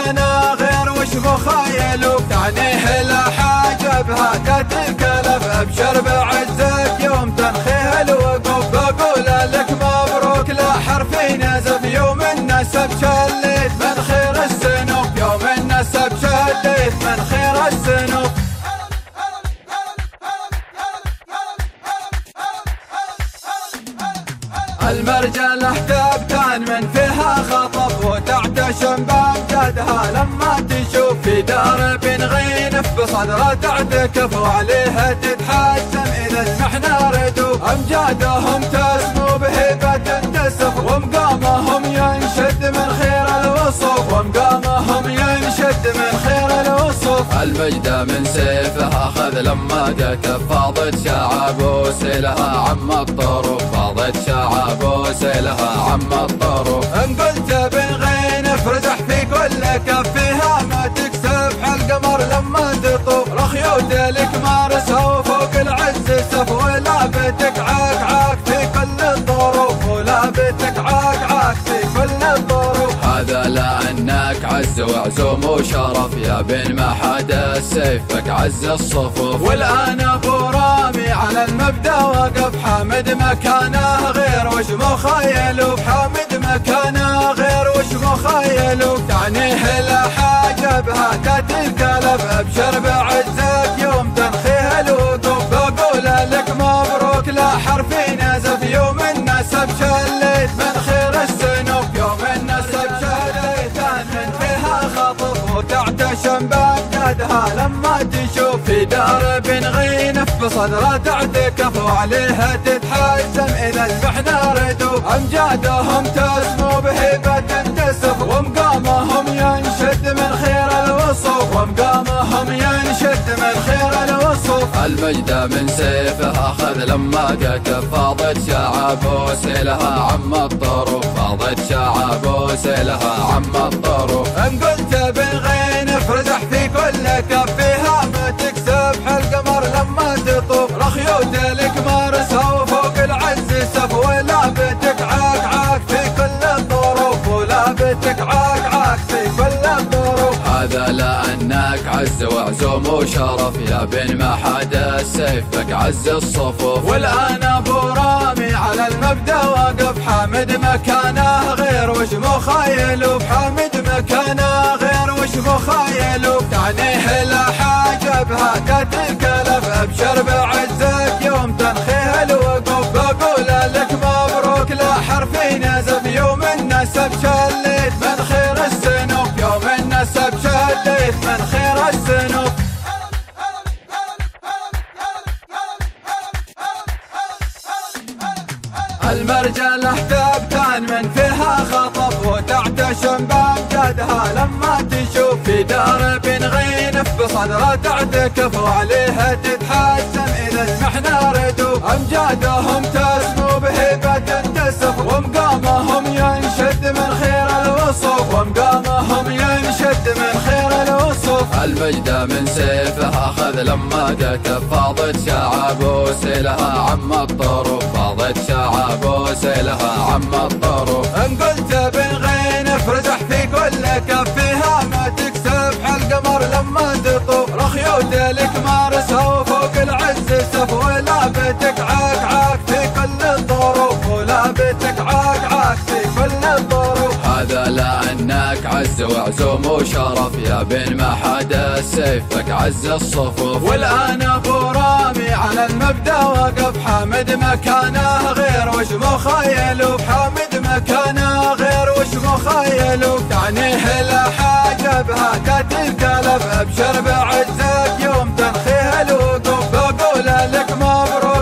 غير وش مخيلوب تعنيه لا حاجة بهاك تنكلف أبشر بعزك يوم تنخيه الوقوف بقول لك مبروك لا حرف نزف يوم النسب شليت من خير السنوب يوم النسب شليت من خير السنوب المرجل احتاب كان من فيها خطف وتعتشم بامجادها لما تشوف في دار بن غينف بصدره تعتكف وعليها تتحسن اذا شبحنا ردوب امجادهم تسمو بهبه تنتسف ومقامهم ينشد من خير الوصوف ومقامهم ينشد من خير الوصوف المجد من سيفها اخذ لما قك فاضت شعب وسيلها عم الطروف فاضت شعب وسيلها عم الطروف ان قلت بن غينف رجح في كل كفها ما تكسب حالقمر لما تطوف رخيوت الكمار سوا فوق العز سف ولا بتك عاك عاك في كل الظروف ولا بتك عاك عاك في كل الظروف هذا لأنك سيفك عز وعزوم وشرف يا بن ما حدا سيفك عز الصفوف. والآن أبو رامي على المبدأ وقف، حامد مكانه غير وش مخيلوك، حامد مكانه غير وش مخيلوك، تعنيه لا حاجة بهتات الكلب، أبشر بعزك يوم تنخيه الوقوف، بقول لك مبروك لا حرفي نزف، يوم النسب شليت من خير السنوب، يوم النسب شليت من فيها خطف، وتعتشم بأجدادها لما تشوف، في دار بن غينف بصدره تعتكف، وعليها تتحزم إذا أصبحنا ردوب، أمجادهم تسمو بهبة تنتسب، ومقامهم ينشد من خير الوصوف، ومقامهم ينشد من خير الوصوف. المجد من سيفه أخذ لما قتف، فاضت شعب وسيلها عم الطروف، فاضت شعب وسيلها عم الطروف. إن قلت بن غينف رزح في كل كف، فيها ما تكسب حالقمر لما تطوف، رخيوت الكمارسها وفوق العز سف، ولا بتك عاك عاك في كل الظروف، ولا بتك عاك عاك في كل الظروف. هذا لأنك عز وعزوم وشرف يا بن ما حدا سيفك عز الصفوف. والآن أبو رامي على المبدأ وقف، حامد مكانه غير وش مخيلوك، حامد مكانه غير وش مخيلوك، تعنيه لا حاجة بهتات الكلب، أبشر بعزك يوم تنخيه الوقوف، بقول لك مبروك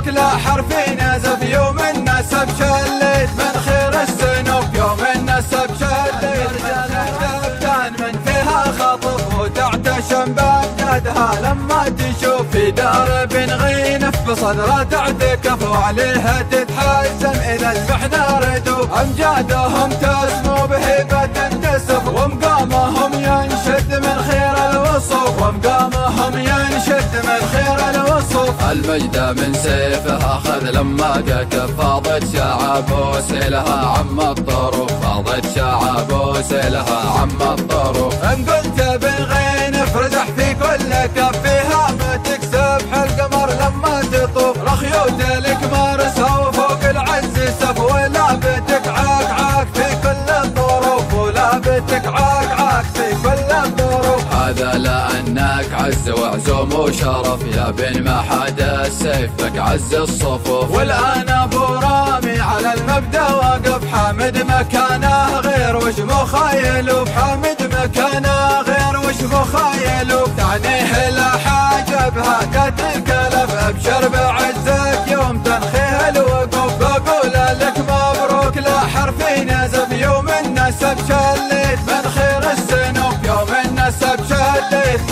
لا حرفي نزف، يوم النسب شليت من خير السنوب، يوم النسب شليت من خير السنوب. المرجل احتبتان من فيها خطف، وتعتشم بأمجادها لما تشوف، في دار بن غينف بصدره تعتكف، وعليها تتحسم إذا سمحنا ردوب، أمجادهم تسمو بهبة تنتسف، ومقامهم ينشد من خير الوصوف، ومقامهم ينشد من خير الوصوف. المجد من سيفه أخذ لما قتف، فاضت شعب وسيلها عم الطروف، فاضت شعب وسيلها عم الطروف. إن قلت بن غينف رزح في كل كف، فيها ما تكسب حالقمر لما تطوف، رخيوت الكمارسها وفوق العز سف، ولا بتك عاك عاك في كل الظروف، ولا بتك عاك عاك في كل الظروف. هذا لأنك عز وعزوم وشرف يا بن ما حدا سيفك عز الصفوف. والآن أبو رامي على المبدأ وقف، حامد مكانه غير وش مخيلوك، حامد مكانه غير وش مخيلوك، تعنيه لا حاجة بهتات الكلب، أبشر بعزك يوم تنخيه الوقوف، بقول لك مبروك لا حرفي نزف، يوم النسب شليت من خير السنوب، يوم النسب شليت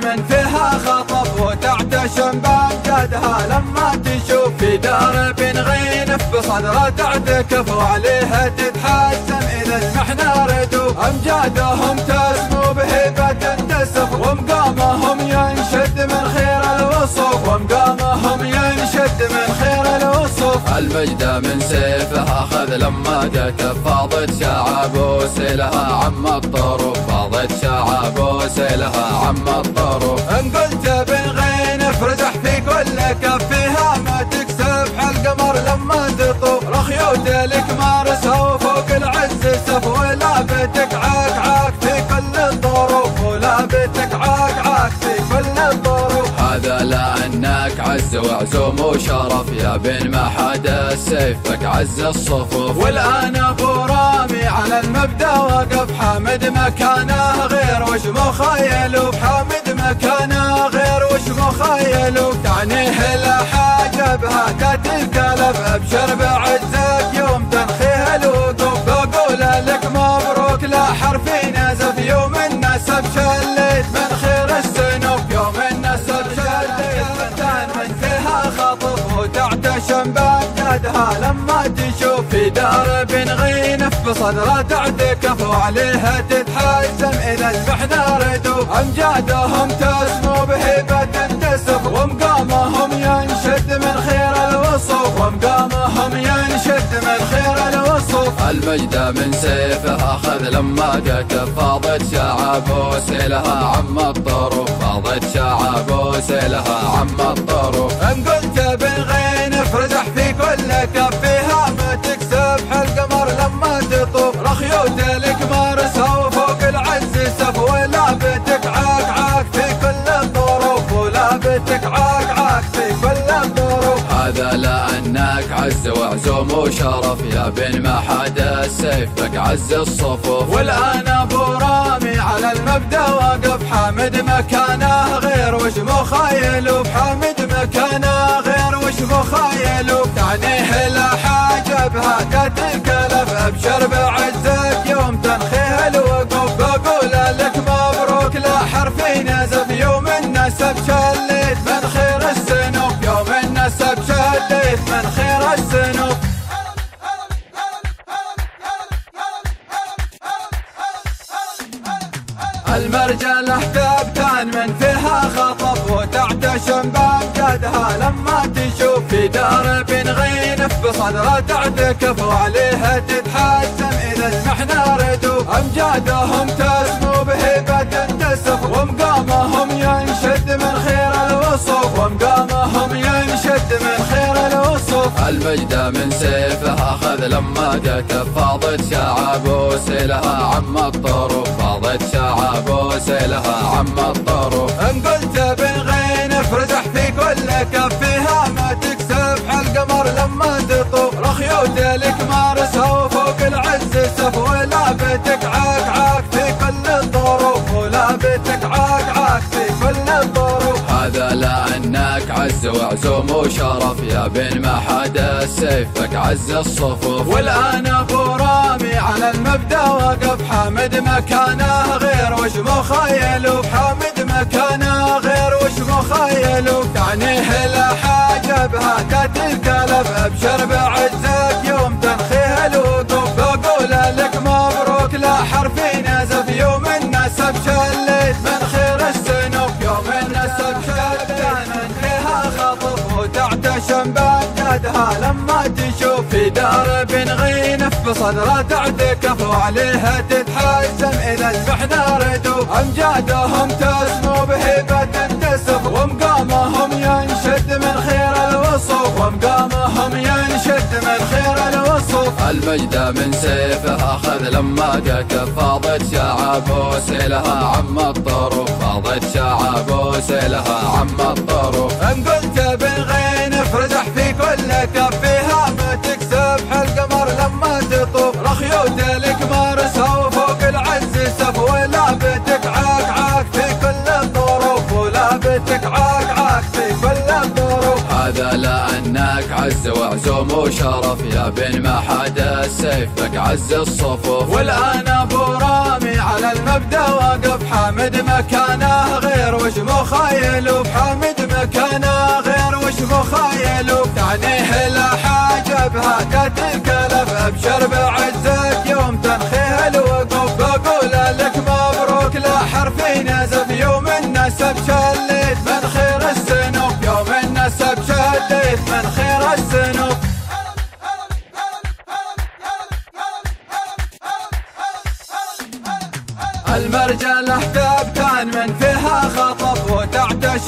من فيها خطف، وتعتشم بأجدادها لما تشوف، في دار بن غينف بصدره تعتكف، وعليها تتحزم إذا أصبحنا ردوب، أمجادهم تسمو بهبة تنتسف، ومقامهم ينشد من خير الوصوف، ومقامهم ينشد من خير الوصوف. المجد من سيفه أخذ لما قتف، فاضت شعب وسيلها عم الطروف، فاضت شعب وسيلها عم الطروف. إن قلت بن غينف رزح في كل كف، فيها ما تكسب حالقمر لما تطوف، رخيوت الكمارسها وفوق العز سف، ولا بتك عاك عاك في كل الظروف، ولا بتك عاك عاك في كل الظروف. هذا لأنك عز وعزوم وشرف يا بن ما حدا سيفك عز الصفوف. والآن أبو رامي على المبدأ وقف، حامد مكانه غير وش مخيلوك، حامد مكانه غير وش مخيلوك، تعنيه لا حاجة بهتات الكلب، أبشر بعزك يوم تنخيه الوقوف، بقول لك مبروك لا حرفي نزف، يوم النسب شليت من خير السنوب، يوم النسب شليت من خير السنوب. المرجل احتبتان من فيها خطف، وتعتشم بأمجادها لما تشوف، في دار بن غينف بصدره تعتكف، وعليها تتحسم إذا أصبحنا ردوب، أمجادهم تسمو بهبة تنتسف، ومقامهم ينشد من خير الوصوف، ومقامهم نظامهم ينشد من خير الوصف، المجد من سيفها خذ لما جت، فاضت شعب وسيلها عم الطرف، فاضت شعب وسيلها عم الطرف. انقلت بن غينف رجح في كل كفها، ما تكسب حالقمر لما تطوف، رخيوت لك مارسها وفوق العز سف، ولا بتك عاك عاك في كل الظروف، ولا بتك عاك عاك في كل الظروف. هذا لأنك عز وعزوم وشرف، يا بن ما حدا سيفك عز الصفوف. والآن أبو رامي على المبدأ وقف، حامد مكانه غير وش مخيلوك، حامد مكانه غير وش مخيلوك، تعنيه لا حاجة بها تاتي الكلب، أبشر بعزك يوم تنخيه الوقوف، بقول لك مبروك لا حرف نزف، يوم النسب شليت من خير السنوف، يوم النسب شليت فتان من فيها خطف، وتعتشم بأجدادها لما تشوف، في دار بن غينف بصدره تعتكف، وعليها تتحزم إذا أصبحنا ردوف، أمجادهم تسمو بهبة تنتسف، ومقامهم ينشد من خير الوصف، ومقامهم ينشد من خير الوصف. المجد من سيفها خذ لما جت، فاضت شعب وسيلها عم الطرف، فاضت شعب وسيلها عم الطرف. انقلت بن غينف رجح في كل كفها، ما تكسب حالقمر لما تطوف، رخيوت لك مارسها وفوق العز سف، ولا بتك عاك عاك في كل الظروف، ولا بتك عاك عاك في كل الظروف. هذا لأنك عز وعزوم وشرف، يا بن ما حدا سيفك عز الصفوف. والآن أبو رامي على المبدأ وقف، حامد مكانه غير وش مخيلوك، حامد مكانه غير وش مخيلوك، تعنيه لا حاجة بها تاتي الكلب، أبشر بعزك يوم تنخيه الوقوف، بقول لك مبروك لا حرف نزف، يوم النسب شليت من خير السنوف، يوم النسب شليت من خير السنوف. المرجله تبتان من فيها خطف، وتعتشم بأمجادها لما تشوف، في دار بن غينف بصدره تعتكف، وعليها تتحسم إذا أصبحنا ردوف، أمجادهم تسمو بهبة تنتسف، ومقامهم ينشد من خير الوصف، ومقامهم ينشد من خير الوصف. المجد من سيفها خذ لما جت، فاضت شعب وسيلها عم الطرف، فاضت شعب وسيلها عم الطرف. انقلت بن غينف رجح في كل كفها، ما تكسب حالقمر لما تطوف، رخيوت لك مارسها وفوق العز سف، ولا بتك عاك عاك في كل الظروف، ولا بتك عاك عاك في كل الظروف. هذا لأنك عز وعزوم وشرف، يا بن ما حدا سيفك عز الصفوف. والآن أبو رامي على المبدأ وقف، حامد مكانه غير وش مخيلوك، حامد مكانه غير وش مخيلوك، تعنيه لا حاجة بها تاتي الكلب، أبشر بعزك يوم تنخيه الوقوف، بقول لك مبروك لا حرف نزف، يوم النسب شليت من خير السنوف، يوم النسب شليت من فيها خطف، وتعتشم بأجدادها لما تشوف، في دار بن غينف بصدره تعتكف، وعليها تتحزم إذا أصبحنا ردوف، أمجادهم تسمو بهبة تنتسف، ومقامهم ينشد من خير الوصف، ومقامهم ينشد من خير الوصف. المجد من سيفها خذ لما جت، فاضت شعب وسيلها عم الطرف، فاضت شعب وسيلها عم الطرف. انقلت بن غينف رجح في كل كفها، ما تكسب حالقمر لما تطوف، رخيوت لك مارسها وفوق العز سف، ولا بتك عاك عاك في كل الظروف، ولا بتك عاك عاك في كل الظروف. هذا لأنك عز وعزوم وشرف، يا بن ما حدا سيفك عز الصفوف. والآن أبو رامي على المبدأ وقف، حامد مكانه غير وش مخيلوك، حامد مكانه غير وش مخيلوك، تعنيه لا حاجة بها تاتي الكلب، أبشر بعزك يوم تنخيه الوقوف، بقول لك مبروك لا حرف نزف، يوم النسب شليت من خير السنوف، يوم النسب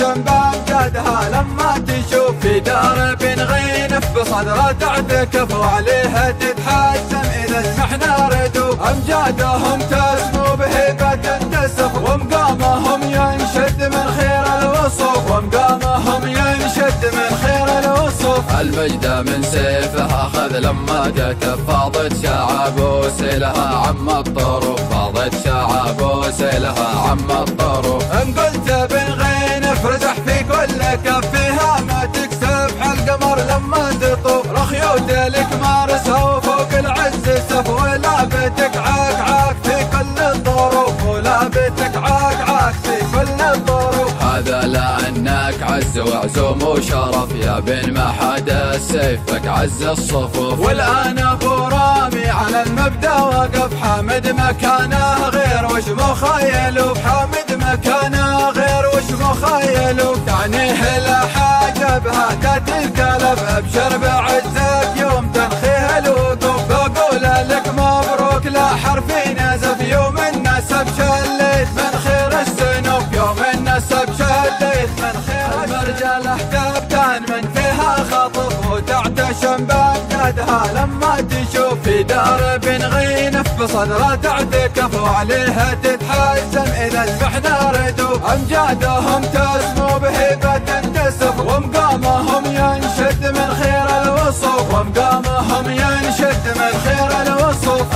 عرش بامجادها لما تشوف في دار بن غينف بصدره تعتكف وعليها تتحسم إذا سمحنا ردوا أمجادهم تسمو بهبة تنتسخ ومقامهم ينشد من خير الوصف ومقامهم ينشد من خير الوصف. المجد من سيفها خذ لما جت فاضت شعب وسيلها عم الطرف فاضت شعب وسيلها عم الطرف. إن قلت بن غينف رزح في كل كفها ما تكسب حالقمر لما تطوف رخيوتلك مارسها وفوق العز سف ولا بتك عكعاك في كل الظروف ولا بتك عكعاك في كل الظروف. هذا لأنك عز وعزوم وشرف يا بن ما حدا سيفك عز الصفوف. والآن أبو رامي على المبدأ وقف حامد مكانه غير وش مخيلوه حامد مكانه غير وش مخيلوه تعنيه لا حاجة بها تاتي الكلب أبشر بعزك يوم تنخيه الوقوف بقول لك مبروك لا حرفي نزف يوم النسب شليت من خير السنوف يوم النسب شليت من خير المرجله كابتن من فيها خطف وتعتشم بأجدادها لما تشوف في دار بن غينف بصدره تعتكف وعليها تتحسم إذا سمحنا ردوا أمجادهم تسمو بهبة تنتسف ومقامهم ينشد من خير الوصف ومقامهم ينشد من خير الوصف.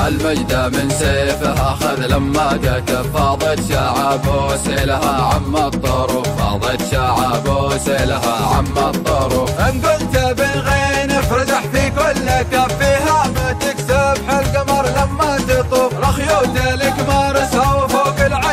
المجد من سيفها خذ لما جت فاضت شعب وسيلها عم الطرف فاضت شعب وسيلها عم الطرف. إن قلت بن غينف رزح في كل كفها ما تكسب حالقمر لما تطوف رخيوتلك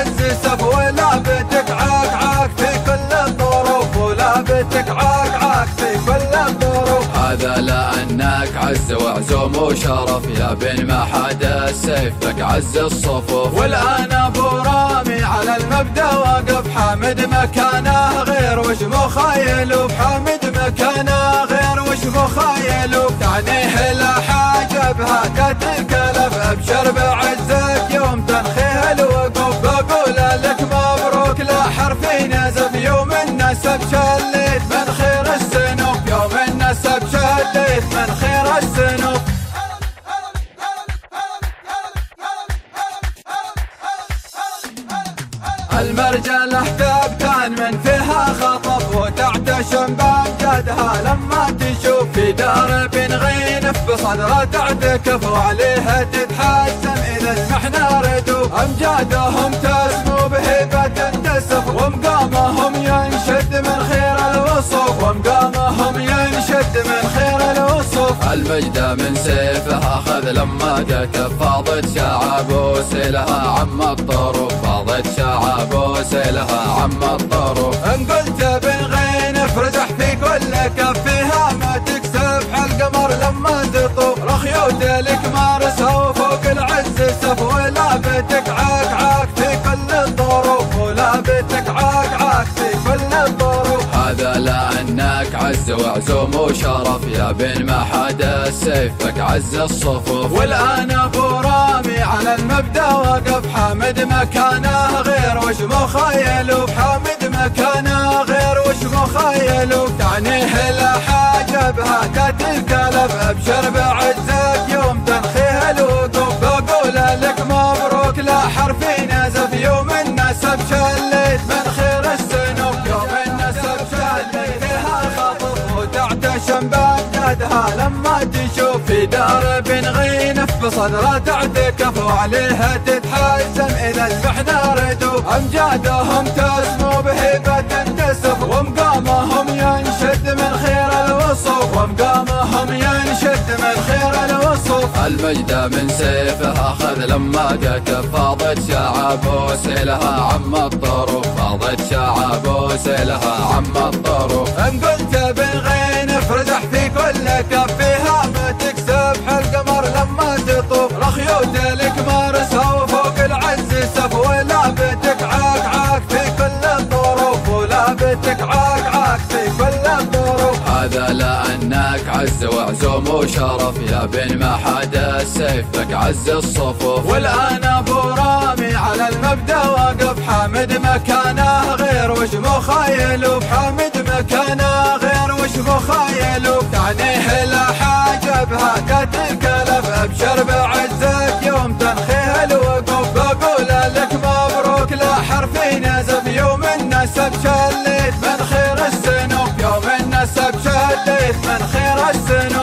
مارسها وفوق العز سف ولا بتك عكعاك في كل الظروف ولا بتك عكعاك في كل الظروف. هذا لأنك عز وعزوم وشرف يا بن ما حدا سيفك عز الصفوف. والآن أبو رامي على المبدأ واقف حامد مكانه غير وش مخيلوه حامد مكانه غير وش مخيلوه تعنيه لا حاجة بها كتل الكلب أبشر بعزك يوم تنخيه الوقوف بقول لك مبروك لا حرفي نزف يوم النسب شليت من خير السنوف يوم النسب شليت من خير السنوف. المرجله كابتن من فيها خطف وتعتشم بأمجادها لما تشوف في دار بن غينف بصدره تعتكف وعليها تتحسم إذا سمحنا ردوا أمجادهم تسمو بهبة تنتسف ومقامهم ينشد من خير الوصف ومقامهم ينشد من خير الوصف. المجد من سيفها خذ لما جت فاضت شعب وسيلها عم الطرف فاضت شعب وسيلها عم الطرف. إن قلت بن غينف رزح في كل كفها ما تكسب حالقمر لما تطوف رخيوتلك مارسها وفوق العز سف ولا بتك عكعاك في كل الظروف ولا بتك عكعاك في كل الظروف. هذا لأنك عز وعزوم وشرف يا بن ما حدا سيفك عز الصفوف. والآن أبو رامي على المبدأ واقف حامد مكانه غير وش مخيلوه حامد مكانه غير وش مخيلوه تعنيه لا حاجة بها كتل الكلب أبشر بعزك يوم تنخيه الوقوف بقول لك مبروك لا حرفي نزف يوم النسب شليت من خير السنوف يوم النسب شليت فيها خطف وتعتشم بأجدادها لما تشوف في دار بن غينف بصدره تعتكف وعليها تتحسم إذا سمحنا ردوا أمجادهم تسمو بهبة تنتسف ومقامهم ينشد من خير الوصف ومقامهم ينشد من خير الوصف. المجد من سيفها خذ لما جت فاضت شعب وسيلها عم الطرف فاضت شعب وسيلها عم الطرف. إن قلت بن غينف رزح في كل كفها ما تكسب حالقمر لما تطوف رخيوتلك مارسها وفوق العز سف ولا بتك عكعاك في كل الظروف ولا بتك عكعاك في كل الظروف. هذا لأنك عز وعز عزوم وشرف يا بن محاد السيف لك عز الصفوف. والآن أبو رامي على المبدأ واقف، حامد مكانه غير وش مخيلو، حامد مكانه غير وش مخيلو، تعنيه لا حاجة بها تتكلف، أبشر بعزك يوم تنخيه الوقوف. بقول لك مبروك لا حرف نزف، يوم النسب شليت من خير السنوف، يوم النسب شليت من خير السنوف.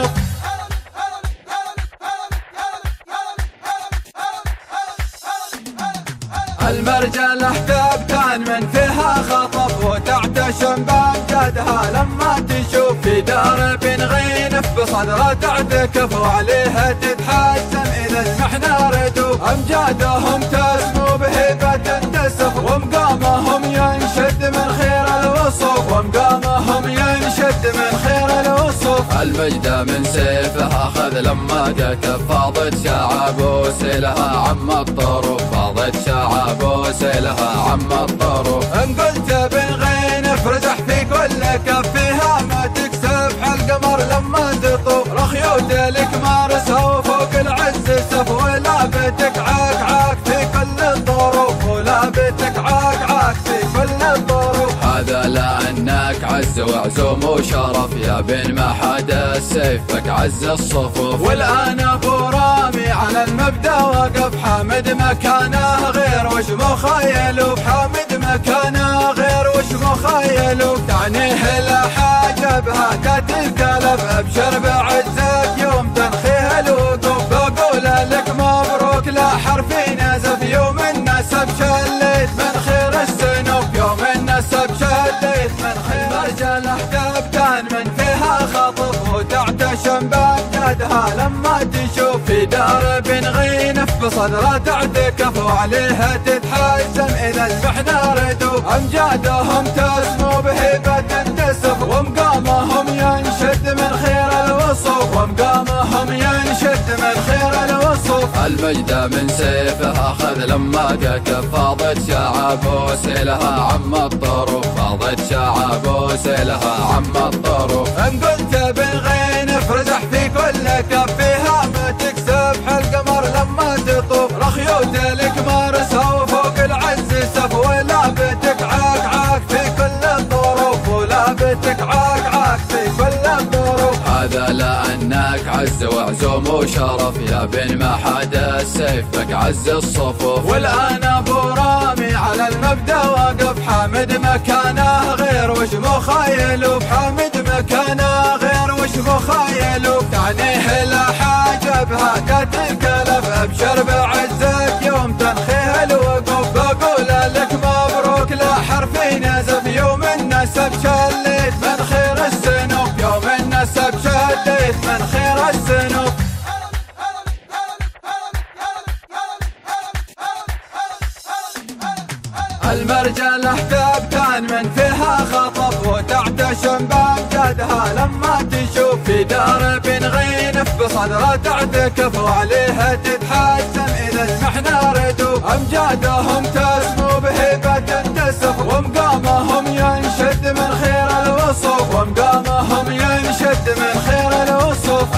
المرجل احتبتان من فيها خطف، وتعتشم بامجدها لما تشوف، في دار بن غينف بصدره تعتكف، وعليها تتحسم اذا سمحنا ردوف. امجادهم تسمو بهبه تنتسخ، ومقامهم ينشد من خير الوصوف، ومقامهم ينشد من خير الوصوف. المجد من سيفها خذ لما جت، فاضت شعب وسيلها عم الطروف، فاضت شعب وسيلها عم الطروف. انقلت بن غينف رزح في كل كف، فيها ما تكسب حالقمر لما تطوف، رخيوت لك مارسها وفوق العز سف، ولا بيتك عكعاك في كل الظروف، ولا بيتك عكعاك في كل الظروف. هذا لأنك عز وعزوم وشرف يا بن محاد السيف لك عز الصفوف. والآن أبو رامي على المبدأ واقف، حامد مكانه غير وش مخيلو، حامد مكانه غير وش مخيلو، تعنيه لا حاجة بها تتكلف، أبشر بعزك يوم تنخيه الوقوف. بقول لك مبروك لا حرف نزف، يوم النسب شليت من خير السنوف، يوم النسب شليت من خير. المرجل احتبتان من فيها خطف، وتعتشم بأمجادها لما تشوف، في دار بن غينف بصدره تعتكف، وعليها تتحزم إذا سمحنا ردوف. أمجادهم تسمو بهبة تنتسف، ومقامهم ينشد من خير الوصوف، ومقامهم ينشد من خير الوصوف.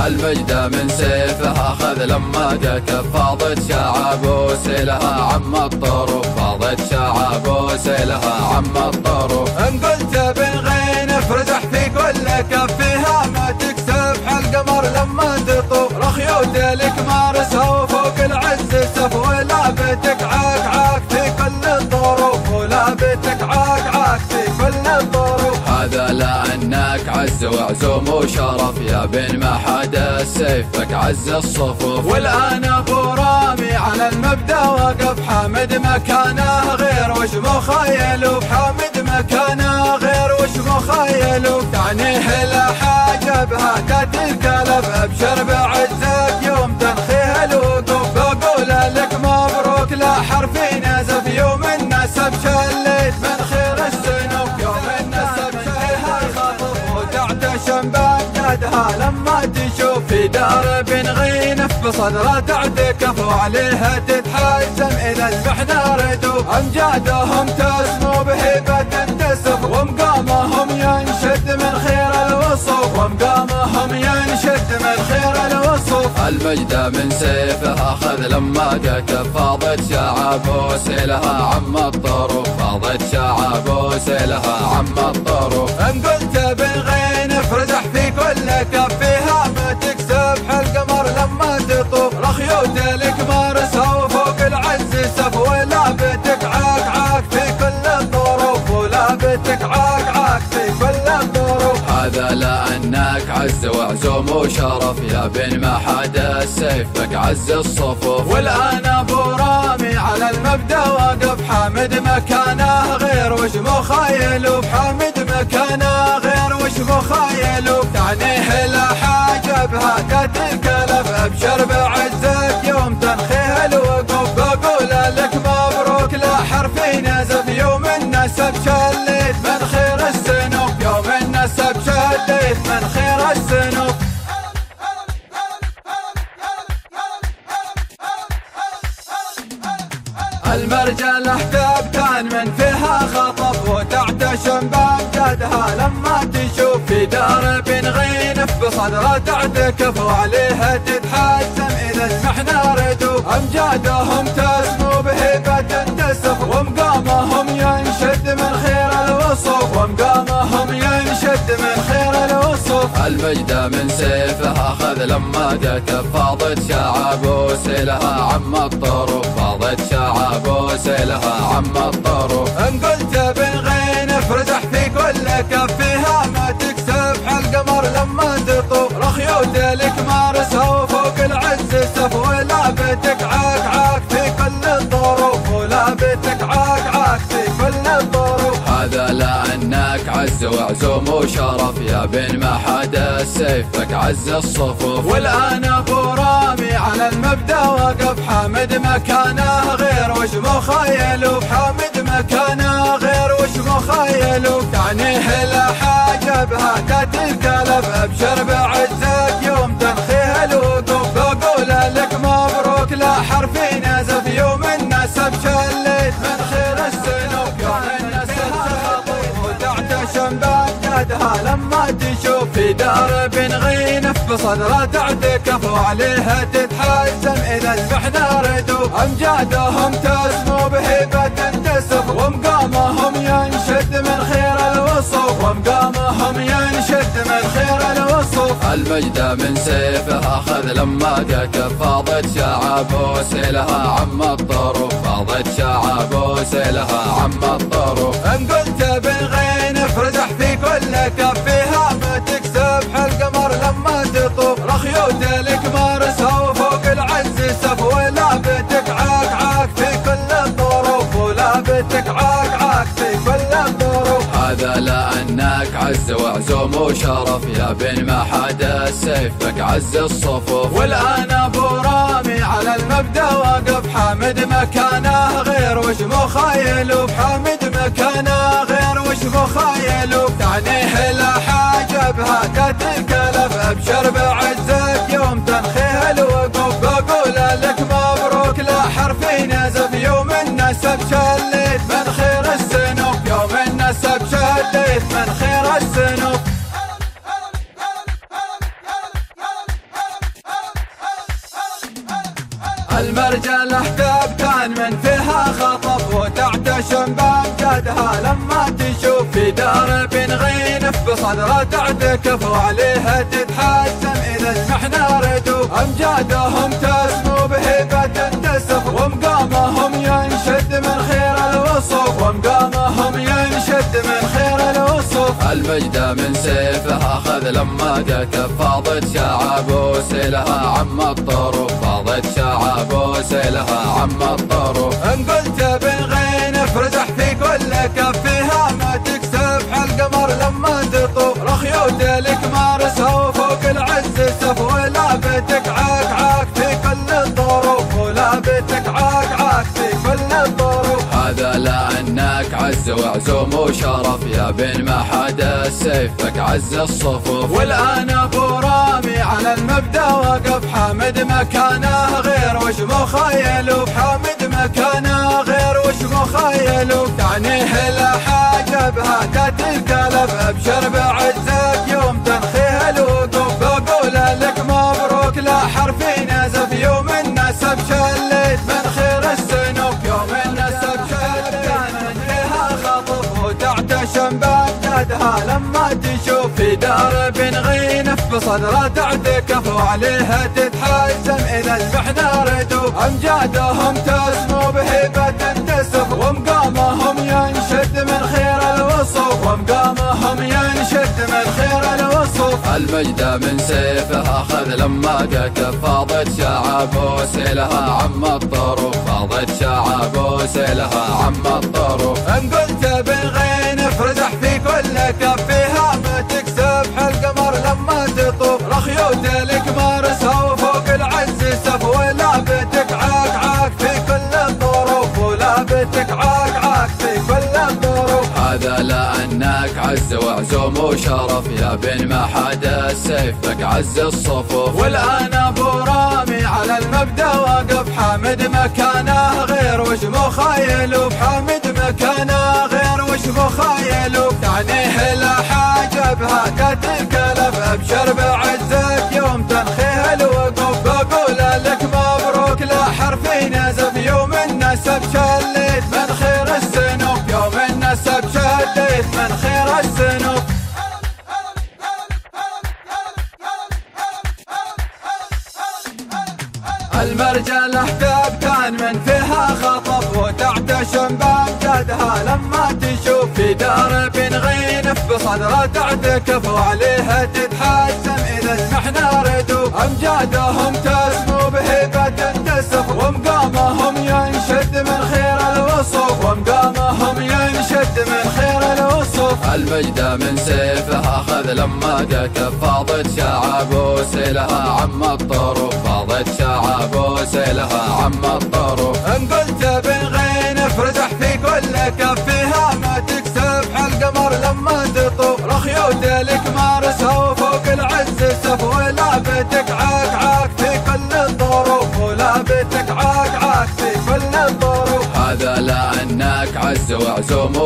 المجد من سيفها خذ لما جت، فاضت شعب وسيلها عم الطروف، فاضت شعب وسيلها عم الطروف. إن قلت بن غينف رزح في كل كف، فيها ما تكسب حالقمر لما تطوف، رخيوت لك مارسها وفوق العز سف، ولا بيتك عكعاك في كل الظروف، ولا بيتك عكعاك في كل الظروف. هذا لأنك عز وعزوم وشرف يا بن محاد السيف لك عز الصفوف. والآن أبو رامي على المبدأ واقف، حامد مكانه غير وش مخيلو، حامد مكانه غير وش مخيلو، تعنيه لا حاجة بها تتكلف، أبشر بعزك يوم تنخيه الوقوف. بقول لك مبروك لا حرف نزف، يوم النسب شليت من خير السنوف، يوم النسب شليت من خير السنوف. المرجل احتبتان من فيها خطف، وتعتشم بأمجادها لما تشوف، في دار بن غينف بصدره تعتكف، وعليها تتحسم إذا سمحنا ردوف. أمجادهم تسمو بهبة تنتسف، ومقامهم ينشد من خير الوصوف، ومقامهم ينشد من خير الوصوف. المجد من سيفها خذ لما جت، فاضت شعب وسيلها عم الطروف، فاضت شعب وسيلها عم الطروف. إن قلت بن غينف رزح في كل كف، فيها ما تكسب حالقمر لما تطوف، رخيوت لك مارسها وفوق العز سف، ولا بيتك عكعاك في كل الظروف، ولا بيتك عكعاك في كل الظروف. هذا لأنك عز وعزوم وشرف يا بن محاد السيف لك عز الصفوف. والآن أبو رامي على المبدأ واقف، حامد مكانه غير وش مخيلو، حامد مكانه غير وش مخيلو، تعنيه لا حاجة بها تتكلف، أبشر بعزك يوم تنخيه الوقوف. بقول لك مبروك لا حرف نزف، يوم النسب شليت من خير السنوف، يوم النسب شليها الخطف، وتعتشم بأمجادها لما تشوف، في دار بن غينف بصدره تعتكف، وعليها تتحسم إذا سمحنا ردوف. أمجادهم تسمو بهبة تنتسف، ومقامهم ينشد من خير الوصف، ومقامهم ينشد من خير الوصف، المجد من سيفها اخذ لما قتف، فاضت شعب وسيلها عم الطرف، فاضت شعب وسيلها عم الطرف. ان كنت بالغينف رزح في كل كف، فيها ما تكسب حالقمر لما تطوف، رخيوت لك مارسها وفوق العز سف، ولا بتك عاك عاك في كل الظروف، ولا بتك عاك عاك في كل الظروف. هذا لأنك عز وعزوم وشرف، يا بن ما حدا سيفك عز الصفوف. والآن أبو رامي على المبدأ واقف، حامد مكانه غير وش مخايلوف، حامد مكانه غير وش مخايلوف، تعنيه لا حاجة بهذا الكلف، أبشر بعزك يوم تنخيه الوقوف، بقول لك مبروك لا حرف نزف، يوم النسب شليت من خير السنوف، يوم النسب شليت من خير السنوف. المرجله تبتان من فيها خطف، وتعتشم بامجادها لما تشوف، في دار بن غينف بصدره تعتكف، وعليها تتحسم اذا سمحنا ردوف، امجادهم تسمو بهيبه تنتسف، ومقامهم ينشد من خير الوصف، ومقامهم ينشد من خير الوصف. المجد من سيفها اخذ لما قتف، فاضت شعب وسيلها عم الطرف، فاضت شعب وسيلها عم الطرف. ان قلت بالغينف رزح في كل كف، فيها ما تكسب حالقمر لما تطوف، رخيوت لك مارسها وفوق العز سف، ولا بتك عاك عاك في كل الظروف، ولا بتك عاك عاك في كل الظروف. هذا لأنك عز وعزوم وشرف، يا بن ما حدا سيفك عز الصفوف. والآن أبو رامي على المبدأ واقف، حامد مكانه غير وش مخيلوف، حامد مكانه غير وش مخيلوف، تعنيه لا حاجة بهذا الكلف، أبشر بعزك يوم تنخيه الوقوف، بقول لك مبروك لا حرف نزف، يوم النسب شليت من خير السنوف، يوم النسب خطوف، وتعتشم بأمجادها لما تشوف، في دار بن غينف بصدره تعتكف، وعليها تتحسم إذا سمحنا ردوف، أمجادهم تسمو بهيبة تنتسف، ومقامهم ينشد من خير الوصف، ومقامهم ينشد من خير الوصف. المجد من سيفه أخذ لما قتف، فاضت شعب وسيلها عم الطرف، فاضت شعب وسيلها عم الطرف. إن كنت بالغينف رزح في كل كف، فيها ما تكسب حالقمر لما تطوف، رخيوت لك مارسها وفوق العز سف، ولا بتك عاك عاك في كل الظروف، ولا بتك عاك عاك في كل الظروف. هذا لأنك عز وعزوم وشرف، يا بن ما حدا سيفك عز الصفوف. والآن أبو رامي على المبدأ واقف، حامد مكانه غير وش مخايلوف، حامد مكانه غير وش مخايلوف، تعنيه لا حاجة بهذا الكلف، أبشر بعزك يوم تنخيه الوقوف، بقول لك مبروك لا حرف نزف، يوم النسب شليت من خير السنوف، يوم النسب شليت من خير السنوف. المرجله تبتان من فيها خطف، وتعتشم بامجادها لما تشوف، في دار بن غينف بصدره تعتكف، وعليها تتحسم اذا سمحنا ردوف، امجادهم تسمو بهيبه تنتسف، ومقامهم ينشد من خير الوصف، ومقامهم ينشد من خير الوصف. المجد من سيفه اخذ لما قتف، فاضت شعب وسيلها عم الطرف، فاضت شعب وسيلها عم الطرف. ان قلت بالغينف رزح في كل كف، فيها ما تكسب حالقمر لما تطوف، رخيوت لك مارسها وفوق العز سف، ولا بتك عاك عاك في كل الظروف، ولا بتك عاك عاك في كل الظروف. هذا لأنك عز وعزوم وشرف، يا بن ما حدا سيفك عز الصفوف. والآن أبو رامي على المبدأ واقف، حامد مكانه غير وش مخيلوف، حامد مكانه غير وش مخيلوف، تعنيه لا حاجة بهذا الكلف، أبشر بعزك يوم تنخيه لا حرف نازف يوم النسب شلت من خير السنوب يوم النسب شلت كان ريحها خطف وتعتشم بأجدادها لما تشوف في دار بن غينف بصدره تعتكف وعليها تتحزم إذا سمحنا ردوب أمجادهم تسمو بهبة تنتسب ومقامهم ينشد من خير الوصف ومقامهم ينشد من خير الوصف المجد من سيفها أخذ لما قتف فاضت شعب وسيلها عم الطروف فاضت شعب وسيلها عم الطروف إن قلت بن غينف رزح في كل كف فيها ما تكسب حالقمر لما تطوف رخيوت لك مارسها وفوق العز سف ولا بتك عكعاك في كل الظروف ولا بتك عكعاك في كل الظروف هذا لأنك عز وعزوم وشرف يا بن ما حدا السيف لك عز الصفوف والآن أبو رامي على المبدأ واقف حامد مكانه غير وش مخيلوب حامد مكانه غير وش مخيلوب تعنيه لا حاجة بهاك تتكلف أبشر بعزك يوم تنخيه الوقوف بقول لك مبروك لا حرف ينزف يوم النسب شليت من خير السنوب يوم النسب شليت من خير السنوب المرجله كان من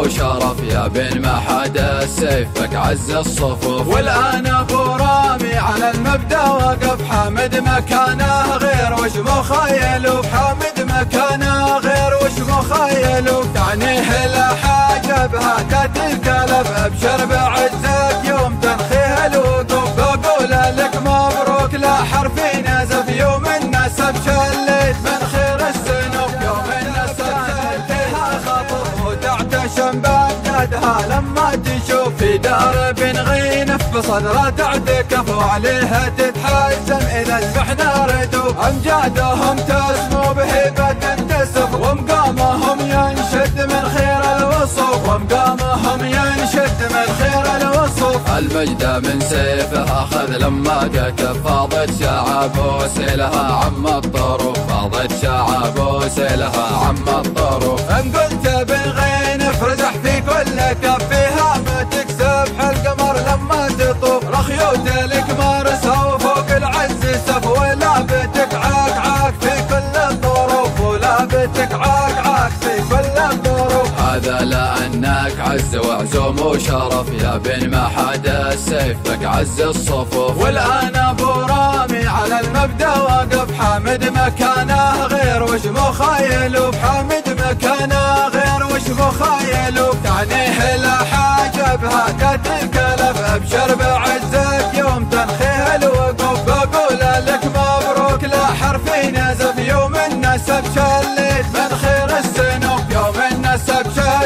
فيها خطف وتعتشم بأجدادها لما تشوف في دار بن غينف بصدره تعتكف وعليها تتحزم إذا سمحنا ردوب أمجادهم تسمو بهبة تنتسف ومقامهم ينشد من خير الوصف ومقامهم ينشد من خير الوصف المجد من سيفها أخذ لما قتف فاضت شعب وسيلها عم الطروف فاضت شعب وسيلها عم الطروف إن قلت بن غينف رزح في كل كف فيها ما تكسب حالقمر لما تطوف رخيوت لك مارسها وفوق العز سف ولا بتك عكعاك في كل الظروف ولا بتك عكعاك في كل الظروف هذا لأنك عز وعزوم وشرف يا بن ما حدا السيف لك عز الصفوف والآن أبو رامي على المبدأ واقف حامد مكانه غير وش مخيلوب حامد مكانه غير وش مخيلوب تعنيه لا حاجة بهاك تتكلف أبشر بعزك يوم تنخيه الوقوف بقول لك مبروك لا حرف ينزف يوم النسب شليت من خير السنوب يوم النسب شلتها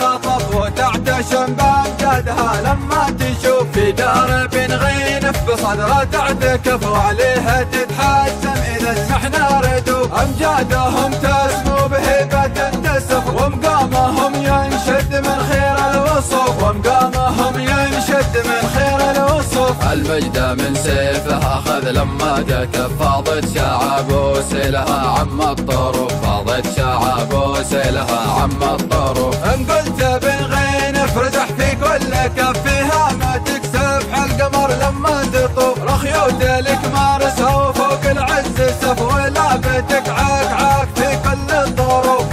خطف وتعتشم بأجدادها لما تشوف في دار بن غينف بصدره تعتكف وعليها تتحزم إذا سمحنا ردوب أمجادهم تسمو بهبة تنتسف ومقامهم ينشد من خير الوصف ومقامهم ينشد من خير الوصف المجد من سيفها أخذ لما قتف فاضت شعب وسيلها عم الطروف فاضت شعب وسيلها عم الطروف إن قلت بن غينف رزح في كل كف فيها ما تكسب حالقمر لما تطوف رخيوت لك مارسها وفوق العز سف ولا بتك عكعاك في كل الظروف ولا بتك عكعاك في كل الظروف هذا لأنك عز وعزوم وشرف يا بن ما حدا السيف لك عز الصفوف والآن أبو رامي على المبدأ واقف حامد مكانه غير وش مخيلوب حامد مكانه غير وش مخيلوب تعنيه لا حاجة بهاك تتكلف أبشر بعزك يوم تنخيه الوقوف بقول لك مبروك لا حرف ينزف يوم النسب شليت من خير السنوب يوم النسب شليت من خير السنوب المرجله كان من فيها خطف وتعتشم بأجدادها لما تشوف في دار بن غينف بصدره تعتكف وعليها تتحزم إذا سمحنا ردوب أمجادهم تسمو بهبة تنتسف ومقامهم ينشد من خير الوصف ومقامهم ينشد من خير الوصف المجد من سيفها أخذ لما قتف فاضت شعب وسيلها عم الطروف فاضت شعب وسيلها عم الطروف إن قلت بن غينف رزح في كل كف فيها ما تكسب حالقمر لما تطوف رخيوت لك مارسها وفوق العز سف ولا بتك عكعاك في كل الظروف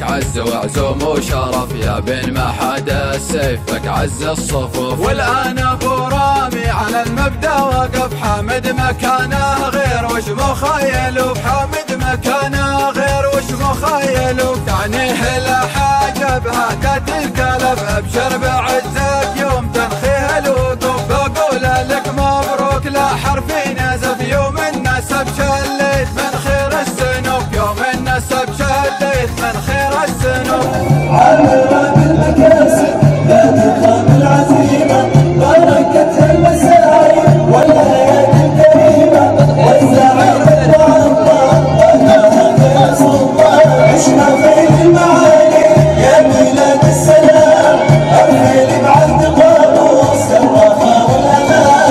سيفك عز وعزوم وشرف يا بن ما حدا سيفك عز الصفوف. والآن أبو رامي على المبدأ وقف، حامد مكانه غير وش مخيلوك، حامد مكانه غير وش مخيلوك، تعنيه لا حاجة بهتات الكلب، أبشر بعزك يوم تنخيه الوطوف، بقول لك مبروك لا حرفي نزف، يوم النسب شليت من خير السنوب، يوم النسب شليت من خير السنوب. على غرام المكاسب لا تقام العزيمة، بركت المساعي والآيات الكريمة، والسعادة عشنا في المعالي يا بلاد السلام، أرحلي بعهد قابوس الوفا والأمان.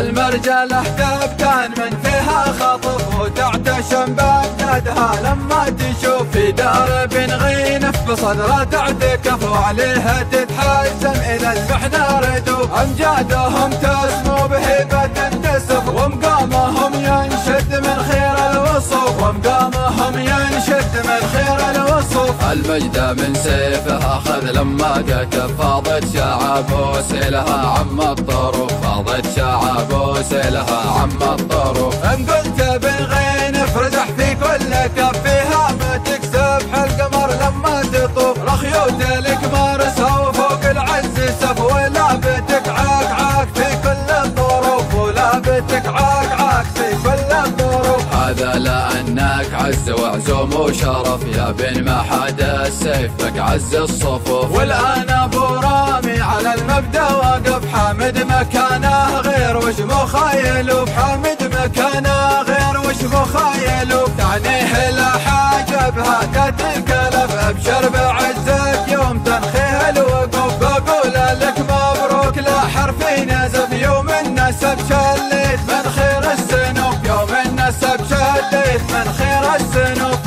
المرجل أحكاب كان من فيها خطف، وتعتشم بأجدادها لما تشوف، في دار بن غينف بصدره تعتكف، وعليها تتحزم إلى المحنة ردوب، أمجادهم تسمو بهبة تنتسب، ومقامهم ينشد من خير الوصوف، ومقامهم ينشد من خير الوصوف. المجد من سيفه أخذ لما قتف، فاضت شعب وسيلها عم الطروف، فاضت شعب وسيلها عم الطروف. إن قلت بن غينف رجح في كل كف، فيها ما تكسب حالقمر لما تطوف، لخيوت الكبار سوا فوق العز سف، ولا بتك عاك عاك في كل الظروف، ولا بتك عاك عاك في كل الظروف. هذا لأنك عز وعزوم وشرف يا بن ما حدا سيفك عز الصفوف. والآن أبو رامي على المبدأ وقف، حامد مكانه غير وش مخيلوك، حامد مكانه غير وش مخيلوك، تعنيه لا حاجة بهتات الكلب، أبشر بعزك يوم تنخيه الوقوف، بقول لك مبروك لا حرفي نزف، يوم النسب شلت من خير السنوب، يوم النسب شلت من خير السنوب.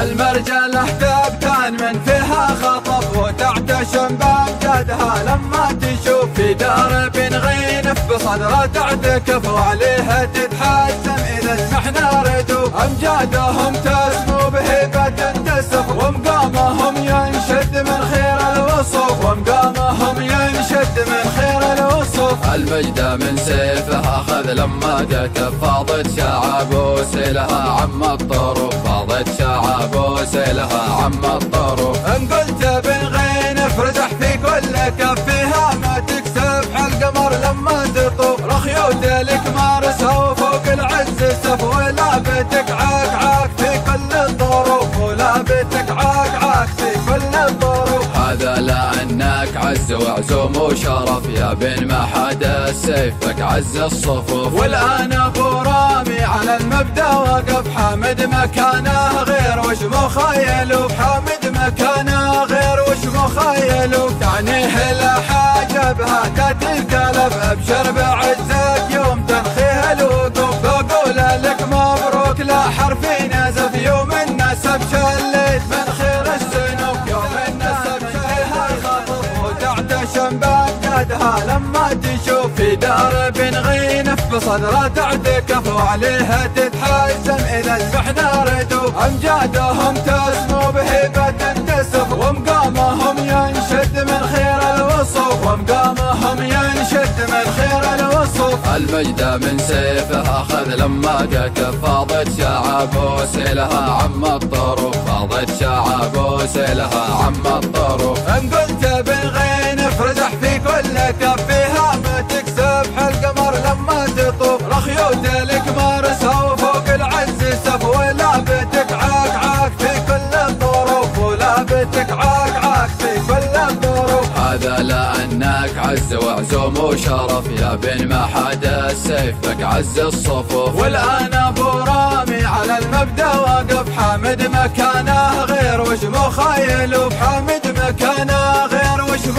المرجله ثبتان من فيها خطب، وتعتشم بامجادها لما تشوف، في دار بن غينف بصدره تعتكف، وعليها تتحسم اذا سمحنا ردوب. امجادهم تسمو بهبه تنتسب، ومقامهم ينشد من خير الوصف، ومقامهم ينشد من خير الوصف. المجد من سيفها خذ لما جت، فاضت شعب وسيلها عم الطروف، فاضت شعب وسيلها عم الطروف. ان قلت بن غينف رزح في كل كف، فيها ما تكسب حالقمر لما تطوف، رخيوت لك مارسها وفوق العز سف، ولا بتك عكعاك في كل الظروف، ولا بتك عكعاك في كل الظروف. هذا لأنك عز وعزوم وشرف، يا بن ما حدا سيفك عز الصفوف. والآن أبو رامي على المبدأ وقف، حامد مكانه غير وش مخيلوك، حامد مكانه غير وش مخيلوك. تعنيه لا حاجة بها تاتي الكلب، أبشر بعزك يوم تنخيه الوقوف، بقول لك مبروك لا حرف نزف، يوم النسب شلت من خير السنوب، يوم النسب شلها الخطف، وتعتشم بأجدادها لما تشوف، في دار بن غينف بصدره تعتكف، وعليها تتحسم إذا سمحنا ردوب. أمجادهم تسمو بهبة تنتسب، ومقامهم ينشد من خير الوصف، ومقامهم ينشد من خير الوصف. المجد من سيفها خذ لما جت، فاضت شعب وسيلها عم الطروف، فاضت شعب وسيلها عم الطروف. إن قلت بن غينف رزح في كل كف، فيها ما تكسب حالقمر لما تطوف، رخيوت لك مارسها وفوق العز سف، ولا بتك عكعاك في كل الظروف، ولا بتك عكعاك في كل الظروف. هذا لأنك عز وعزوم وشرف، يا بن ما حدا سيفك عز الصفوف. والآن أبو رامي على المبدأ وقف، حامد مكانه غير وش مخيلوك، حامد مكانه غير وش مخيلوك. تعنيه لا حاجة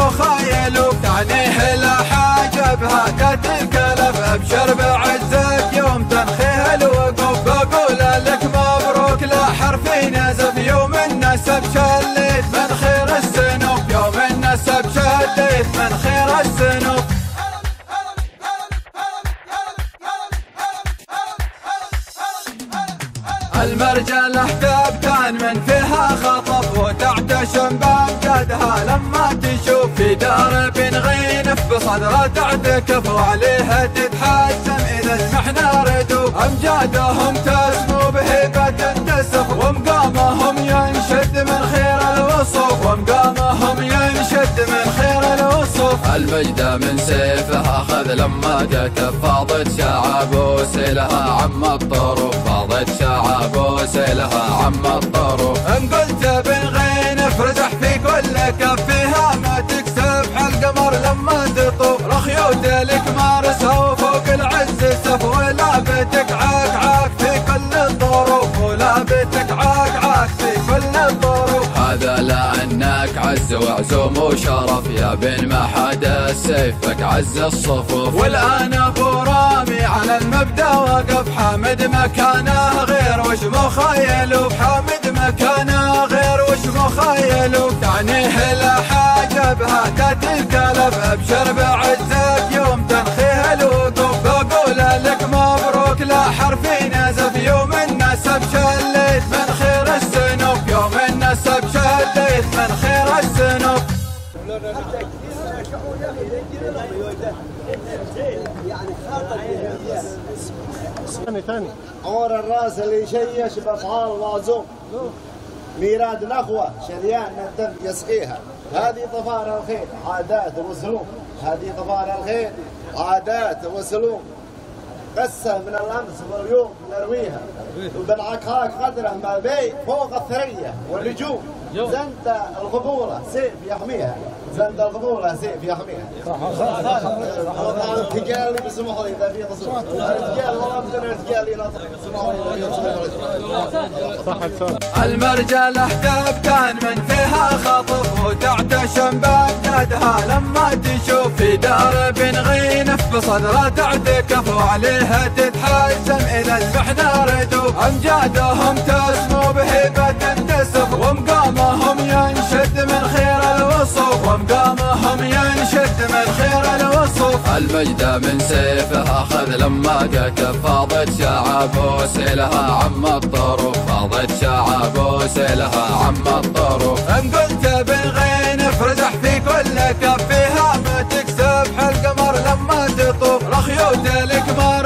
بها كتل الكلب، أبشر بعزك يوم تنخيه الوقوف، بقول لك مبروك لا حرف نزف، يوم النسب شلت من خير السنوب، يوم النسب شلت من خير السنوب. المرجله ثبتان من فيها خطب، وتعتشم بامجادها لما تشوف، في دار بن غينف بصدره تعتكف، وعليها تتحسم اذا سمحنا ردوب. امجادهم تسمو بهبه تنتسب، ومقامهم ينشد من خير الوصف، ومقامهم ينشد من خير الوصف. المجد من سيفها خذ لما جت، فاضت شعب وسيلها عم الطروف، فاضت شعب وسيلها عم الطروف. ان قلت بن غينف رزح في كل كف، فيها ما تكسب حالقمر لما تطوف، رخيوت لك مارسها وفوق العز سف، ولا بتك عكعاك في كل الظروف، ولا بتك عكعاك في كل الظروف. هذا لأنك عز وعزوم وشرف، يا بن ما حدا سيفك عز الصفوف. والآن أبو رامي على المبدأ وقف، حامد مكانه غير وش مخيلوك، حامد مكانه غير وش مخيلوك. تعنيه لا حاجة بها تاتي الكلب، أبشر بعزك يوم تنخيه الوقوف، بقول لك مبروك لا حرف نزف، يوم النسب شلت من خير السنوب، يوم النسب شلت من خير السنوب. ثاني ثاني عور الراس اللي يشيش بافعال لازوم، ميراد الاخوه شريان الدم يسقيها، هذه ظفار الخير عادات وسلوك، هذه ظفار الخير عادات وسلوك، قصه من الامس واليوم نرويها، وبن عكعاك قدره ما بي فوق الثريه واللجوم، زند الغبوله سيف يحميها، زند الغبوله سيف يحميها. وطبعا الرجال بسمحوا لي اذا في قصور، الرجال والله الرجال يناطق سمحوا لي اذا في قصور. المرجل احدب كان من فيها خطف وتعتشم بأجدادها لما تشوف في دار بن غينف بصدره تعتكف وعليها تتحزم الى المحنه ردوب امجادهم تسمو بهيبه تنتسب ومقامهم ينشد من خير الوصوف ومقامهم ينشد من خير الوصوف المجد من سيفها اخذ لما قتف فاضت شعب وسيلها عم الطروف فاضت شعب وسيلها عم الطروف ان قلت بن غينف رزح في كل كف فيها ما تكسب حلق مر لما تطوف لخيوت الكبار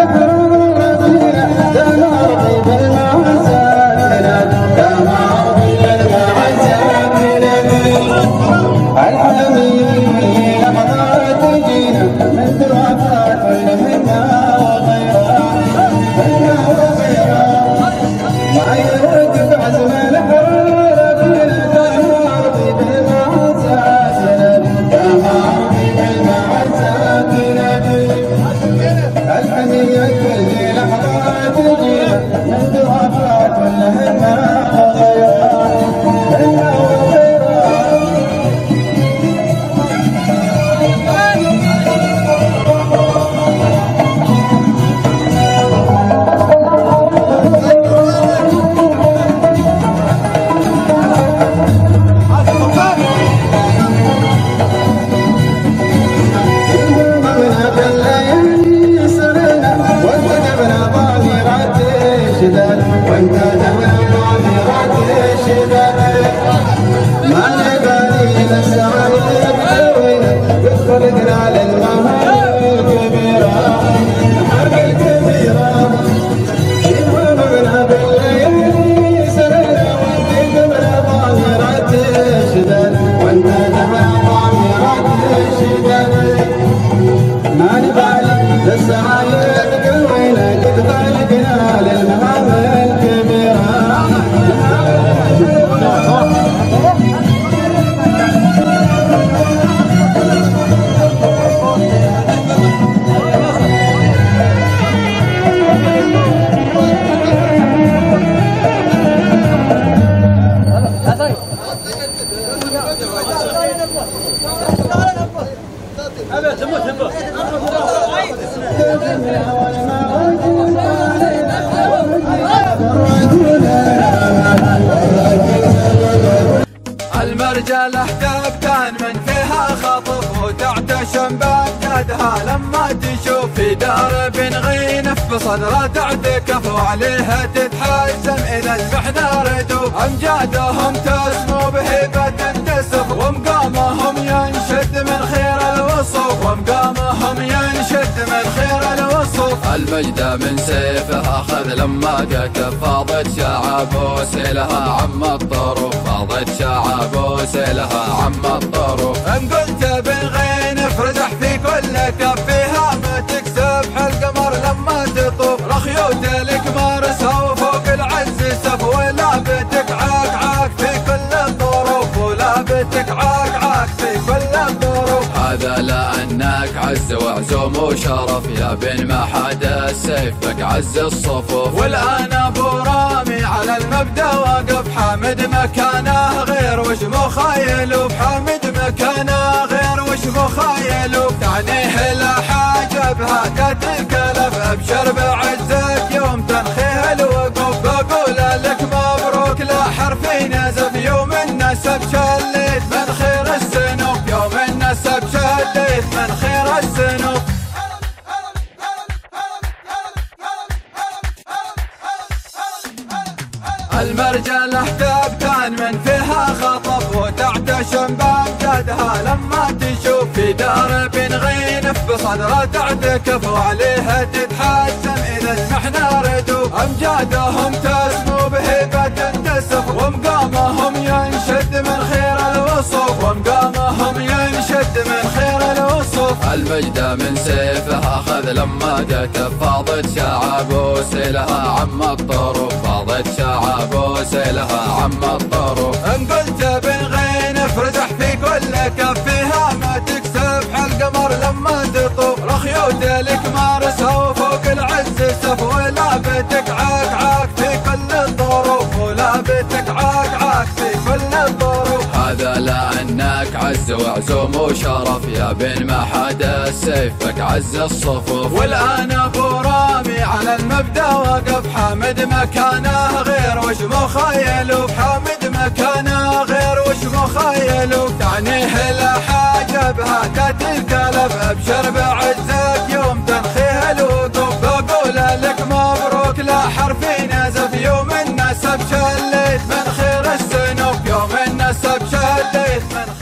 المجد من سيفها خذ لما جت فاضت شعب وسيلها عم الطرف، فاضت شعب وسيلها عم الطرف. ان قلت بن غينف رزح في كل كفها ما تكسب حالقمر لما تطوف، لخيوط لك مارسها وفوق العز سف، ولا بيتك عكعاك في كل الظروف، ولا بيتك عكعاك في كل الظروف. هذا لأنك عز وعزوم وشرف يا بن ما حدا سيفك عز الصفوف. والآن أبو رامي على المبدأ وقف، حامد مكانه غير وش مخيلوك، حامد مكانه غير وش مخيلوك، تعنيه لا حاجة بها تاتي الكلب، أبشر بعزك يوم تنخيه الوقوف، بقول لك مبروك لا حرف نزف، يوم النسب شليت من خير السنوف، يوم النسب شليت من